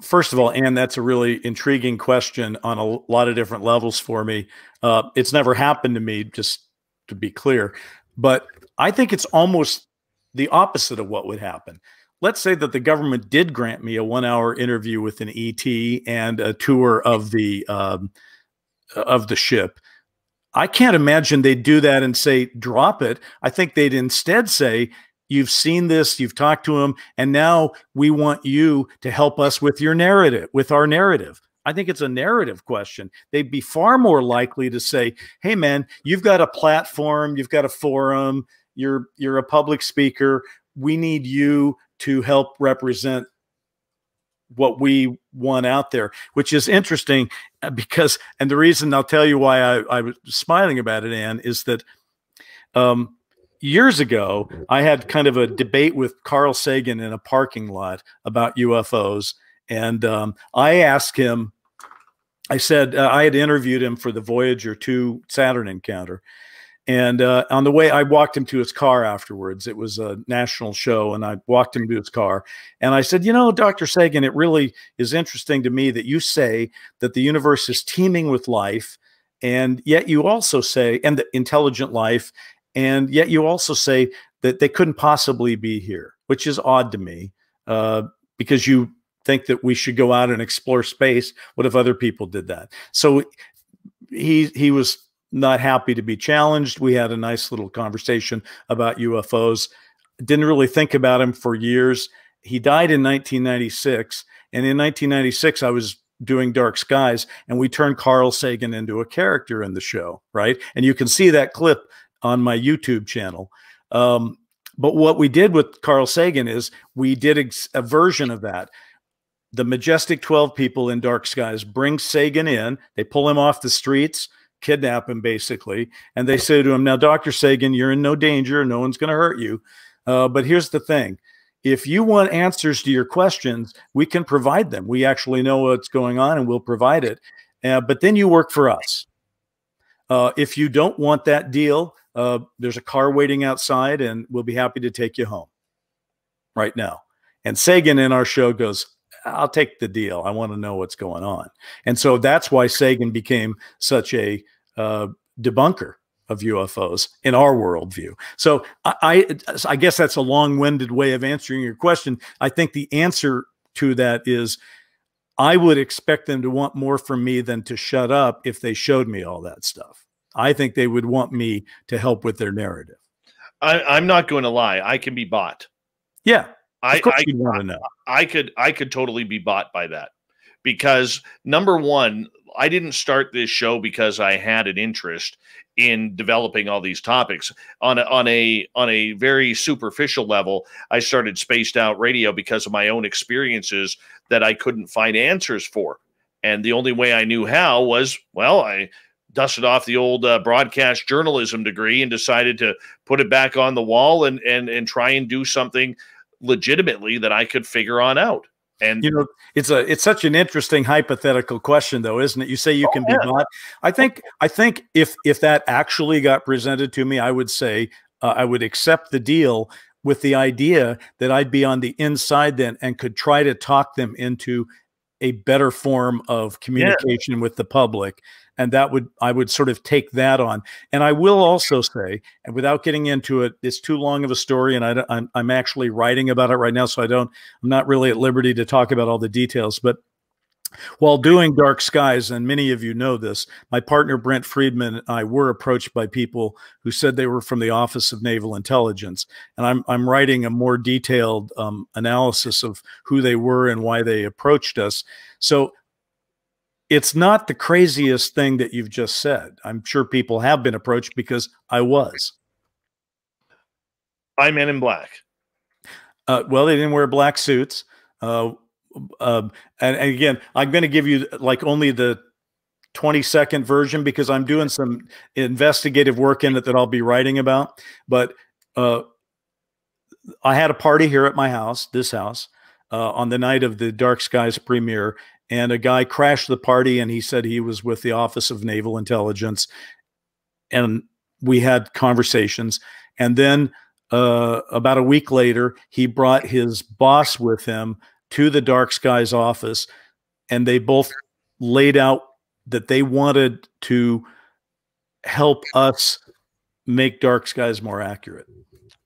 First of all, Ann, that's a really intriguing question on a lot of different levels for me. It's never happened to me, just to be clear, but I think it's almost the opposite of what would happen. Let's say that the government did grant me a 1-hour interview with an ET and a tour of the ship. I can't imagine they'd do that and say, drop it. I think they'd instead say, you've seen this, you've talked to him, and now we want you to help us with your narrative, with our narrative. I think it's a narrative question. They'd be far more likely to say, hey man, you've got a platform, you've got a forum, you're a public speaker. We need you to help represent what we want out there, which is interesting because, and the reason I'll tell you why I was smiling about it, Ann, is that, years ago, I had kind of a debate with Carl Sagan in a parking lot about UFOs. And I asked him, I said, I had interviewed him for the Voyager 2 Saturn encounter. And on the way, I walked him to his car afterwards. It was a national show, and I walked him to his car. And I said, you know, Dr. Sagan, it really is interesting to me that you say that the universe is teeming with life, and yet you also say, and the intelligent life, and yet you also say that they couldn't possibly be here, which is odd to me because you think that we should go out and explore space. What if other people did that? So he was not happy to be challenged. We had a nice little conversation about UFOs. Didn't really think about him for years. He died in 1996. And in 1996, I was doing Dark Skies, and we turned Carl Sagan into a character in the show, right? And you can see that clip on my YouTube channel. But what we did with Carl Sagan is we did a version of that. The Majestic 12 people in Dark Skies bring Sagan in. They pull him off the streets, kidnap him basically. And they say to him, now, Dr. Sagan, you're in no danger. No one's going to hurt you. But here's the thing. If you want answers to your questions, we can provide them. We actually know what's going on and we'll provide it. But then you work for us. If you don't want that deal, there's a car waiting outside and we'll be happy to take you home right now. And Sagan in our show goes, I'll take the deal. I want to know what's going on. And so that's why Sagan became such a debunker of UFOs in our worldview. So I guess that's a long-winded way of answering your question. I think the answer to that is I would expect them to want more from me than to shut up if they showed me all that stuff. I think they would want me to help with their narrative. I'm not going to lie. I can be bought. Yeah. I could totally be bought by that, because number one, I didn't start this show because I had an interest in developing all these topics on a very superficial level. I started Spaced Out Radio because of my own experiences that I couldn't find answers for. And the only way I knew how was, well, I dusted off the old broadcast journalism degree and decided to put it back on the wall and try and do something legitimately that I could figure on out. And you know, it's such an interesting hypothetical question though, isn't it? You say you can be bought. I think if that actually got presented to me, I would say I would accept the deal with the idea that I'd be on the inside then and could try to talk them into a better form of communication with the public. And that would, I would sort of take that on. And I will also say, and without getting into it, it's too long of a story and I'm actually writing about it right now. So I'm not really at liberty to talk about all the details, but while doing Dark Skies, and many of you know this, my partner, Brent Friedman, and I were approached by people who said they were from the Office of Naval Intelligence. And I'm writing a more detailed analysis of who they were and why they approached us. So it's not the craziest thing that you've just said. I'm sure people have been approached because I was. By Men in Black. Well, they didn't wear black suits. And again, I'm going to give you like only the 20-second version because I'm doing some investigative work in it that I'll be writing about. But I had a party here at my house, this house, on the night of the Dark Skies premiere, and a guy crashed the party and he said he was with the Office of Naval Intelligence, and we had conversations. And then about a week later, he brought his boss with him to the Dark Skies office, and they both laid out that they wanted to help us make Dark Skies more accurate.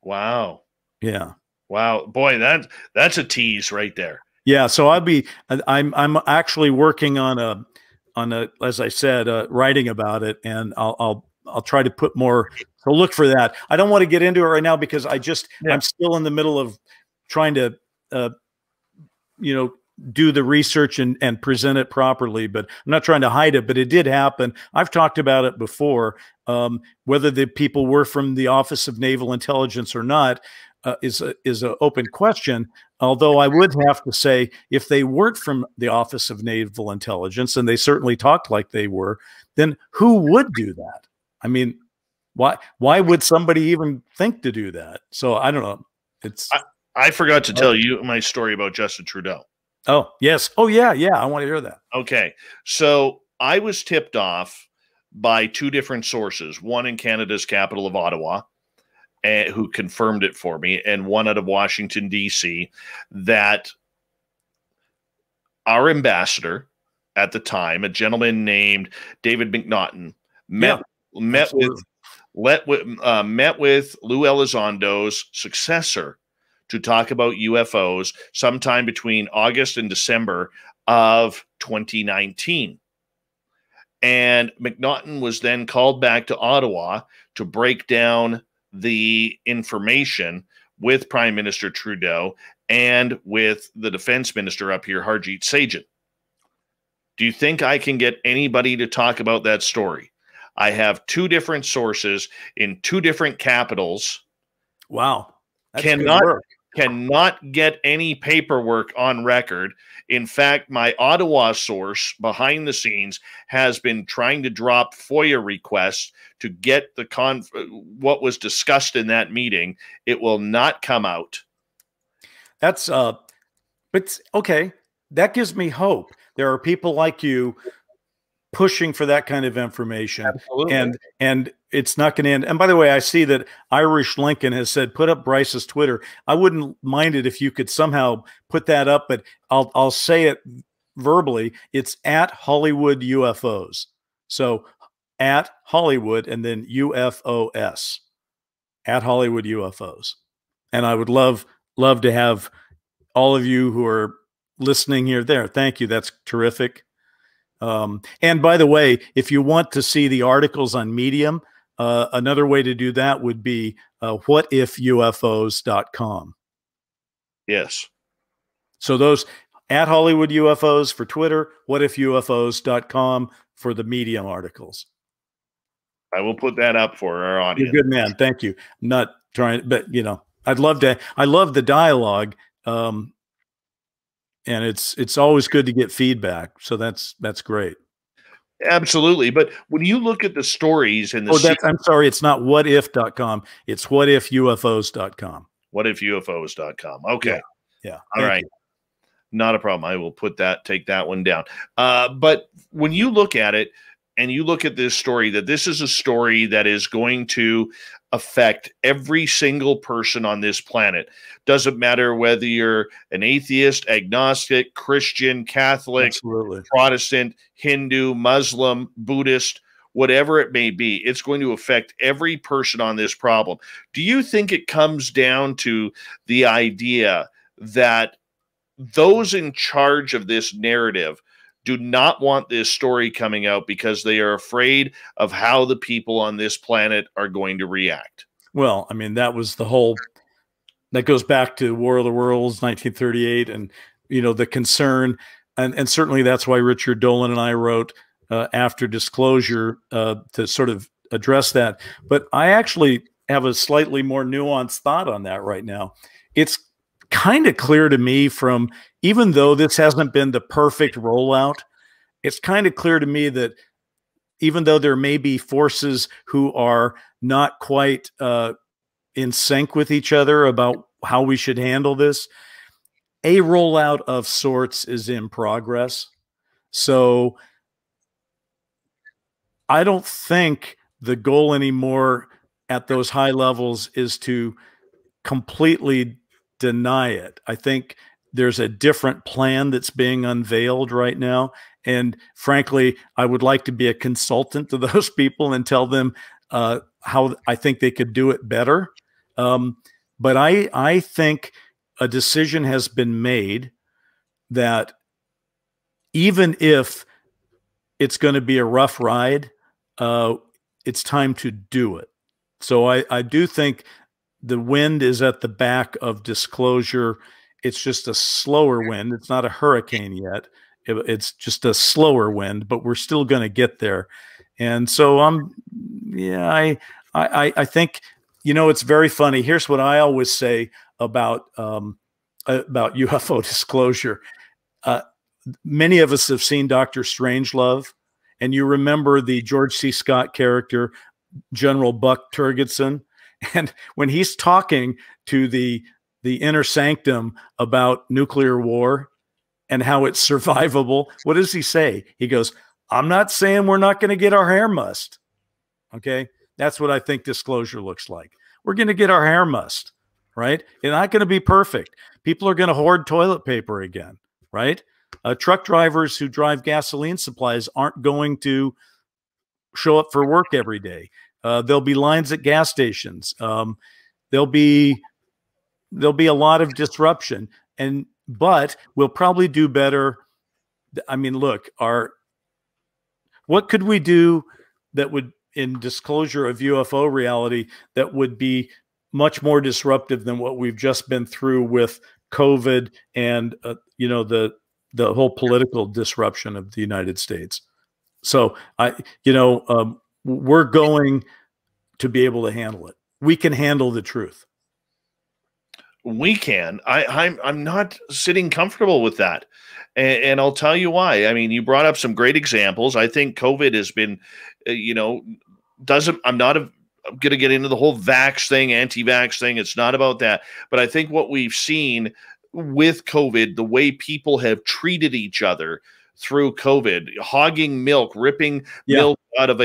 Wow. Yeah. Wow. Boy, that's a tease right there. Yeah. So I'm actually working on a, as I said, writing about it, and I'll try to put more, so look for that. I don't want to get into it right now because I'm still in the middle of trying to, you know, do the research and present it properly, but I'm not trying to hide it, but it did happen. I've talked about it before, whether the people were from the Office of Naval Intelligence or not is an open question. Although I would have to say if they weren't from the Office of Naval Intelligence, and they certainly talked like they were, then who would do that? I mean, why would somebody even think to do that? So I don't know. I forgot to tell you my story about Justin Trudeau. Oh, yes. Oh, yeah. Yeah. I want to hear that. Okay. So I was tipped off by two different sources, one in Canada's capital of Ottawa, who confirmed it for me, and one out of Washington, D.C., that our ambassador at the time, a gentleman named David McNaughton, met with Lou Elizondo's successor to talk about UFOs sometime between August and December of 2019. And McNaughton was then called back to Ottawa to break down the information with Prime Minister Trudeau and with the defense minister up here, Harjit Sajjan. Do you think I can get anybody to talk about that story? I have two different sources in two different capitals. Wow. That's cannot get any paperwork on record. In fact, my Ottawa source behind the scenes has been trying to drop FOIA requests to get the what was discussed in that meeting. It will not come out. That's but okay. That gives me hope. There are people like you pushing for that kind of information. Absolutely. And it's not going to end. And by the way, I see that Irish Lincoln has said, put up Bryce's Twitter. I wouldn't mind it if you could somehow put that up, but I'll say it verbally. It's at Hollywood UFOs. So at Hollywood and then UFOs, at Hollywood UFOs. And I would love to have all of you who are listening here there. Thank you. That's terrific. And by the way, if you want to see the articles on Medium, another way to do that would be whatifufos.com. Yes. So those at Hollywood UFOs for Twitter, whatifufos.com for the Medium articles. I will put that up for our audience. You're a good man. Thank you. I'm not trying, but you know, I'd love to, I love the dialogue. And it's always good to get feedback. So that's great. Absolutely. But when you look at the stories and the I'm sorry, it's not whatif.com. It's whatifufos.com. Whatifufos.com. Okay. Yeah. All right. You. Not a problem. I will put that, take that one down. But when you look at it and you look at this story, that this is a story that is going to affect every single person on this planet. Doesn't matter whether you're an atheist, agnostic, Christian, Catholic, absolutely, Protestant, Hindu, Muslim, Buddhist, whatever it may be, it's going to affect every person on this problem. Do you think it comes down to the idea that those in charge of this narrative do not want this story coming out because they are afraid of how the people on this planet are going to react? Well, I mean, that was the whole, that goes back to War of the Worlds, 1938, and, you know, the concern. And certainly that's why Richard Dolan and I wrote After Disclosure to sort of address that. But I actually have a slightly more nuanced thought on that right now. It's kind of clear to me from, even though this hasn't been the perfect rollout, it's kind of clear to me that even though there may be forces who are not quite in sync with each other about how we should handle this, a rollout of sorts is in progress. So I don't think the goal anymore at those high levels is to completely deny it. I think there's a different plan that's being unveiled right now. And frankly, I would like to be a consultant to those people and tell them how I think they could do it better. But I think a decision has been made that even if it's going to be a rough ride, it's time to do it. So I do think the wind is at the back of disclosure. It's just a slower wind. It's not a hurricane yet. It's just a slower wind, but we're still going to get there. And so yeah, I think, you know, it's very funny. Here's what I always say about UFO disclosure. Many of us have seen Dr. Strangelove, and you remember the George C. Scott character, General Buck Turgidson. And when he's talking to the inner sanctum about nuclear war and how it's survivable, what does he say? He goes, I'm not saying we're not going to get our hair mussed. Okay. That's what I think disclosure looks like. We're going to get our hair mussed, right? It's not going to be perfect. People are going to hoard toilet paper again, right? Truck drivers who drive gasoline supplies aren't going to show up for work every day. There'll be lines at gas stations. There'll be a lot of disruption, but we'll probably do better. I mean, look, what could we do that would, in disclosure of UFO reality, that would be much more disruptive than what we've just been through with COVID and, you know, the whole political disruption of the United States. So we're going to be able to handle it. We can handle the truth. We can. I'm not sitting comfortable with that. And I'll tell you why. I mean, you brought up some great examples. I think COVID has been, I'm going to get into the whole vax thing, anti-vax thing. It's not about that. But I think what we've seen with COVID, the way people have treated each other through COVID, hogging milk, ripping milk out of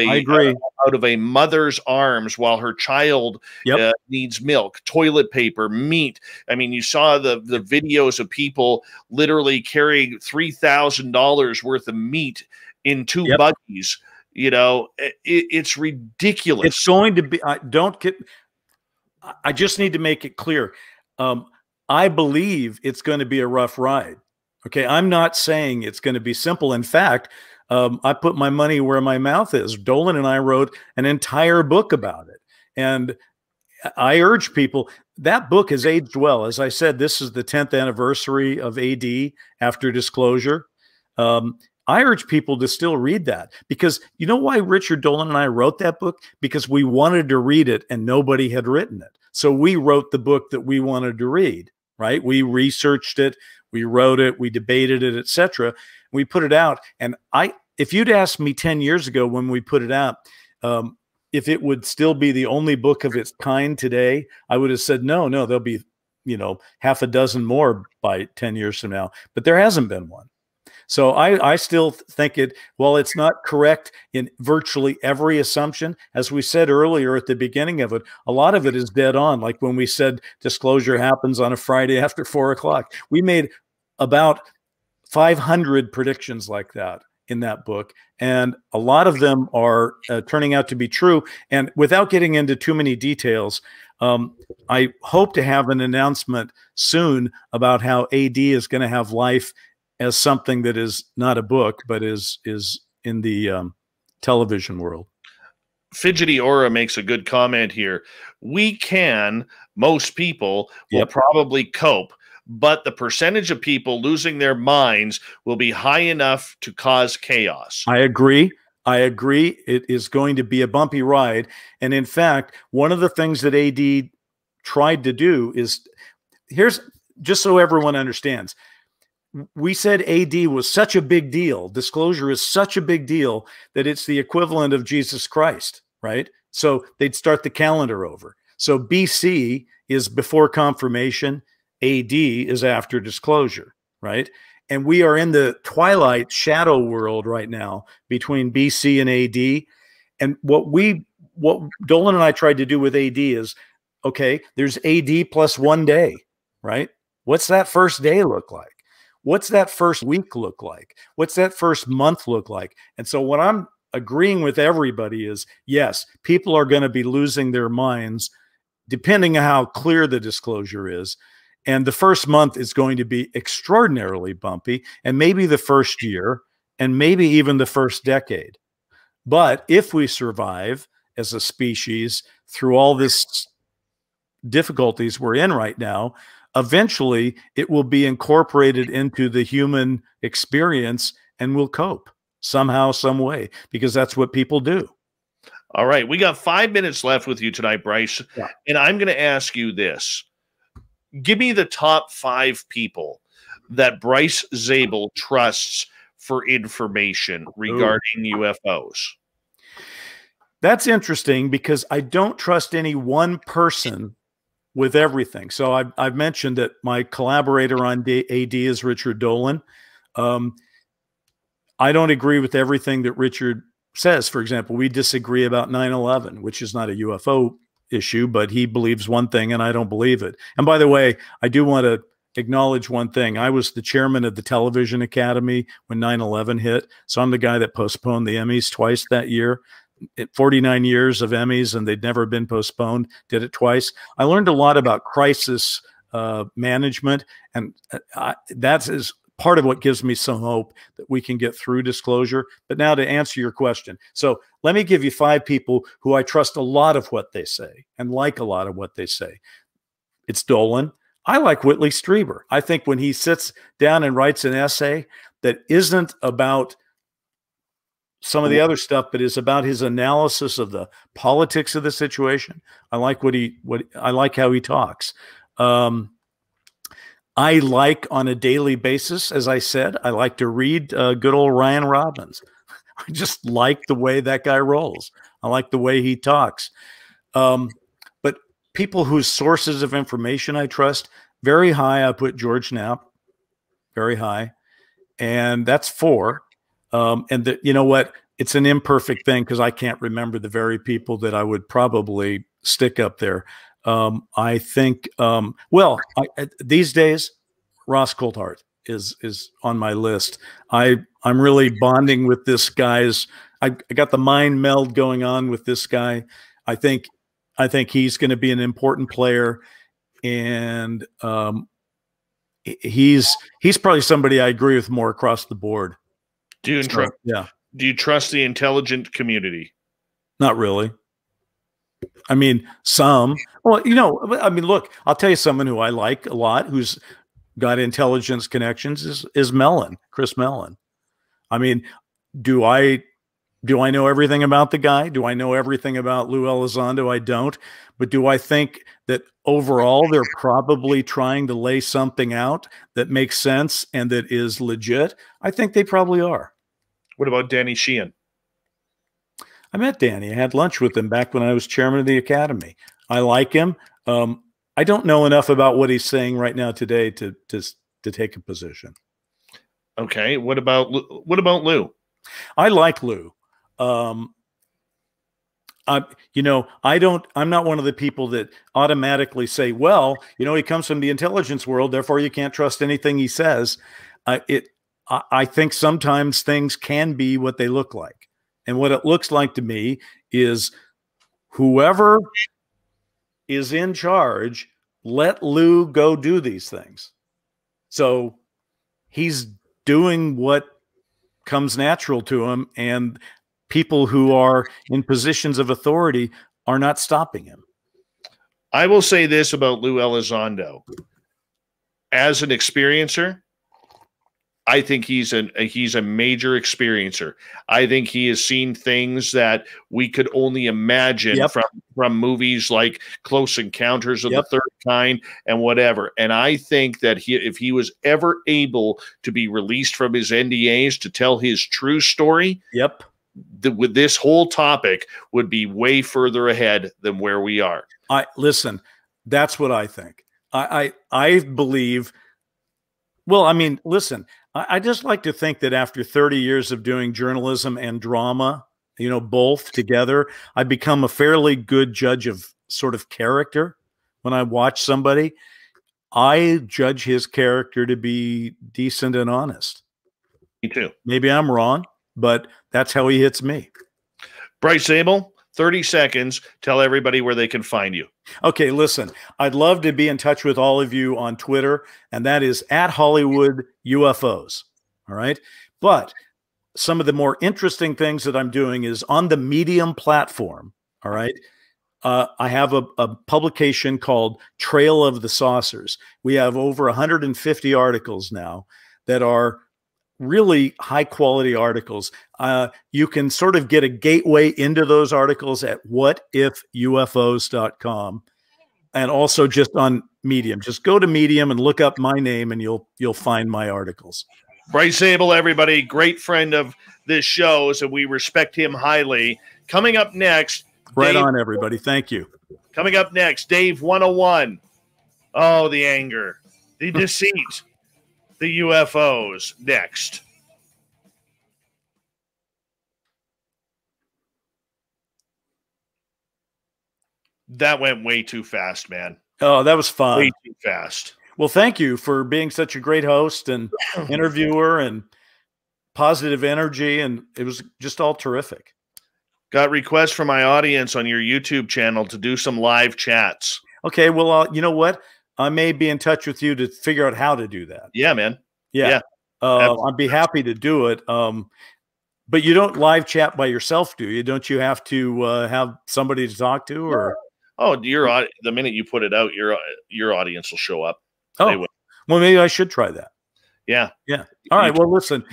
a mother's arms while her child needs milk, toilet paper, meat. I mean, you saw the videos of people literally carrying $3,000 worth of meat in two buggies. You know, it's ridiculous. It's going to be, I just need to make it clear. I believe it's going to be a rough ride. Okay. I'm not saying it's going to be simple. In fact, I put my money where my mouth is. Dolan and I wrote an entire book about it. And I urge people, that book has aged well. As I said, this is the 10th anniversary of AD, after disclosure. I urge people to still read that, because you know why Richard Dolan and I wrote that book? Because we wanted to read it and nobody had written it. So we wrote the book that we wanted to read, right? We researched it. We wrote it. We debated it, etc. We put it out. And if you'd asked me 10 years ago when we put it out, if it would still be the only book of its kind today, I would have said, no, there'll be, half a dozen more by 10 years from now. But there hasn't been one. So I still think while it's not correct in virtually every assumption, as we said earlier at the beginning of it, a lot of it is dead on. Like when we said disclosure happens on a Friday after 4 o'clock, we made about 500 predictions like that in that book. And a lot of them are turning out to be true. And without getting into too many details, I hope to have an announcement soon about how AD is going to have life as something that is not a book, but is in the television world. Fidgety Aura makes a good comment here. Most people will probably cope, but the percentage of people losing their minds will be high enough to cause chaos. I agree. It is going to be a bumpy ride. And in fact, one of the things that AD tried to do is, here's just so everyone understands, we said AD was such a big deal. Disclosure is such a big deal that it's the equivalent of Jesus Christ, right? So they'd start the calendar over. So BC is before confirmation. AD is after disclosure, right? And we are in the twilight shadow world right now between BC and AD. And what Dolan and I tried to do with AD is, okay, there's AD plus 1 day, right? What's that first day look like? What's that first week look like? What's that first month look like? And so what I'm agreeing with everybody is, yes, people are going to be losing their minds depending on how clear the disclosure is. And the first month is going to be extraordinarily bumpy, and maybe the first year, and maybe even the first decade. But if we survive as a species through all these difficulties we're in right now, eventually it will be incorporated into the human experience and will cope somehow, some way, because that's what people do. All right. We got 5 minutes left with you tonight, Bryce. Yeah. And I'm going to ask you this. Give me the top 5 people that Bryce Zabel trusts for information regarding UFOs. That's interesting, because I don't trust any one person with everything. So I've mentioned that my collaborator on AD is Richard Dolan. I don't agree with everything that Richard says. For example, we disagree about 9/11, which is not a UFO issue, but he believes one thing and I don't believe it. And by the way, I do want to acknowledge one thing. I was the chairman of the Television Academy when 9/11 hit. So I'm the guy that postponed the Emmys twice that year. 49 years of Emmys, and they'd never been postponed, did it twice. I learned a lot about crisis management, and that is part of what gives me some hope that we can get through disclosure. But now to answer your question. So let me give you 5 people who I trust a lot of what they say and like a lot of what they say. It's Dolan. I like Whitley Strieber. I think when he sits down and writes an essay that isn't about some of the other stuff, but is about his analysis of the politics of the situation, I like what he, I like how he talks. I like on a daily basis, as I said, I like to read good old Ryan Robbins. I just like the way that guy rolls. I like the way he talks. But people whose sources of information I trust, very high. I put George Knapp, very high. And that's 4. And you know what? It's an imperfect thing because I can't remember the very people that I would probably stick up there. I think, well, these days, Ross Coulthart is on my list. I'm really bonding with this guy's. I got the mind meld going on with this guy. I think he's going to be an important player, and he's probably somebody I agree with more across the board. Do you trust the intelligent community? Not really. I mean, some. Well, you know, I mean, look, I'll tell you someone who I like a lot, who's got intelligence connections, is Mellon, Chris Mellon. I mean, do I know everything about the guy? Do I know everything about Lou Elizondo? I don't. But do I think that overall they're probably trying to lay something out that makes sense and that is legit? I think they probably are. What about Danny Sheehan? I met Danny. I had lunch with him back when I was chairman of the Academy. I like him. I don't know enough about what he's saying right now today to take a position. Okay. What about Lou? I like Lou. You know, I'm not one of the people that automatically say, well, you know, he comes from the intelligence world, therefore you can't trust anything he says. I think sometimes things can be what they look like. And what it looks like to me is whoever is in charge, let Lou go do these things. So he's doing what comes natural to him, and people who are in positions of authority are not stopping him. I will say this about Lou Elizondo. As an experiencer, I think he's a major experiencer. I think he has seen things that we could only imagine from movies like Close Encounters of the Third Kind and whatever. And I think that if he was ever able to be released from his NDAs to tell his true story, with this whole topic would be way further ahead than where we are. Listen, that's what I think. I believe. Well, I mean, listen. I just like to think that after 30 years of doing journalism and drama, you know, both together, I become a fairly good judge of sort of character. When I watch somebody, I judge his character to be decent and honest. Me too. Maybe I'm wrong, but that's how he hits me. Bryce Zabel, 30 seconds. Tell everybody where they can find you. Okay, listen, I'd love to be in touch with all of you on Twitter, and that is @HollywoodUFOs. All right. But some of the more interesting things that I'm doing is on the Medium platform. All right. I have a publication called Trail of the Saucers. We have over 150 articles now that are really high quality articles. You can sort of get a gateway into those articles at whatifufos.com, and also just on Medium. Just go to Medium and look up my name, and you'll find my articles. Bryce Zabel, everybody, great friend of this show, so we respect him highly. Coming up next, right on, everybody. Thank you. Coming up next, Dave 101. Oh, the anger, the deceit. The UFOs next. That went way too fast, man. Oh, that was fun. Way too fast. Well, thank you for being such a great host and interviewer and positive energy. And it was just all terrific. Got requests from my audience on your YouTube channel to do some live chats. Okay. Well, you know what? I may be in touch with you to figure out how to do that. Yeah, man. Yeah. I'd be happy to do it. But you don't live chat by yourself, do you? Don't you have to have somebody to talk to? Or oh, the minute you put it out, your audience will show up. Oh, well, maybe I should try that. Yeah, yeah. All right. Well, listen,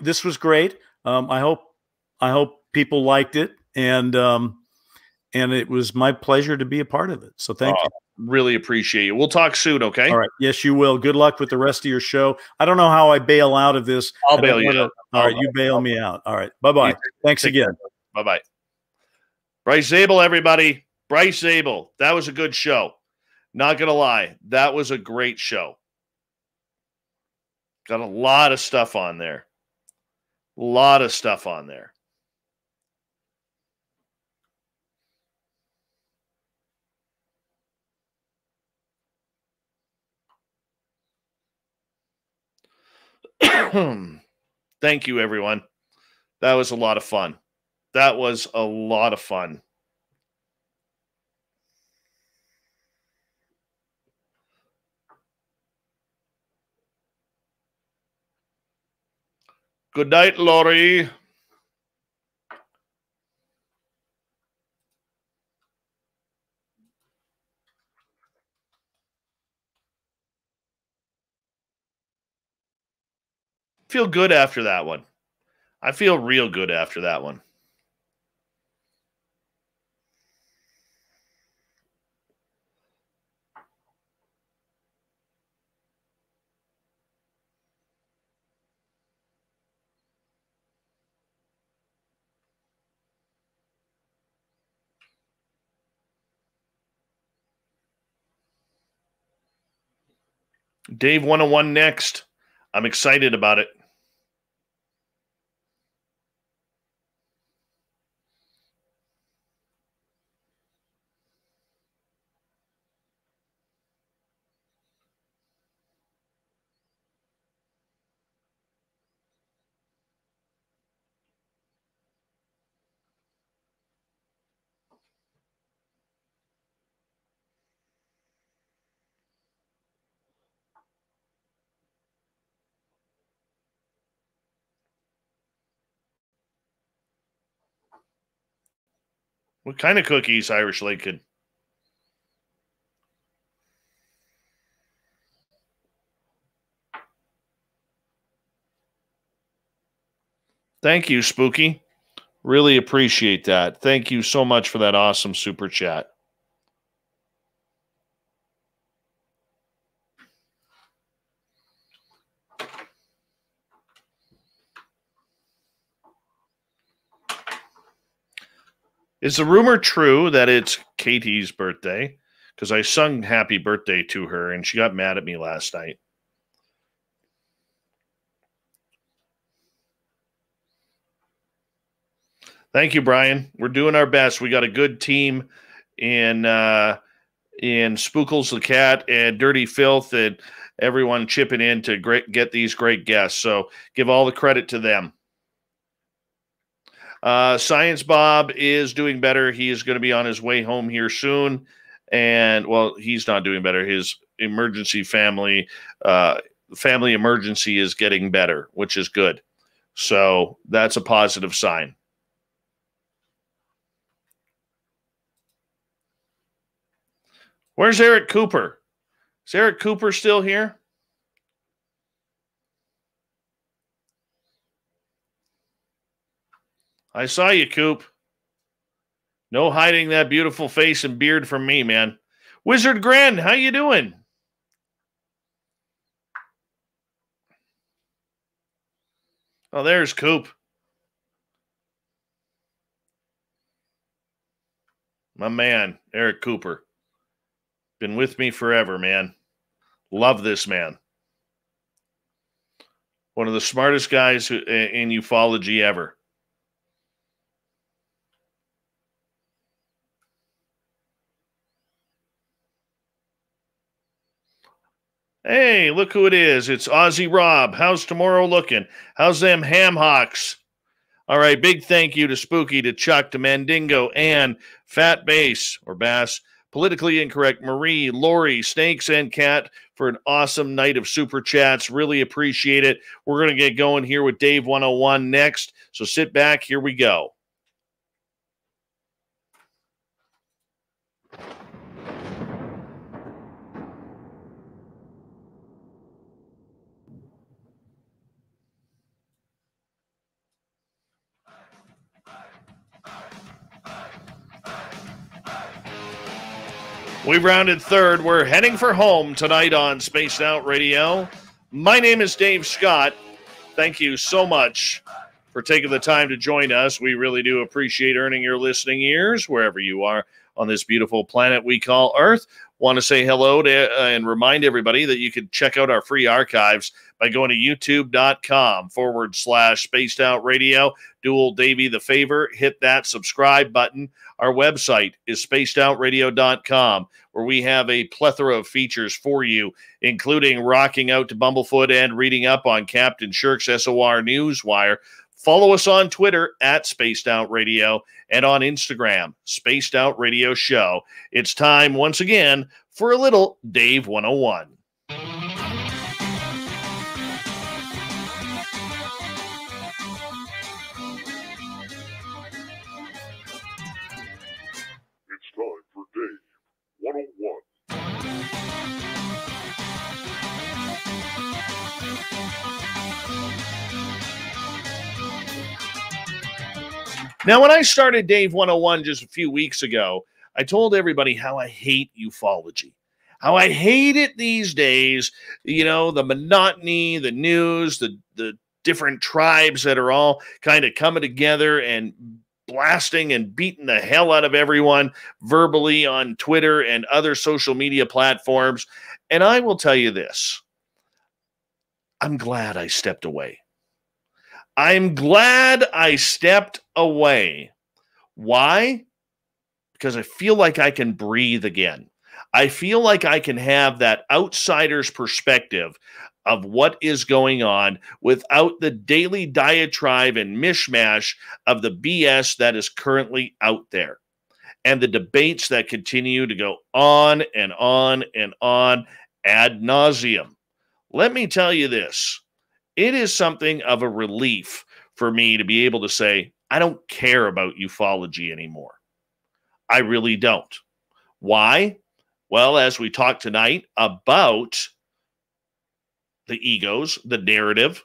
this was great. I hope people liked it, and it was my pleasure to be a part of it. So thank you. Really appreciate you. We'll talk soon. Okay. All right. Yes, you will. Good luck with the rest of your show. I don't know how I bail out of this. I'll bail you out. All right. You bail me out. All right. Bye-bye. Thanks again. Bye-bye. Bryce Zabel, everybody. Bryce Zabel. That was a good show. Not going to lie. That was a great show. Got a lot of stuff on there. A lot of stuff on there. Thank you, everyone. That was a lot of fun. That was a lot of fun. Good night, Laurie. Feel good after that one. I feel real good after that one. Dave 101 next. I'm excited about it. What kind of cookies, Irish Lakehead? Thank you, Spooky. Really appreciate that. Thank you so much for that awesome super chat. Is the rumor true that it's Katie's birthday? Because I sung happy birthday to her, and she got mad at me last night. Thank you, Brian. We're doing our best. We got a good team in Spookles the Cat and Dirty Filth and everyone chipping in to get these great guests. So give all the credit to them. Science Bob is doing better. He is going to be on his way home here soon. And, well, he's not doing better. His emergency family emergency is getting better, which is good. So that's a positive sign. Where's Eric Cooper? Is Eric Cooper still here? I saw you, Coop. No hiding that beautiful face and beard from me, man. Wizard Grand, how you doing? Oh, there's Coop. My man, Eric Cooper. Been with me forever, man. Love this man. One of the smartest guys in ufology ever. Hey, look who it is. It's Aussie Rob. How's tomorrow looking? How's them ham hocks? All right, big thank you to Spooky, to Chuck, to Mandingo, and Fat Bass, or Bass, Politically Incorrect, Marie, Lori, Snakes, and Cat for an awesome night of Super Chats. Really appreciate it. We're going to get going here with Dave 101 next, so sit back. Here we go. We've rounded third. We're heading for home tonight on Spaced Out Radio. My name is Dave Scott. Thank you so much for taking the time to join us. We really do appreciate earning your listening ears wherever you are on this beautiful planet we call Earth. Want to say hello to, and remind everybody that you can check out our free archives by going to youtube.com/spaced out radio. Do old Davey the favor, hit that subscribe button. Our website is spacedoutradio.com, where we have a plethora of features for you, including rocking out to Bumblefoot and reading up on Captain Shirk's SOR Newswire. Follow us on Twitter at Spaced Out Radio and on Instagram, Spaced Out Radio Show. It's time once again for a little Dave 101. It's time for Dave 101. Now, when I started Dave 101 just a few weeks ago, I told everybody how I hate ufology, how I hate it these days, you know, the monotony, the news, the different tribes that are all kind of coming together and blasting and beating the hell out of everyone verbally on Twitter and other social media platforms. And I will tell you this, I'm glad I stepped away. I'm glad I stepped away. Why? Because I feel like I can breathe again. I feel like I can have that outsider's perspective of what is going on without the daily diatribe and mishmash of the BS that is currently out there and the debates that continue to go on and on and on ad nauseum. Let me tell you this. It is something of a relief for me to be able to say, I don't care about ufology anymore. I really don't. Why? Well, as we talk tonight about the egos, the narrative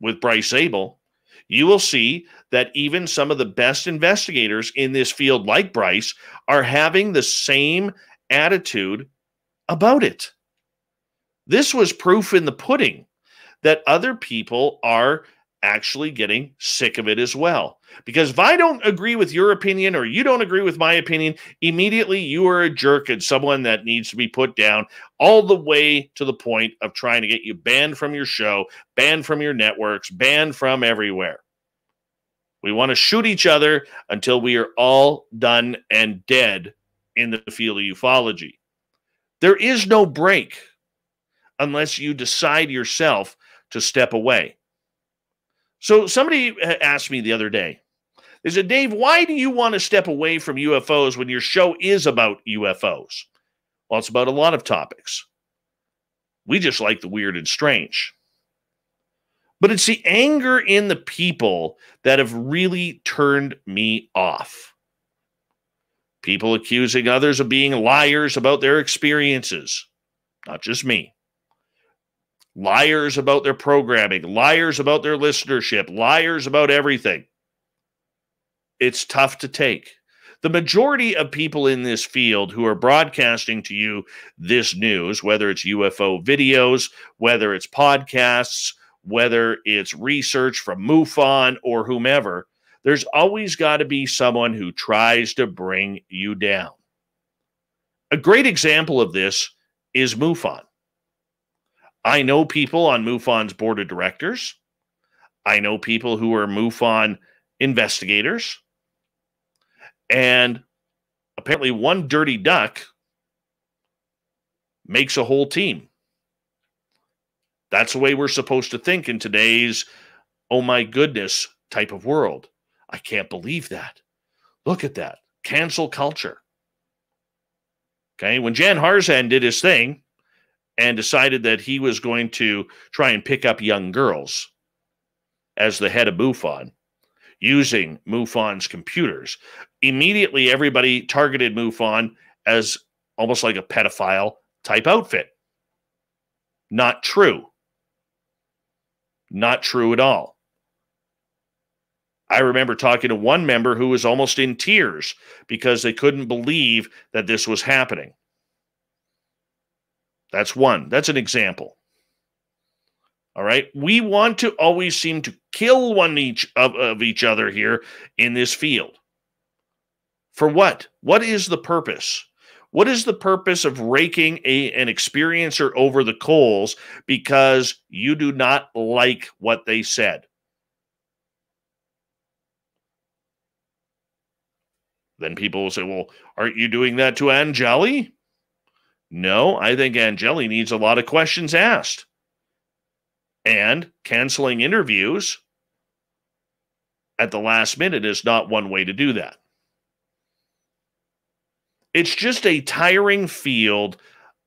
with Bryce Zabel, you will see that even some of the best investigators in this field, like Bryce, are having the same attitude about it. This was proof in the pudding that other people are actually getting sick of it as well. Because if I don't agree with your opinion or you don't agree with my opinion, immediately you are a jerk and someone that needs to be put down, all the way to the point of trying to get you banned from your show, banned from your networks, banned from everywhere. We want to shoot each other until we are all done and dead in the field of ufology. There is no break unless you decide yourself to step away. So somebody asked me the other day, they said, Dave, why do you want to step away from UFOs when your show is about UFOs? Well, it's about a lot of topics. We just like the weird and strange. But it's the anger in the people that have really turned me off. People accusing others of being liars about their experiences, not just me. Liars about their programming, liars about their listenership, liars about everything. It's tough to take. The majority of people in this field who are broadcasting to you this news, whether it's UFO videos, whether it's podcasts, whether it's research from MUFON or whomever, there's always got to be someone who tries to bring you down. A great example of this is MUFON. I know people on MUFON's board of directors. I know people who are MUFON investigators. And apparently one dirty duck makes a whole team. That's the way we're supposed to think in today's, oh my goodness, type of world. I can't believe that. Look at that. Cancel culture. Okay, when Jan Harzan did his thing and decided that he was going to try and pick up young girls as the head of MUFON, using MUFON's computers, immediately everybody targeted MUFON as almost like a pedophile type outfit. Not true. Not true at all. I remember talking to one member who was almost in tears because they couldn't believe that this was happening. That's one. That's an example. All right. We want to always seem to kill one each of each other here in this field. For what? What is the purpose? What is the purpose of raking an experiencer over the coals because you do not like what they said? Then people will say, well, aren't you doing that to Anjali? No, I think Anjali needs a lot of questions asked. And canceling interviews at the last minute is not one way to do that. It's just a tiring field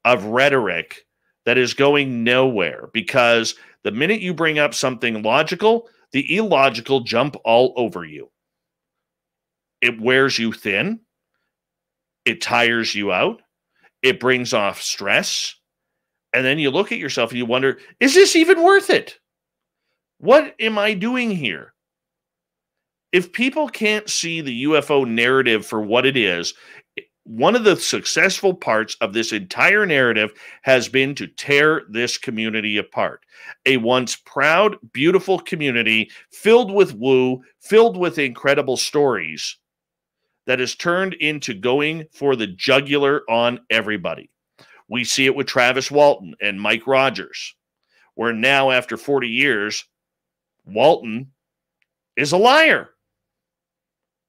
of rhetoric that is going nowhere, because the minute you bring up something logical, the illogical jump all over you. It wears you thin. It tires you out. It brings off stress. And then you look at yourself and you wonder, is this even worth it? What am I doing here? If people can't see the UFO narrative for what it is, one of the successful parts of this entire narrative has been to tear this community apart. A once proud, beautiful community filled with woo, filled with incredible stories, that has turned into going for the jugular on everybody. We see it with Travis Walton and Mike Rogers, where now after 40 years, Walton is a liar.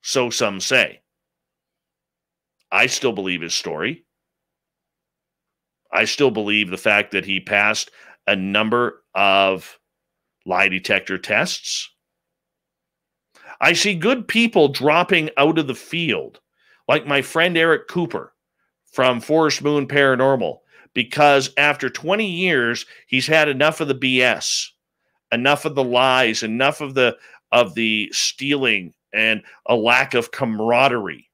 So some say. I still believe his story. I still believe the fact that he passed a number of lie detector tests. I see good people dropping out of the field, like my friend Eric Cooper from Forest Moon Paranormal, because after 20 years, he's had enough of the BS, enough of the lies, enough of the stealing and a lack of camaraderie.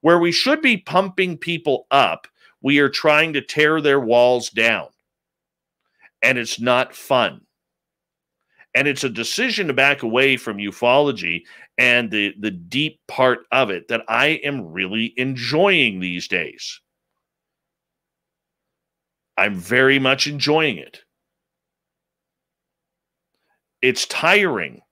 Where we should be pumping people up, we are trying to tear their walls down. And it's not fun. And it's a decision to back away from ufology and the deep part of it that I am really enjoying these days. I'm very much enjoying it. It's tiring,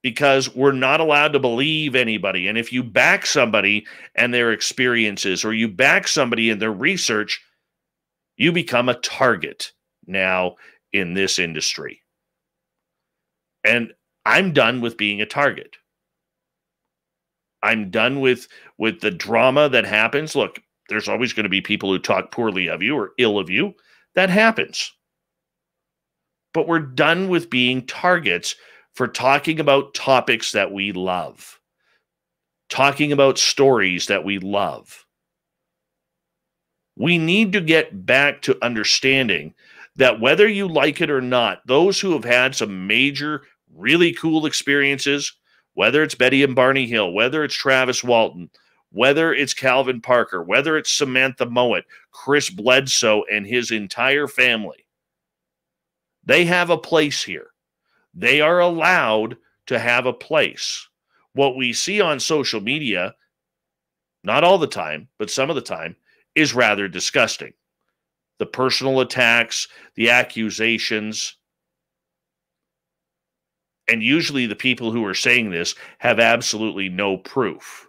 because we're not allowed to believe anybody. And if you back somebody and their experiences, or you back somebody in their research, you become a target now in this industry. And I'm done with being a target. I'm done with the drama that happens. Look, there's always going to be people who talk poorly of you or ill of you. That happens. But we're done with being targets for talking about topics that we love, talking about stories that we love. We need to get back to understanding that whether you like it or not, those who have had some major, really cool experiences, whether it's Betty and Barney Hill, whether it's Travis Walton, whether it's Calvin Parker, whether it's Samantha Moett, Chris Bledsoe and his entire family, they have a place here. They are allowed to have a place. What we see on social media, not all the time, but some of the time, is rather disgusting. The personal attacks, the accusations. And usually the people who are saying this have absolutely no proof.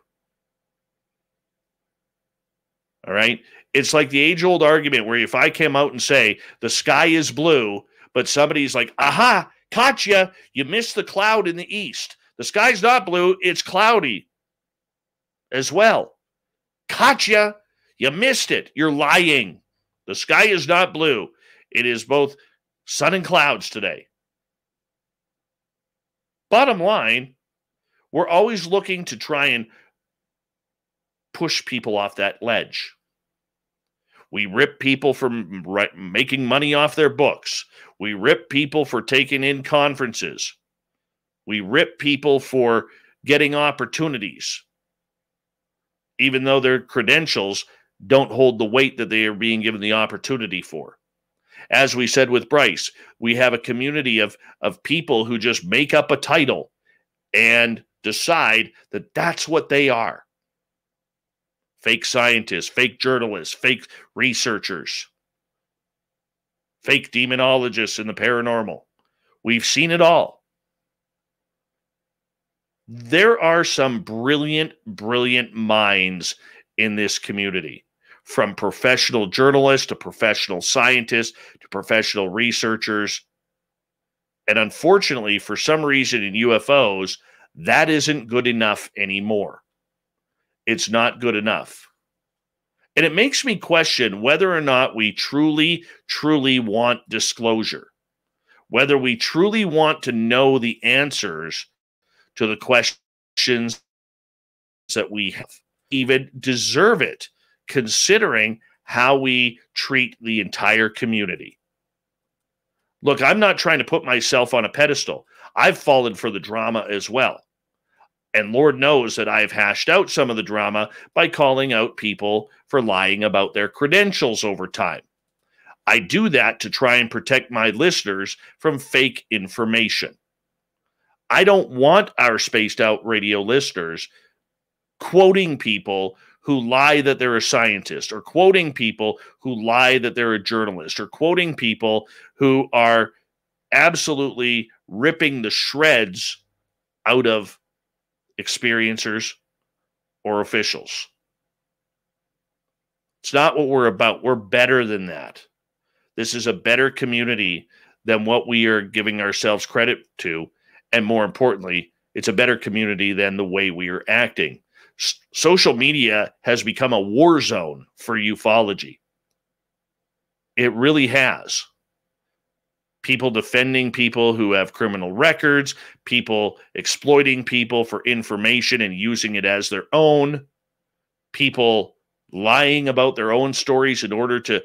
All right? It's like the age-old argument where if I came out and say, the sky is blue, but somebody's like, aha, caught you. You missed the cloud in the east. The sky's not blue. It's cloudy as well. Caught you. You missed it. You're lying. The sky is not blue. It is both Sun and clouds today. Bottom line, we're always looking to try and push people off that ledge. We rip people for making money off their books. We rip people for taking in conferences. We rip people for getting opportunities, even though their credentials don't hold the weight that they are being given the opportunity for. As we said with Bryce, we have a community of people who just make up a title and decide that that's what they are. Fake scientists, fake journalists, fake researchers, fake demonologists in the paranormal. We've seen it all. There are some brilliant, brilliant minds in this community, from professional journalists to professional scientists to professional researchers. And unfortunately, for some reason in UFOs, that isn't good enough anymore. It's not good enough. And it makes me question whether or not we truly, truly want disclosure, whether we truly want to know the answers to the questions that we have. Even deserve it, considering how we treat the entire community. Look, I'm not trying to put myself on a pedestal. I've fallen for the drama as well. And Lord knows that I've hashed out some of the drama by calling out people for lying about their credentials over time. I do that to try and protect my listeners from fake information. I don't want our spaced out radio listeners quoting people who lie that they're a scientist, or quoting people who lie that they're a journalist, or quoting people who are absolutely ripping the shreds out of experiencers or officials. It's not what we're about. We're better than that. This is a better community than what we are giving ourselves credit to. And more importantly, it's a better community than the way we are acting. Social media has become a war zone for ufology. It really has. People defending people who have criminal records, people exploiting people for information and using it as their own, people lying about their own stories in order to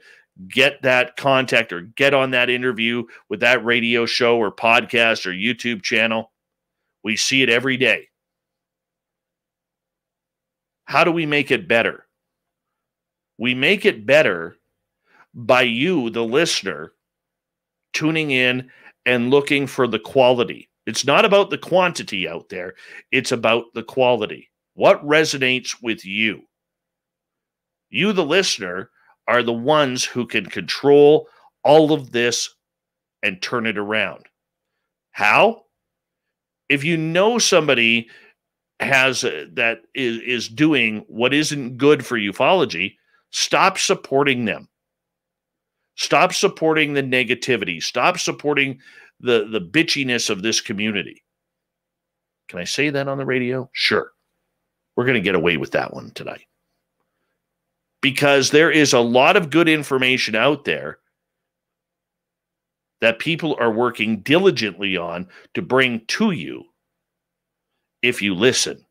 get that contact or get on that interview with that radio show or podcast or YouTube channel. We see it every day. How do we make it better? We make it better by you, the listener, tuning in and looking for the quality. It's not about the quantity out there. It's about the quality. What resonates with you? You, the listener, are the ones who can control all of this and turn it around. How? If you know somebody has that is doing what isn't good for ufology, stop supporting them. Stop supporting the negativity. Stop supporting the bitchiness of this community. Can I say that on the radio? Sure. We're going to get away with that one tonight. Because there is a lot of good information out there that people are working diligently on to bring to you if you listen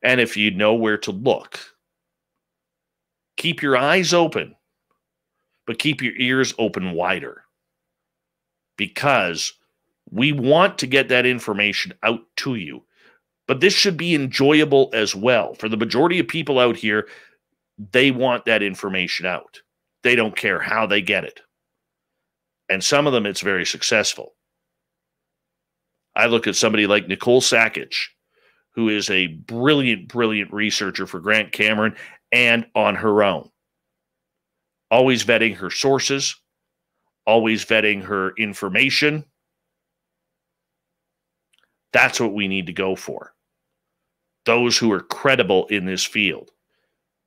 and if you know where to look. Keep your eyes open, but keep your ears open wider, because we want to get that information out to you. But this should be enjoyable as well. For the majority of people out here, they want that information out. They don't care how they get it. And some of them, it's very successful. I look at somebody like Nicole Sakic, who is a brilliant, brilliant researcher for Grant Cameron and on her own. Always vetting her sources, always vetting her information. That's what we need to go for. Those who are credible in this field.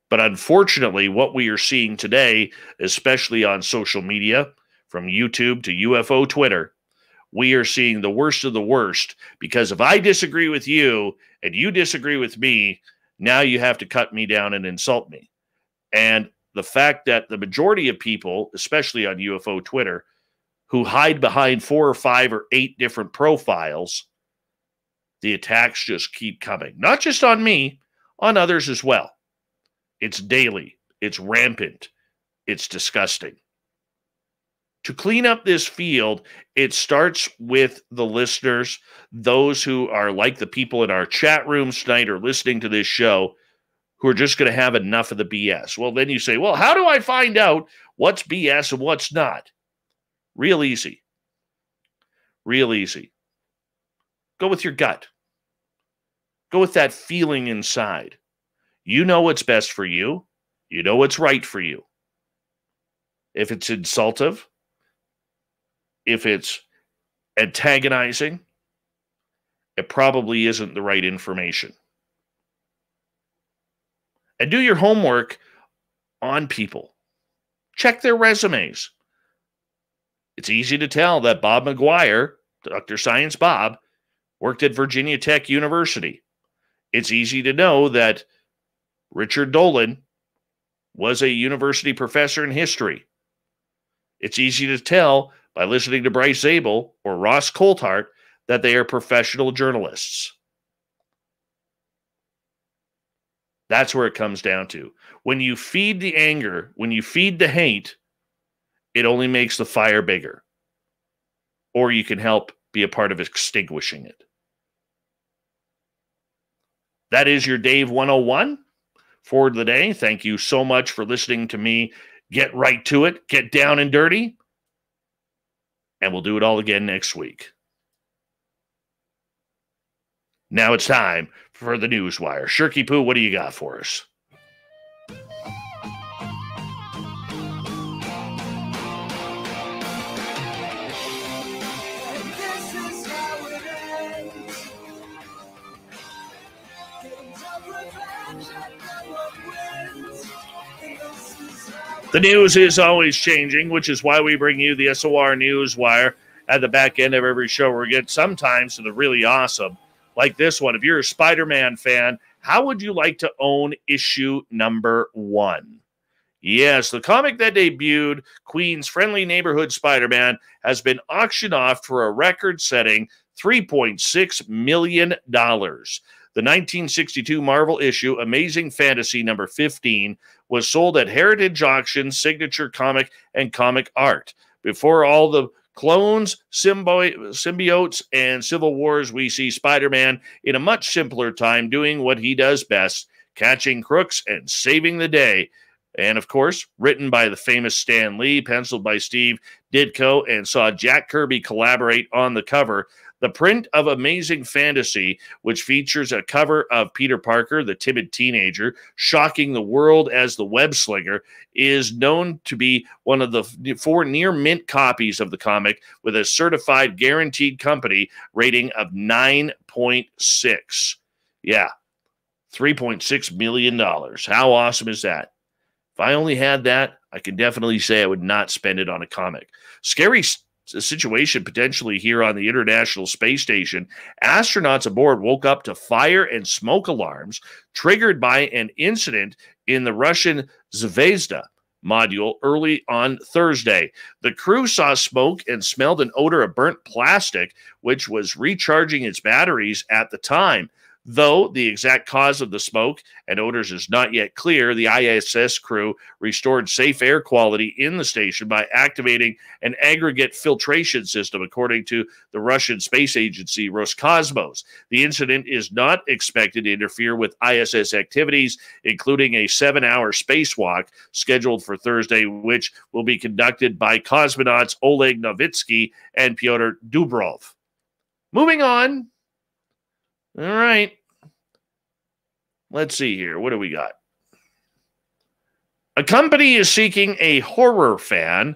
But unfortunately, what we are seeing today, especially on social media, from YouTube to UFO Twitter, we are seeing the worst of the worst, because if I disagree with you and you disagree with me, now you have to cut me down and insult me. And the fact that the majority of people, especially on UFO Twitter, who hide behind 4 or 5 or 8 different profiles, the attacks just keep coming. Not just on me, on others as well. It's daily. It's rampant. It's disgusting. To clean up this field, it starts with the listeners, those who are like the people in our chat rooms tonight or listening to this show, who are just going to have enough of the BS. Well, then you say, well, how do I find out what's BS and what's not? Real easy. Real easy. Go with your gut. Go with that feeling inside. You know what's best for you. You know what's right for you. If it's insultive, if it's antagonizing, it probably isn't the right information. And do your homework on people. Check their resumes. It's easy to tell that Bob McGuire, Dr. Science Bob, worked at Virginia Tech University. It's easy to know that Richard Dolan was a university professor in history. It's easy to tell by listening to Bryce Zabel or Ross Coulthart that they are professional journalists. That's where it comes down to. When you feed the anger, when you feed the hate, it only makes the fire bigger. Or you can help be a part of extinguishing it. That is your Dave 101 for the day. Thank you so much for listening to me. Get right to it. Get down and dirty. And we'll do it all again next week. Now it's time for the Newswire. Shirky Poo, what do you got for us? The news is always changing, which is why we bring you the SOR Newswire at the back end of every show. We get sometimes to the really awesome, like this one. If you're a Spider-Man fan, how would you like to own issue #1? Yes, the comic that debuted Queen's Friendly Neighborhood Spider-Man has been auctioned off for a record-setting $3.6 million. The 1962 Marvel issue, Amazing Fantasy number 15, was sold at Heritage Auctions, Signature Comic, and Comic Art. Before all the clones, symbiotes, and Civil Wars, we see Spider-Man in a much simpler time doing what he does best, catching crooks and saving the day. And, of course, written by the famous Stan Lee, penciled by Steve Ditko, and saw Jack Kirby collaborate on the cover. The print of Amazing Fantasy, which features a cover of Peter Parker, the timid teenager, shocking the world as the web-slinger, is known to be one of the 4 near-mint copies of the comic with a certified guaranteed company rating of 9.6. Yeah, $3.6 million. How awesome is that? If I only had that, I can definitely say I would not spend it on a comic. Scary stuff. The situation potentially here on the International Space Station. Astronauts aboard woke up to fire and smoke alarms triggered by an incident in the Russian Zvezda module early on Thursday. The crew saw smoke and smelled an odor of burnt plastic, which was recharging its batteries at the time. Though the exact cause of the smoke and odors is not yet clear, the ISS crew restored safe air quality in the station by activating an aggregate filtration system, according to the Russian space agency Roscosmos. The incident is not expected to interfere with ISS activities, including a 7-hour spacewalk scheduled for Thursday, which will be conducted by cosmonauts Oleg Novitsky and Pyotr Dubrov. Moving on. All right. Let's see here. What do we got? A company is seeking a horror fan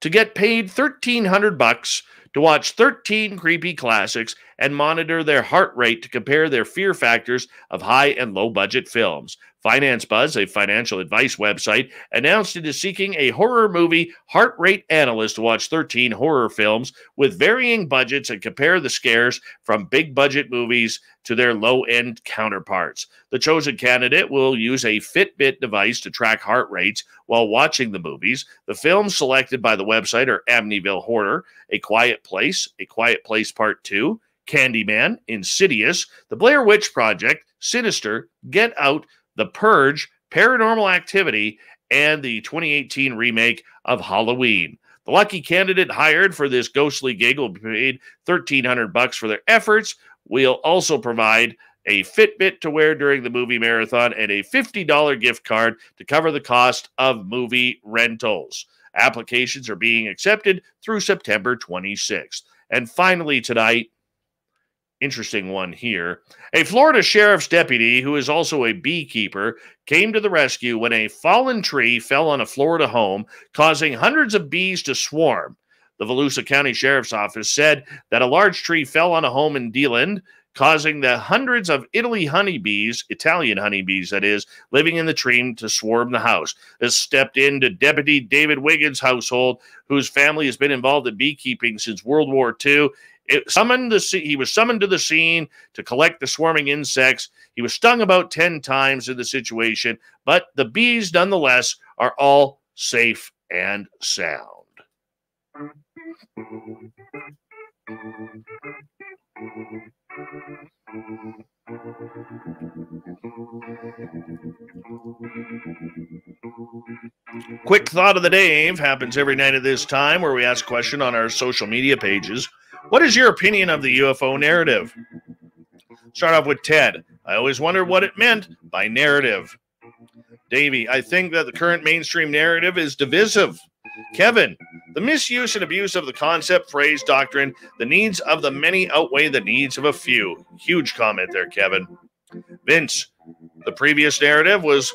to get paid $1,300 to watch 13 creepy classics and monitor their heart rate to compare their fear factors of high and low budget films. Finance Buzz, a financial advice website, announced it is seeking a horror movie heart rate analyst to watch 13 horror films with varying budgets and compare the scares from big-budget movies to their low-end counterparts. The chosen candidate will use a Fitbit device to track heart rates while watching the movies. The films selected by the website are Amityville Horror, A Quiet Place, A Quiet Place Part 2, Candyman, Insidious, The Blair Witch Project, Sinister, Get Out, The Purge, Paranormal Activity, and the 2018 remake of Halloween. The lucky candidate hired for this ghostly gig will be paid $1,300 for their efforts. We'll also provide a Fitbit to wear during the movie marathon and a $50 gift card to cover the cost of movie rentals. Applications are being accepted through September 26th. And finally tonight, interesting one here. A Florida sheriff's deputy, who is also a beekeeper, came to the rescue when a fallen tree fell on a Florida home, causing hundreds of bees to swarm. The Volusia County Sheriff's Office said that a large tree fell on a home in Deland, causing the hundreds of Italian honeybees, living in the tree to swarm the house. This stepped into Deputy David Wiggins' household, whose family has been involved in beekeeping since World War II. He was summoned to the scene to collect the swarming insects. He was stung about 10 times in the situation, but the bees, nonetheless, are all safe and sound. Quick thought of the day happens every night at this time, where we ask a question on our social media pages. What is your opinion of the UFO narrative? Start off with Ted. I always wondered what it meant by narrative. Davey, I think that the current mainstream narrative is divisive. Kevin, the misuse and abuse of the concept, phrase, doctrine, the needs of the many outweigh the needs of a few. Huge comment there, Kevin. Vince, the previous narrative was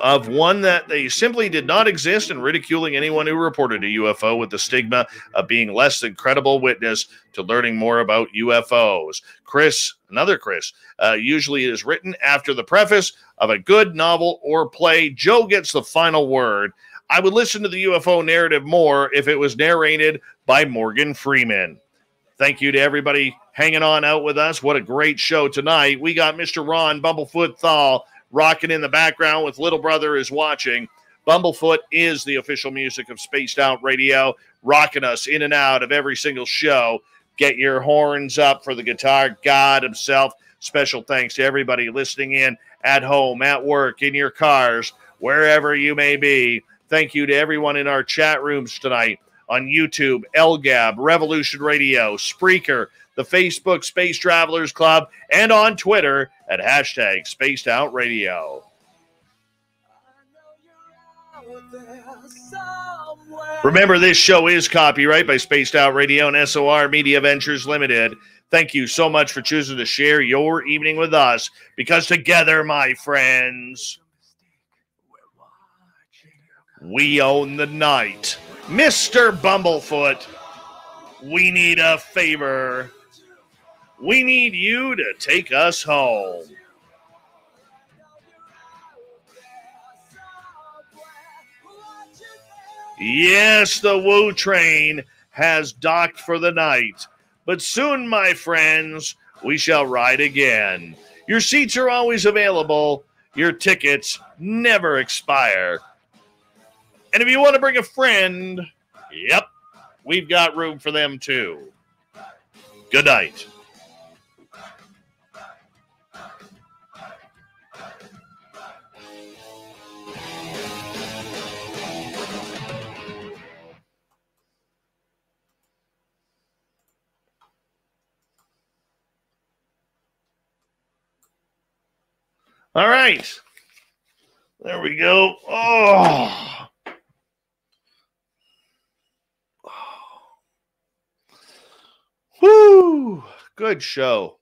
of one that they simply did not exist, and ridiculing anyone who reported a UFO with the stigma of being less than credible witness to learning more about UFOs. Chris, another Chris, usually it is written after the preface of a good novel or play. Joe gets the final word. I would listen to the UFO narrative more if it was narrated by Morgan Freeman. Thank you to everybody hanging on out with us. What a great show tonight. We got Mr. Ron Bumblefoot Thal rocking in the background with Little Brother Is Watching. Bumblefoot is the official music of Spaced Out Radio, rocking us in and out of every single show. Get your horns up for the guitar god himself. Special thanks to everybody listening in at home, at work, in your cars, wherever you may be. Thank you to everyone in our chat rooms tonight on YouTube, LGAB, Revolution Radio, Spreaker, the Facebook Space Travelers Club, and on Twitter at hashtag Spaced Out Radio. Remember, this show is copyright by Spaced Out Radio and SOR Media Ventures Limited. Thank you so much for choosing to share your evening with us, because together, my friends, we own the night. Mr. Bumblefoot, we need a favor. We need you to take us home. Yes, the Woo Train has docked for the night, but soon, my friends, we shall ride again. Your seats are always available. Your tickets never expire. And if you want to bring a friend, yep, we've got room for them too. Good night. All right. There we go. Oh. Woo! Good show.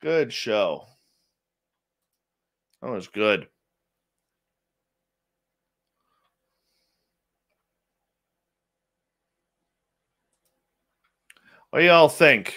Good show. That was good. What do y'all think?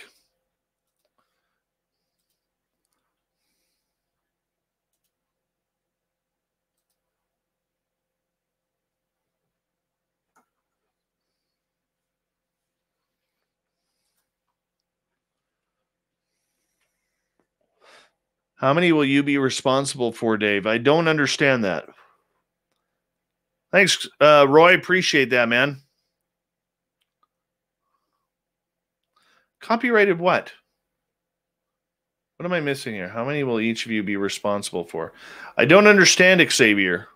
How many will you be responsible for, Dave? I don't understand that. Thanks, Roy. Appreciate that, man. Copyrighted what? What am I missing here? How many will each of you be responsible for? I don't understand, Xavier.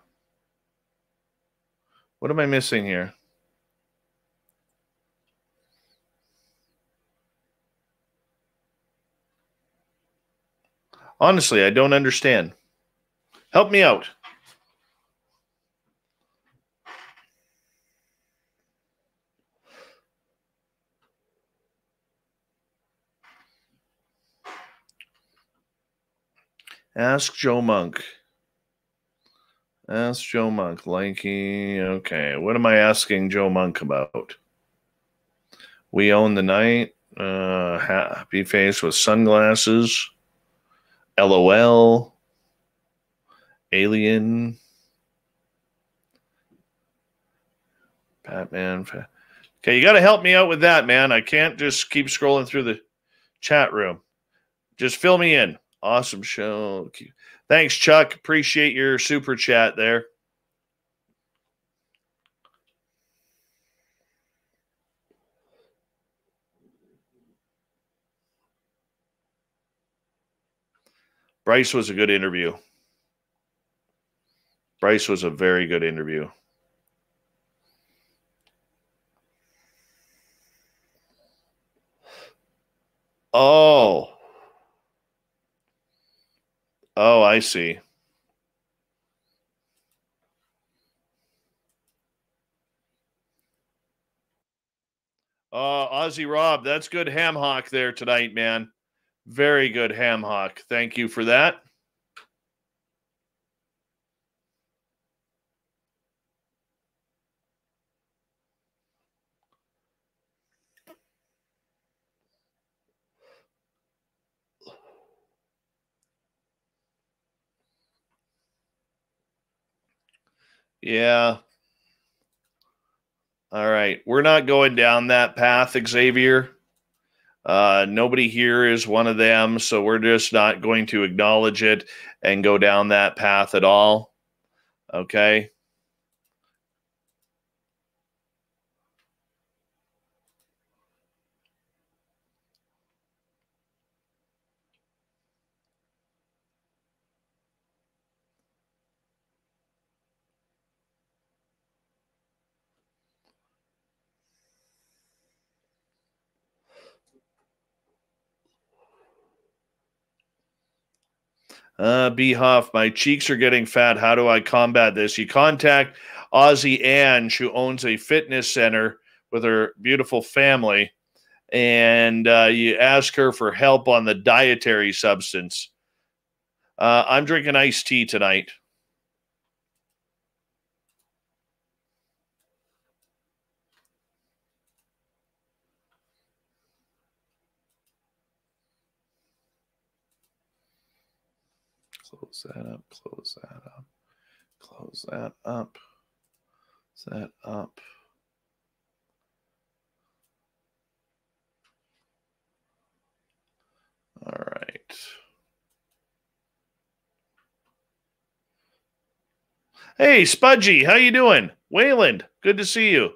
What am I missing here? Honestly, I don't understand. Help me out. Ask Joe Monk. Ask Joe Monk. Likey. Okay. What am I asking Joe Monk about? We own the night. Happy face with sunglasses. LOL. Alien. Batman. Okay. You got to help me out with that, man. I can't just keep scrolling through the chat room. Just fill me in. Awesome show. Thanks, Chuck. Appreciate your super chat there. Bryce was a good interview. Bryce was a very good interview. Oh. Oh, I see. Ozzy Rob, that's good ham hock there tonight, man. Very good ham hock. Thank you for that. Yeah. All right. We're not going down that path, Xavier. Nobody here is one of them, so we're just not going to acknowledge it and go down that path at all. Okay. B. Hoff, my cheeks are getting fat. How do I combat this? You contact Ozzy Ange, who owns a fitness center with her beautiful family, and you ask her for help on the dietary substance. I'm drinking iced tea tonight. Close that up, close that up, close that up, close that up. All right. Hey, Spudgy, how you doing? Wayland, good to see you.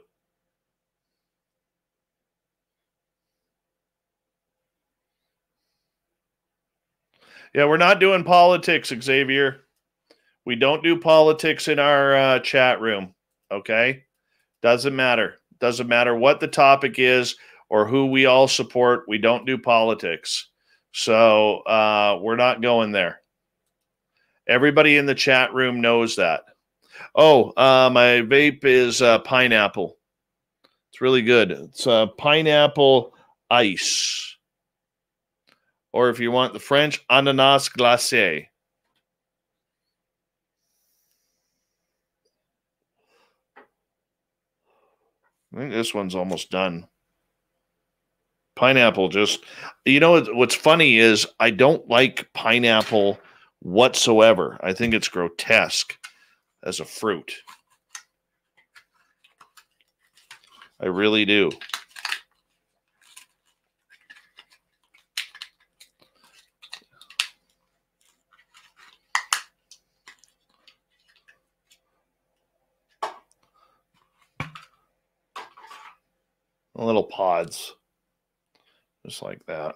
Yeah, we're not doing politics, Xavier. We don't do politics in our chat room, okay? Doesn't matter. Doesn't matter what the topic is or who we all support. We don't do politics. So we're not going there. Everybody in the chat room knows that. Oh, my vape is pineapple. It's really good. It's pineapple ice. Or if you want the French, ananas glacé. I think this one's almost done. Pineapple just... You know, what's funny is I don't like pineapple whatsoever. I think it's grotesque as a fruit. I really do. little pods, just like that.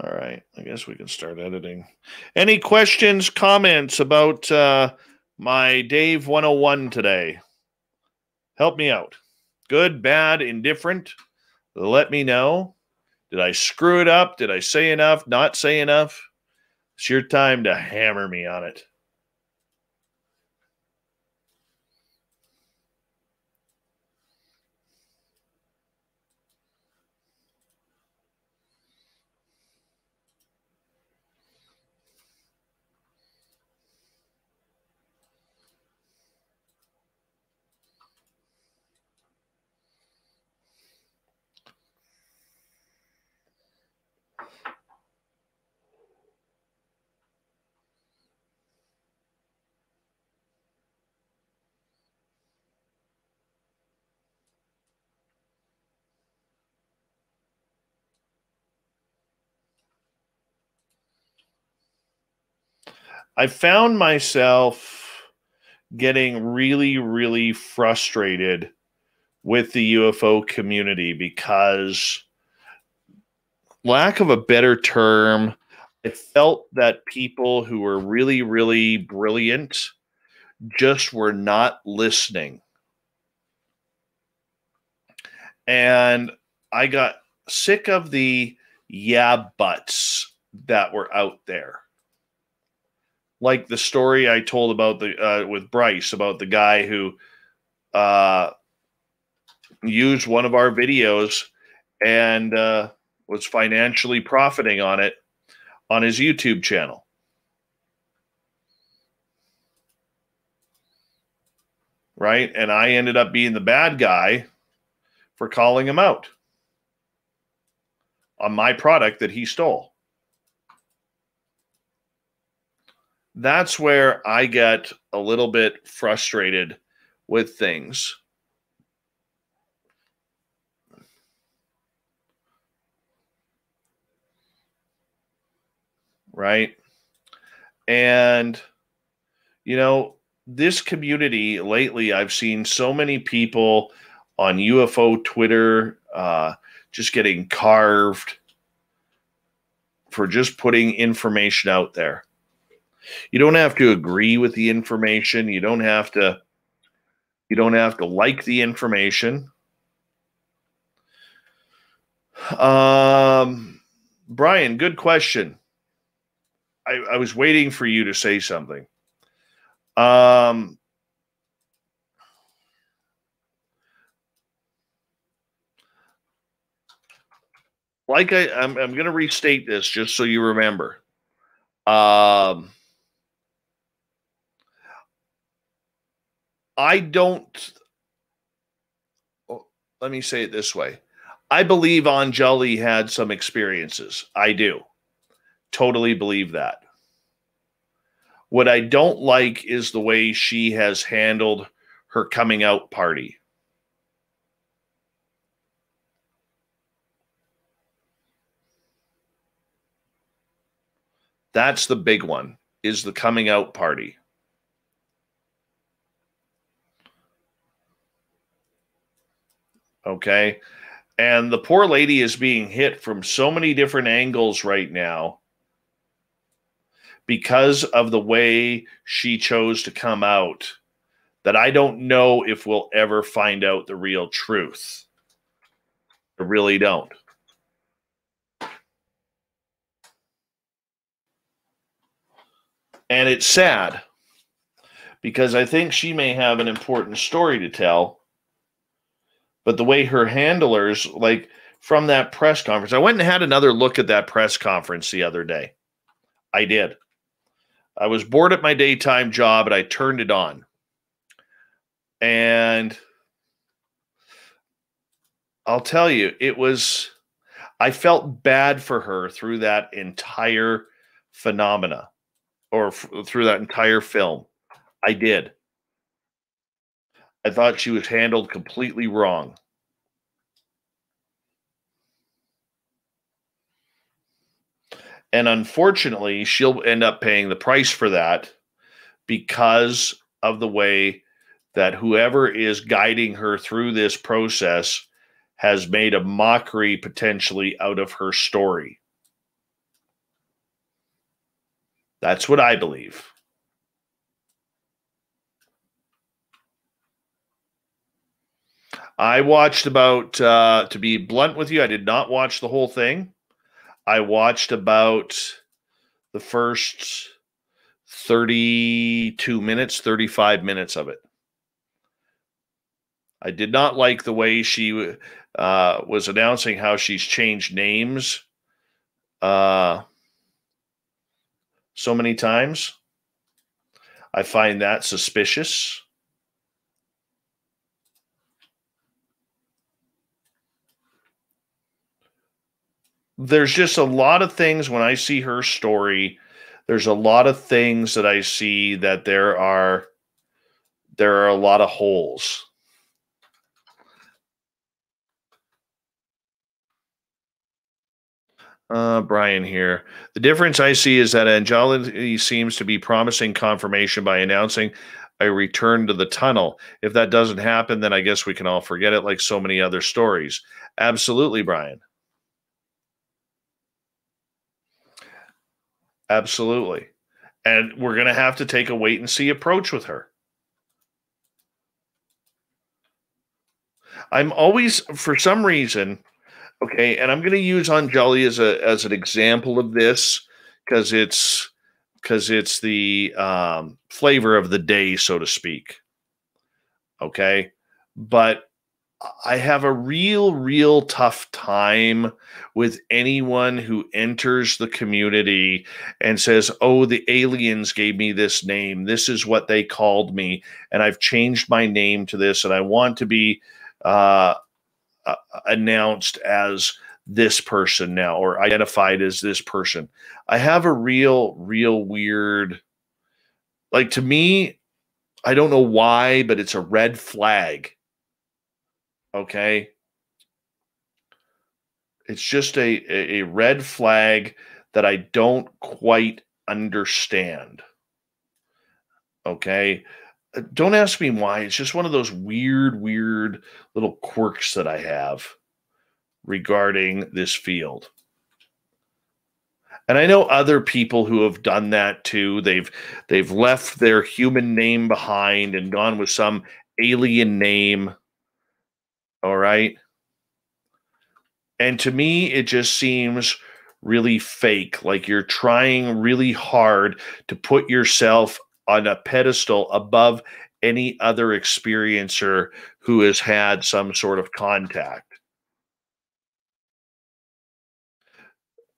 All right, I guess we can start editing. Any questions, comments about my Dave 101 today? Help me out. Good, bad, indifferent. Let me know. Did I screw it up? Did I say enough? Not say enough? It's your time to hammer me on it. I found myself getting really, really frustrated with the UFO community because, lack of a better term, I felt that people who were really, really brilliant just were not listening. And I got sick of the yeah buts that were out there. Like the story I told about the with Bryce about the guy who used one of our videos and was financially profiting on it on his YouTube channel. Right? And I ended up being the bad guy for calling him out on my product that he stole. That's where I get a little bit frustrated with things. Right? And, you know, this community lately, I've seen so many people on UFO Twitter just getting carved for just putting information out there. You don't have to agree with the information. You don't have to like the information. Brian, good question. I was waiting for you to say something. I'm going to restate this just so you remember. I don't, let me say it this way. I believe Anjali had some experiences. I do. Totally believe that. What I don't like is the way she has handled her coming out party. That's the big one, is the coming out party. Okay. And the poor lady is being hit from so many different angles right now because of the way she chose to come out that I don't know if we'll ever find out the real truth. I really don't. And it's sad because I think she may have an important story to tell. But the way her handlers, like from that press conference, I went and had another look at that press conference the other day. I did. I was bored at my daytime job and I turned it on. And I'll tell you, I felt bad for her through that entire phenomena or through that entire film. I did. I thought she was handled completely wrong. And unfortunately, she'll end up paying the price for that because of the way that whoever is guiding her through this process has made a mockery potentially out of her story. That's what I believe. I watched about, to be blunt with you, I did not watch the whole thing. I watched about the first 32 minutes, 35 minutes of it. I did not like the way she was announcing how she's changed names so many times. I find that suspicious. There's just a lot of things when I see her story, there's a lot of things that I see that there are a lot of holes. Brian here. The difference I see is that Anjali seems to be promising confirmation by announcing a return to the tunnel. If that doesn't happen, then I guess we can all forget it like so many other stories. Absolutely, Brian. Absolutely. And we're going to have to take a wait and see approach with her. I'm always, for some reason, okay, and I'm going to use Anjali as an example of this because it's the flavor of the day, so to speak. Okay, but I have a real tough time with anyone who enters the community and says, oh, the aliens gave me this name. This is what they called me. And I've changed my name to this. And I want to be announced as this person now, or identified as this person. I have a real weird, like, to me, I don't know why, but it's a red flag. Okay. It's just a red flag that I don't quite understand. Okay. Don't ask me why. It's just one of those weird little quirks that I have regarding this field. And I know other people who have done that too. They've left their human name behind and gone with some alien name. All right. And to me, it just seems really fake. Like you're trying really hard to put yourself on a pedestal above any other experiencer who has had some sort of contact.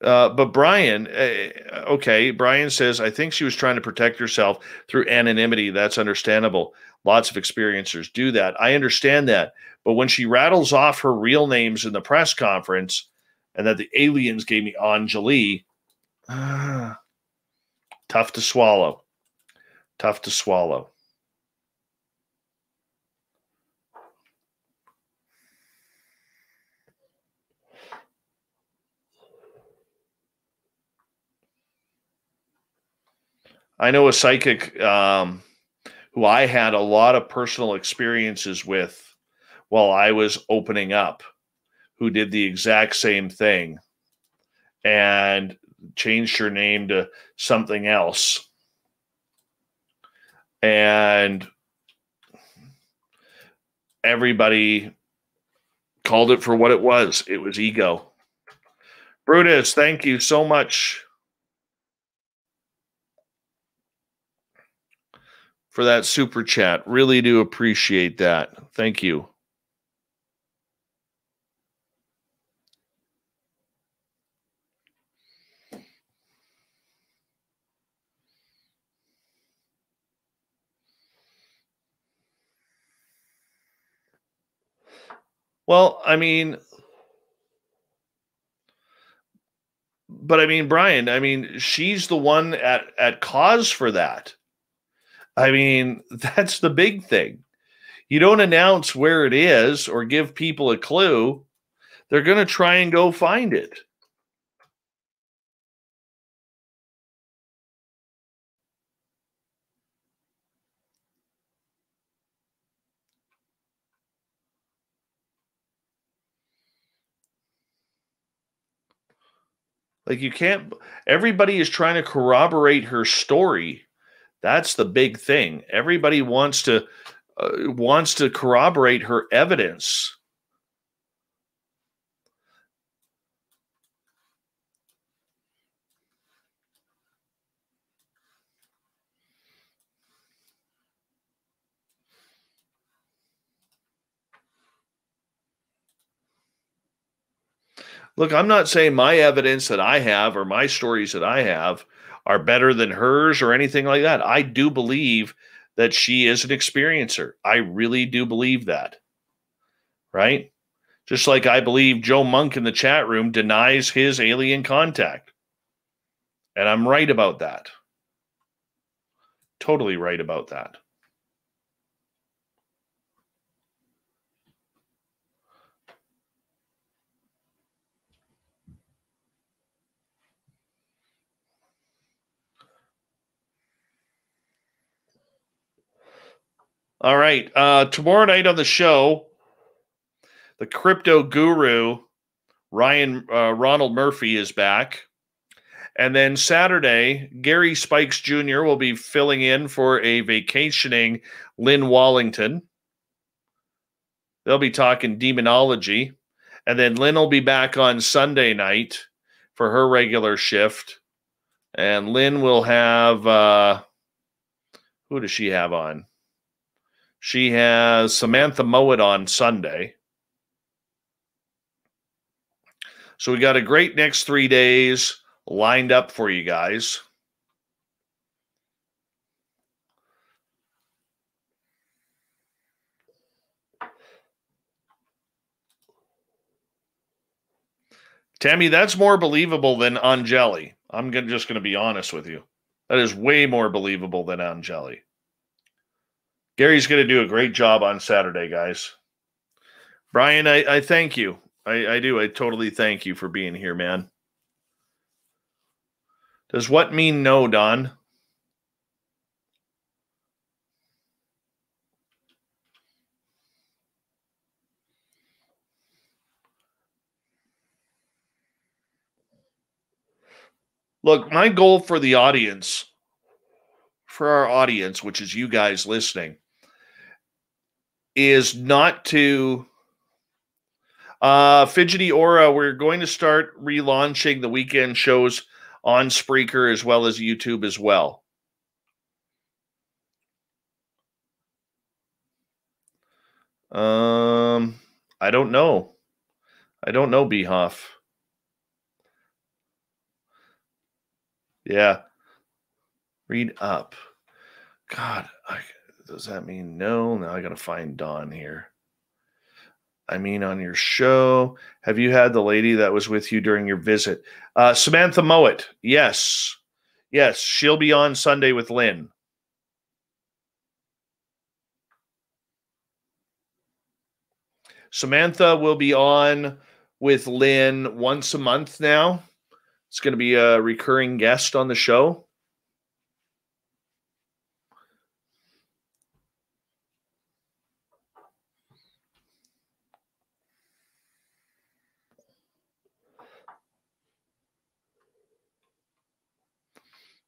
But Brian, okay, Brian says, I think she was trying to protect herself through anonymity. That's understandable. Lots of experiencers do that. I understand that. But when she rattles off her real names in the press conference and that the aliens gave me Anjali, tough to swallow. Tough to swallow. I know a psychic who I had a lot of personal experiences with while I was opening up, who did the exact same thing and changed her name to something else. And everybody called it for what it was. It was ego. Brutus, thank you so much for that super chat. Really do appreciate that. Thank you. Well, I mean, but I mean, Brian, I mean, she's the one at cause for that. I mean, that's the big thing. You don't announce where it is or give people a clue. They're going to try and go find it. Like, you can't, everybody is trying to corroborate her story. That's the big thing. Everybody wants to corroborate her evidence. Look, I'm not saying my evidence that I have or my stories that I have are better than hers or anything like that. I do believe that she is an experiencer. I really do believe that, right? Just like I believe Joe Monk in the chat room denies his alien contact. And I'm right about that. Totally right about that. All right. Tomorrow night on the show, the crypto guru, Ronald Murphy, is back. And then Saturday, Gary Spikes Jr. will be filling in for a vacationing Lynn Wallington. They'll be talking demonology. And then Lynn will be back on Sunday night for her regular shift. And Lynn will have, who does she have on? She has Samantha Moett on Sunday. So we got a great next 3 days lined up for you guys. Tammy, that's more believable than Anjali. I'm just going to be honest with you. That is way more believable than Anjali. Gary's going to do a great job on Saturday, guys. Brian, I thank you. I do. I totally thank you for being here, man. Does what mean no, Don? Look, my goal for the audience, for our audience, which is you guys listening, is not to Fidgety Aura. We're going to start relaunching the weekend shows on Spreaker as well as YouTube as well. I don't know. I don't know, Behoff. Yeah. Read up. God, does that mean no? Now I got to find Dawn here. I mean, on your show, have you had the lady that was with you during your visit? Samantha Moett. Yes. Yes. She'll be on Sunday with Lynn. Samantha will be on with Lynn once a month now. It's going to be a recurring guest on the show.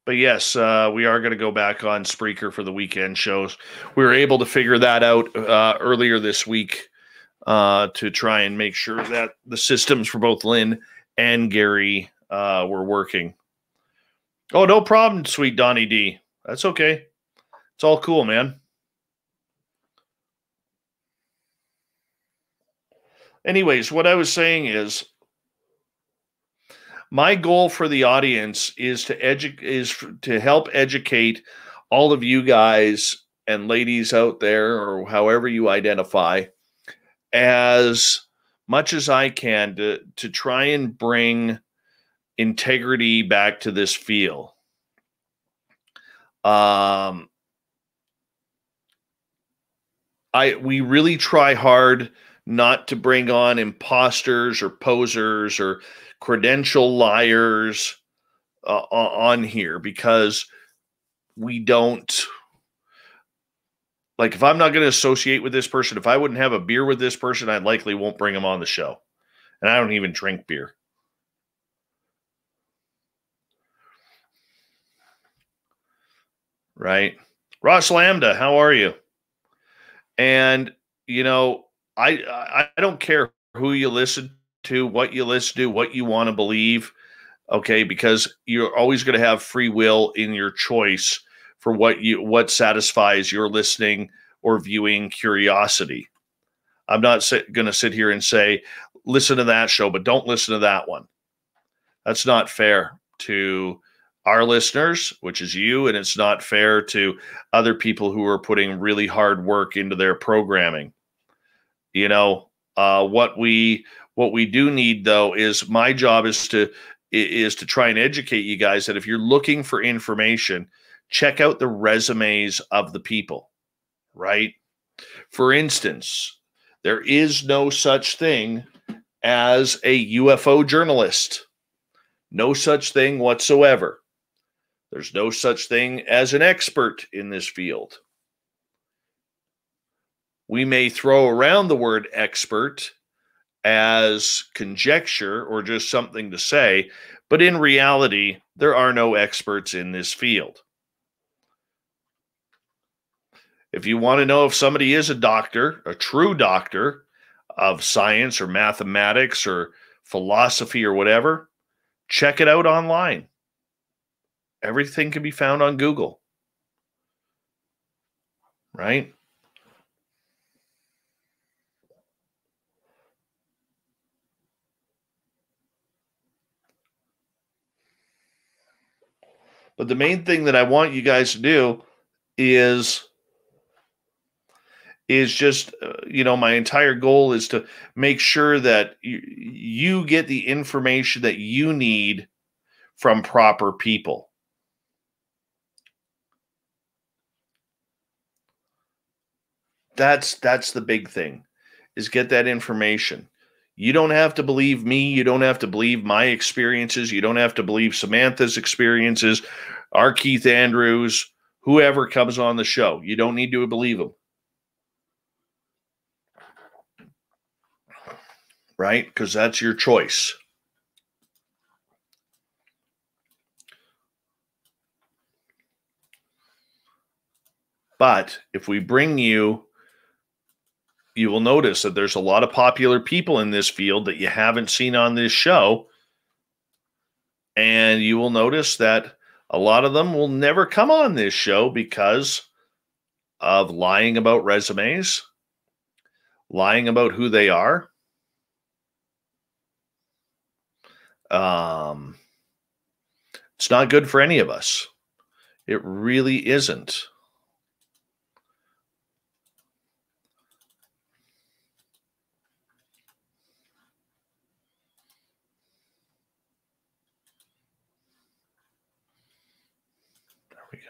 But yes, we are going to go back on Spreaker for the weekend shows. We were able to figure that out earlier this week to try and make sure that the systems for both Lynn and Gary were working. Oh, no problem, sweet Donnie D. That's okay. It's all cool, man. Anyways, what I was saying is, my goal for the audience is to help educate all of you guys and ladies out there, or however you identify, as much as I can to try and bring integrity back to this field. We really try hard not to bring on imposters or posers or credential liars on here, because we don't, like, if I'm not going to associate with this person, if I wouldn't have a beer with this person, I likely won't bring them on the show. And I don't even drink beer. right? Rosh Lambda, how are you? And, you know, I don't care who you listen to, what you listen to, what you want to believe, okay? Because you're always going to have free will in your choice for what satisfies your listening or viewing curiosity. I'm not going to sit here and say, listen to that show, but don't listen to that one. That's not fair to our listeners, which is you, and it's not fair to other people who are putting really hard work into their programming. You know, what we do need, though, is my job is to try and educate you guys that if you're looking for information, check out the resumes of the people, right? For instance, there is no such thing as a UFO journalist. No such thing whatsoever. There's no such thing as an expert in this field. We may throw around the word expert as conjecture or just something to say, but in reality, there are no experts in this field. If you want to know if somebody is a doctor, a true doctor of science or mathematics or philosophy or whatever, check it out online. Everything can be found on Google, right? But the main thing that I want you guys to do is just, you know, my entire goal is to make sure that you get the information that you need from proper people. That's the big thing, is get that information. You don't have to believe me. You don't have to believe my experiences. You don't have to believe Samantha's experiences, our Keith Andrews, whoever comes on the show. You don't need to believe them. Right? Because that's your choice. But if we bring you, you will notice that there's a lot of popular people in this field that you haven't seen on this show. And you will notice that a lot of them will never come on this show because of lying about resumes, lying about who they are. It's not good for any of us. It really isn't. There we go.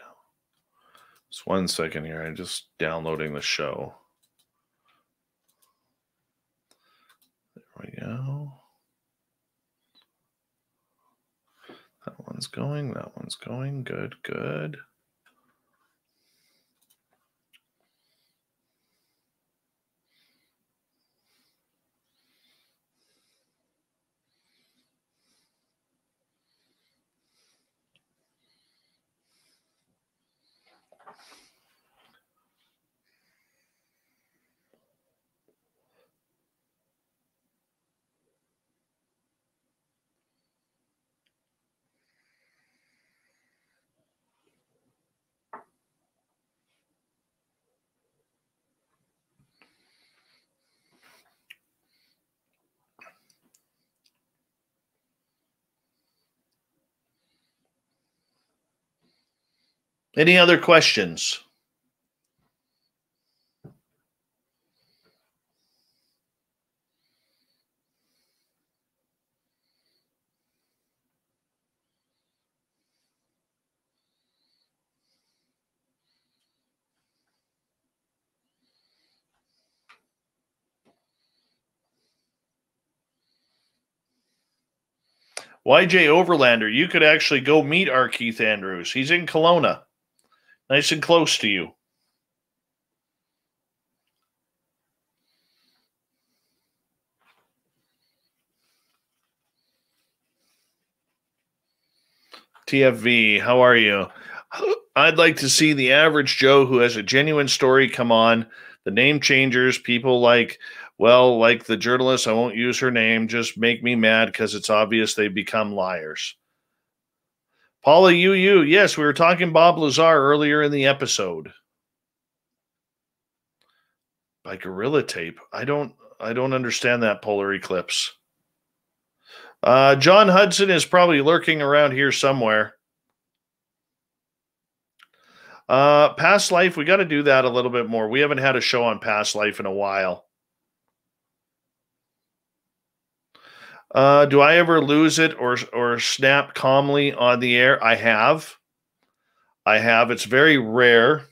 Just one second here. I'm just downloading the show. There we go. That one's going, good, good. Any other questions? YJ Overlander, you could actually go meet our Keith Andrews. He's in Kelowna. Nice and close to you. TFV, how are you? I'd like to see the average Joe who has a genuine story come on. The name changers, people like, well, like the journalist, I won't use her name, just make me mad because it's obvious they become liars. Paula, yes, we were talking Bob Lazar earlier in the episode. By Gorilla Tape. I don't understand that polar eclipse. John Hudson is probably lurking around here somewhere. Past life, we got to do that a little bit more. We haven't had a show on past life in a while. Do I ever lose it or snap calmly on the air? I have. It's very rare.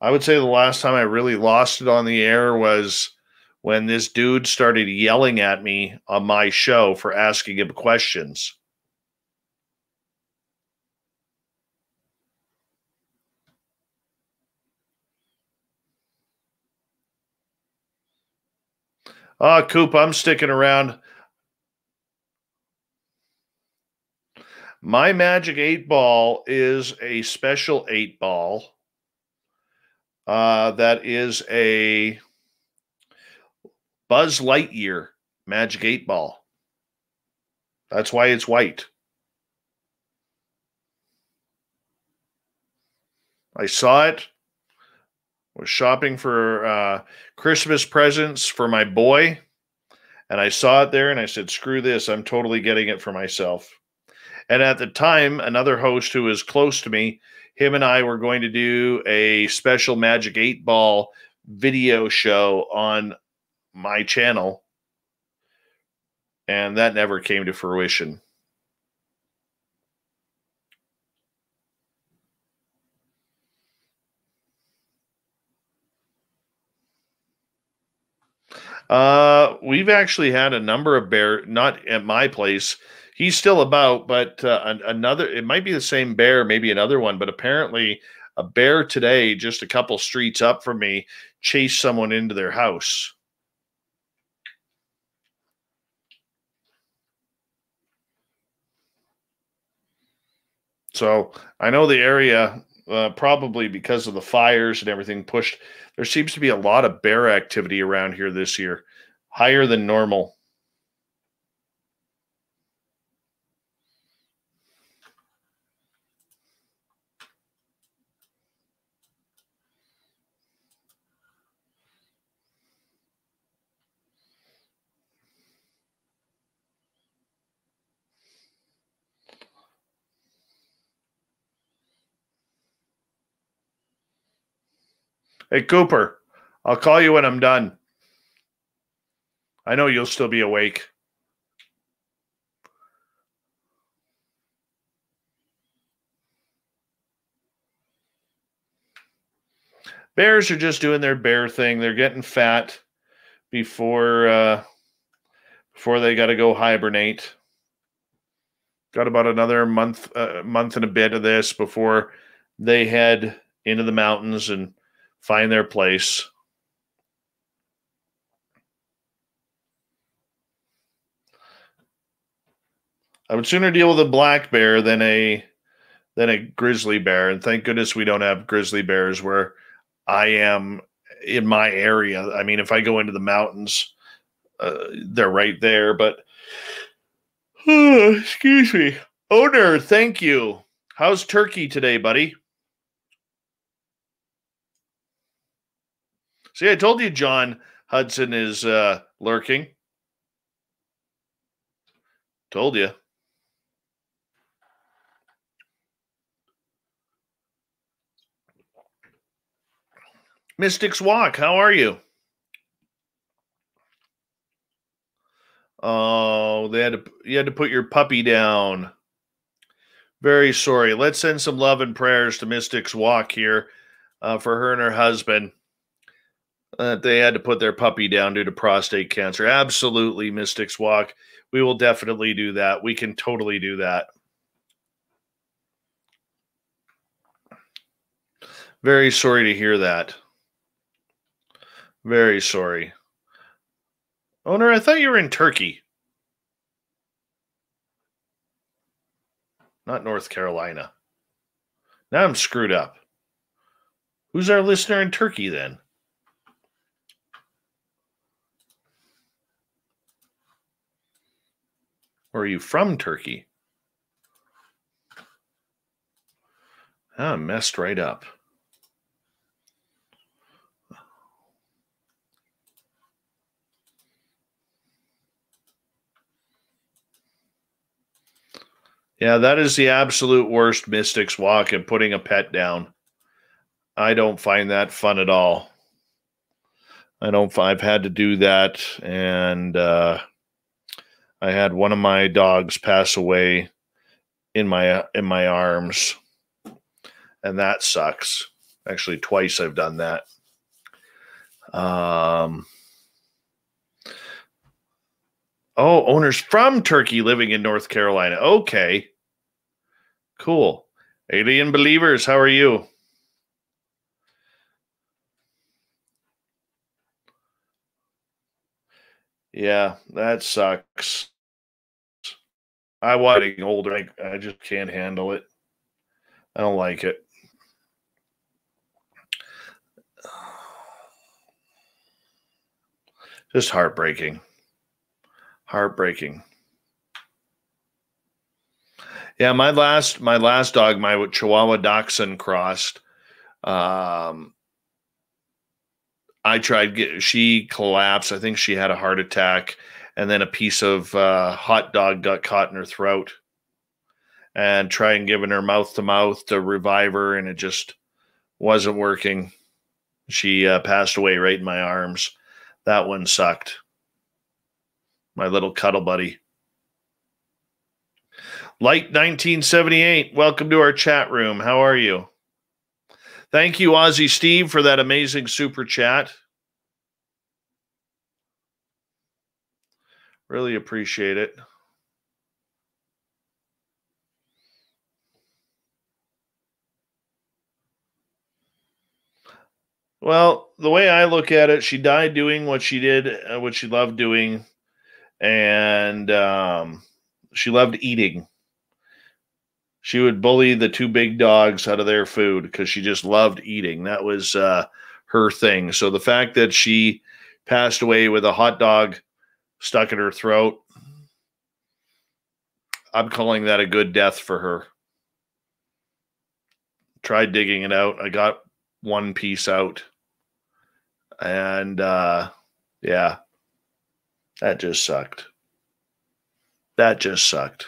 I would say the last time I really lost it on the air was when this dude started yelling at me on my show for asking him questions. Coop, I'm sticking around. My magic 8-ball is a special 8-ball. That is a Buzz Lightyear magic 8-ball. That's why it's white. I saw it. I was shopping for Christmas presents for my boy, and I saw it there, and I said, screw this. I'm totally getting it for myself. And at the time, another host who is close to me, him and I were going to do a special Magic 8-Ball video show on my channel. And that never came to fruition. We've actually had a number of bear, not at my place. He's still about, but another, it might be the same bear, maybe another one, but apparently a bear today, just a couple streets up from me, chased someone into their house. So I know the area, probably because of the fires and everything pushed, there seems to be a lot of bear activity around here this year, higher than normal. Hey, Cooper, I'll call you when I'm done. I know you'll still be awake. Bears are just doing their bear thing. They're getting fat before they got to go hibernate. Got about another month and a bit of this before they head into the mountains and find their place. I would sooner deal with a black bear than a grizzly bear, and thank goodness we don't have grizzly bears where I am in my area. I mean, if I go into the mountains, they're right there. But excuse me, owner, thank you. How's turkey today, buddy? See, I told you John Hudson is lurking. Told you. Mystics Walk, how are you? Oh, you had to put your puppy down. Very sorry. Let's send some love and prayers to Mystics Walk here for her and her husband. They had to put their puppy down due to prostate cancer. Absolutely, Mystics Walk. We will definitely do that. We can totally do that. Very sorry to hear that. Very sorry. Owner, I thought you were in Turkey. not North Carolina. Now I'm screwed up. Who's our listener in Turkey then? Or are you from Turkey? I messed right up. Yeah, that is the absolute worst Mystics walk and putting a pet down. I don't find that fun at all. I've had to do that, and I had one of my dogs pass away in my arms, and that sucks. Actually, twice I've done that. Oh, owners from Turkey living in North Carolina. Okay. Cool. Alien Believers, how are you? Yeah, that sucks. I was getting older. I just can't handle it. I don't like it. Just heartbreaking. Heartbreaking. Yeah, my last dog, my Chihuahua Dachshund crossed. I tried. She collapsed. I think she had a heart attack, and then a piece of hot dog got caught in her throat. And trying giving her mouth to mouth to revive her, and it just wasn't working. She passed away right in my arms. That one sucked. My little cuddle buddy. Light 1978, welcome to our chat room. How are you? Thank you, Aussie Steve, for that amazing super chat. Really appreciate it. Well, the way I look at it, she died doing what she did, what she loved doing. And she loved eating. She would bully the two big dogs out of their food because she just loved eating. That was her thing. So the fact that she passed away with a hot dog stuck in her throat, I'm calling that a good death for her. Tried digging it out. I got one piece out. And yeah. That just sucked. That just sucked.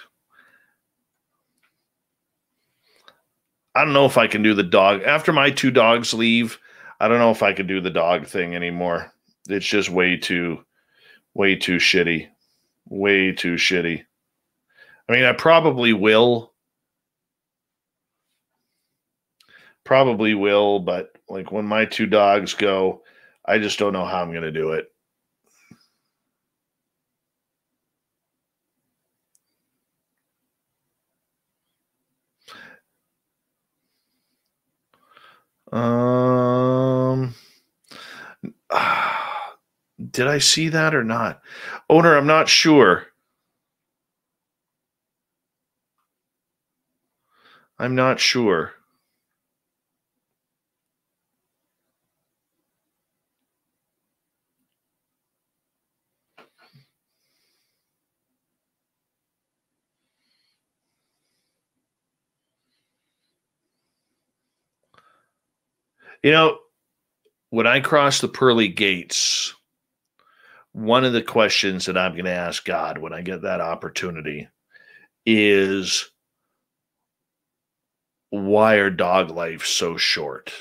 I don't know if I can do the dog. After my two dogs leave, I don't know if I can do the dog thing anymore. It's just way too shitty. Way too shitty. I mean, I probably will. But like when my two dogs go, I just don't know how I'm going to do it. Did I see that or not? Owner, I'm not sure. You know, when I cross the pearly gates, one of the questions that I'm going to ask God when I get that opportunity is, why are dog life so short?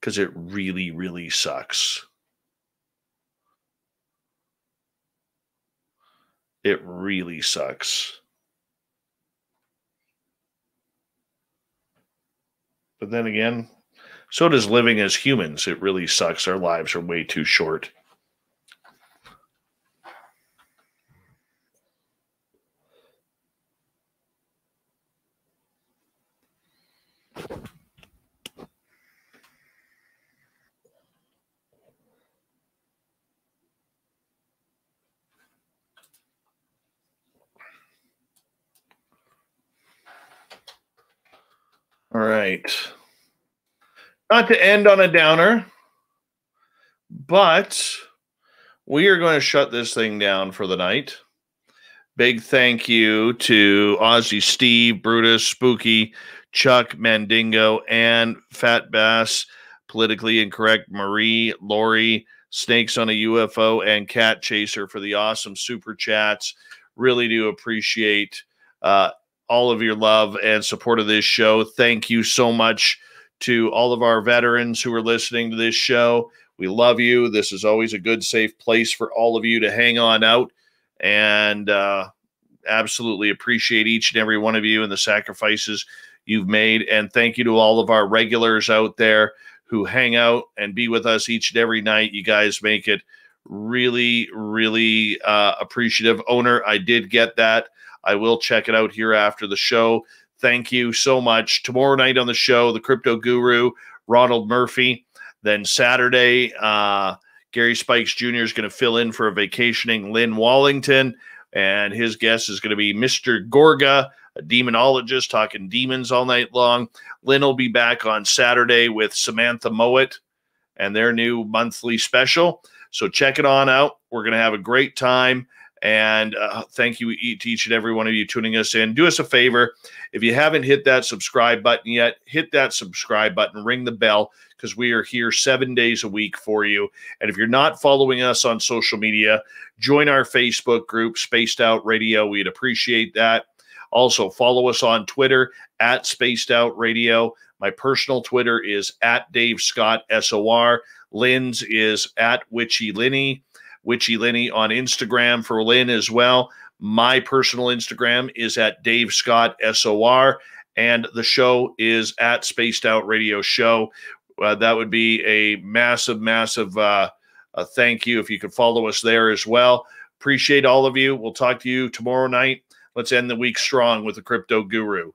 Because it really, really sucks. It really sucks. But then again, so does living as humans. It really sucks. Our lives are way too short. right. Not to end on a downer, but we are going to shut this thing down for the night. Big thank you to Ozzy, Steve, Brutus, Spooky, Chuck, Mandingo, and Fat Bass, Politically Incorrect, Marie, Lori, Snakes on a UFO, and Cat Chaser for the awesome super chats. Really do appreciate all of your love and support of this show. Thank you so much to all of our veterans who are listening to this show. We love you. This is always a good, safe place for all of you to hang on out, and absolutely appreciate each and every one of you and the sacrifices you've made. And thank you to all of our regulars out there who hang out and be with us each and every night. You guys make it really, really appreciative. Owner, I did get that. I will check it out here after the show. Thank you so much. Tomorrow night on the show, the Crypto Guru, Ronald Murphy. Then Saturday, Gary Spikes Jr. is going to fill in for a vacationing Lynn Wallington, and his guest is going to be Mr. Gorga, a demonologist talking demons all night long. Lynn will be back on Saturday with Samantha Moett and their new monthly special. So check it on out. We're going to have a great time. And thank you to each and every one of you tuning us in. Do us a favor. If you haven't hit that subscribe button yet, hit that subscribe button, ring the bell, because we are here 7 days a week for you. And if you're not following us on social media, join our Facebook group, Spaced Out Radio. We'd appreciate that. Also, follow us on Twitter, at Spaced Out Radio. My personal Twitter is at Dave Scott, S-O-R. Lynn's is at Witchy Linny. Witchy Linny on Instagram for Lynn as well. My personal Instagram is at Dave Scott SOR, and the show is at Spaced Out Radio Show. That would be a massive, massive a thank you if you could follow us there as well. Appreciate all of you. We'll talk to you tomorrow night. Let's end the week strong with the Crypto Guru.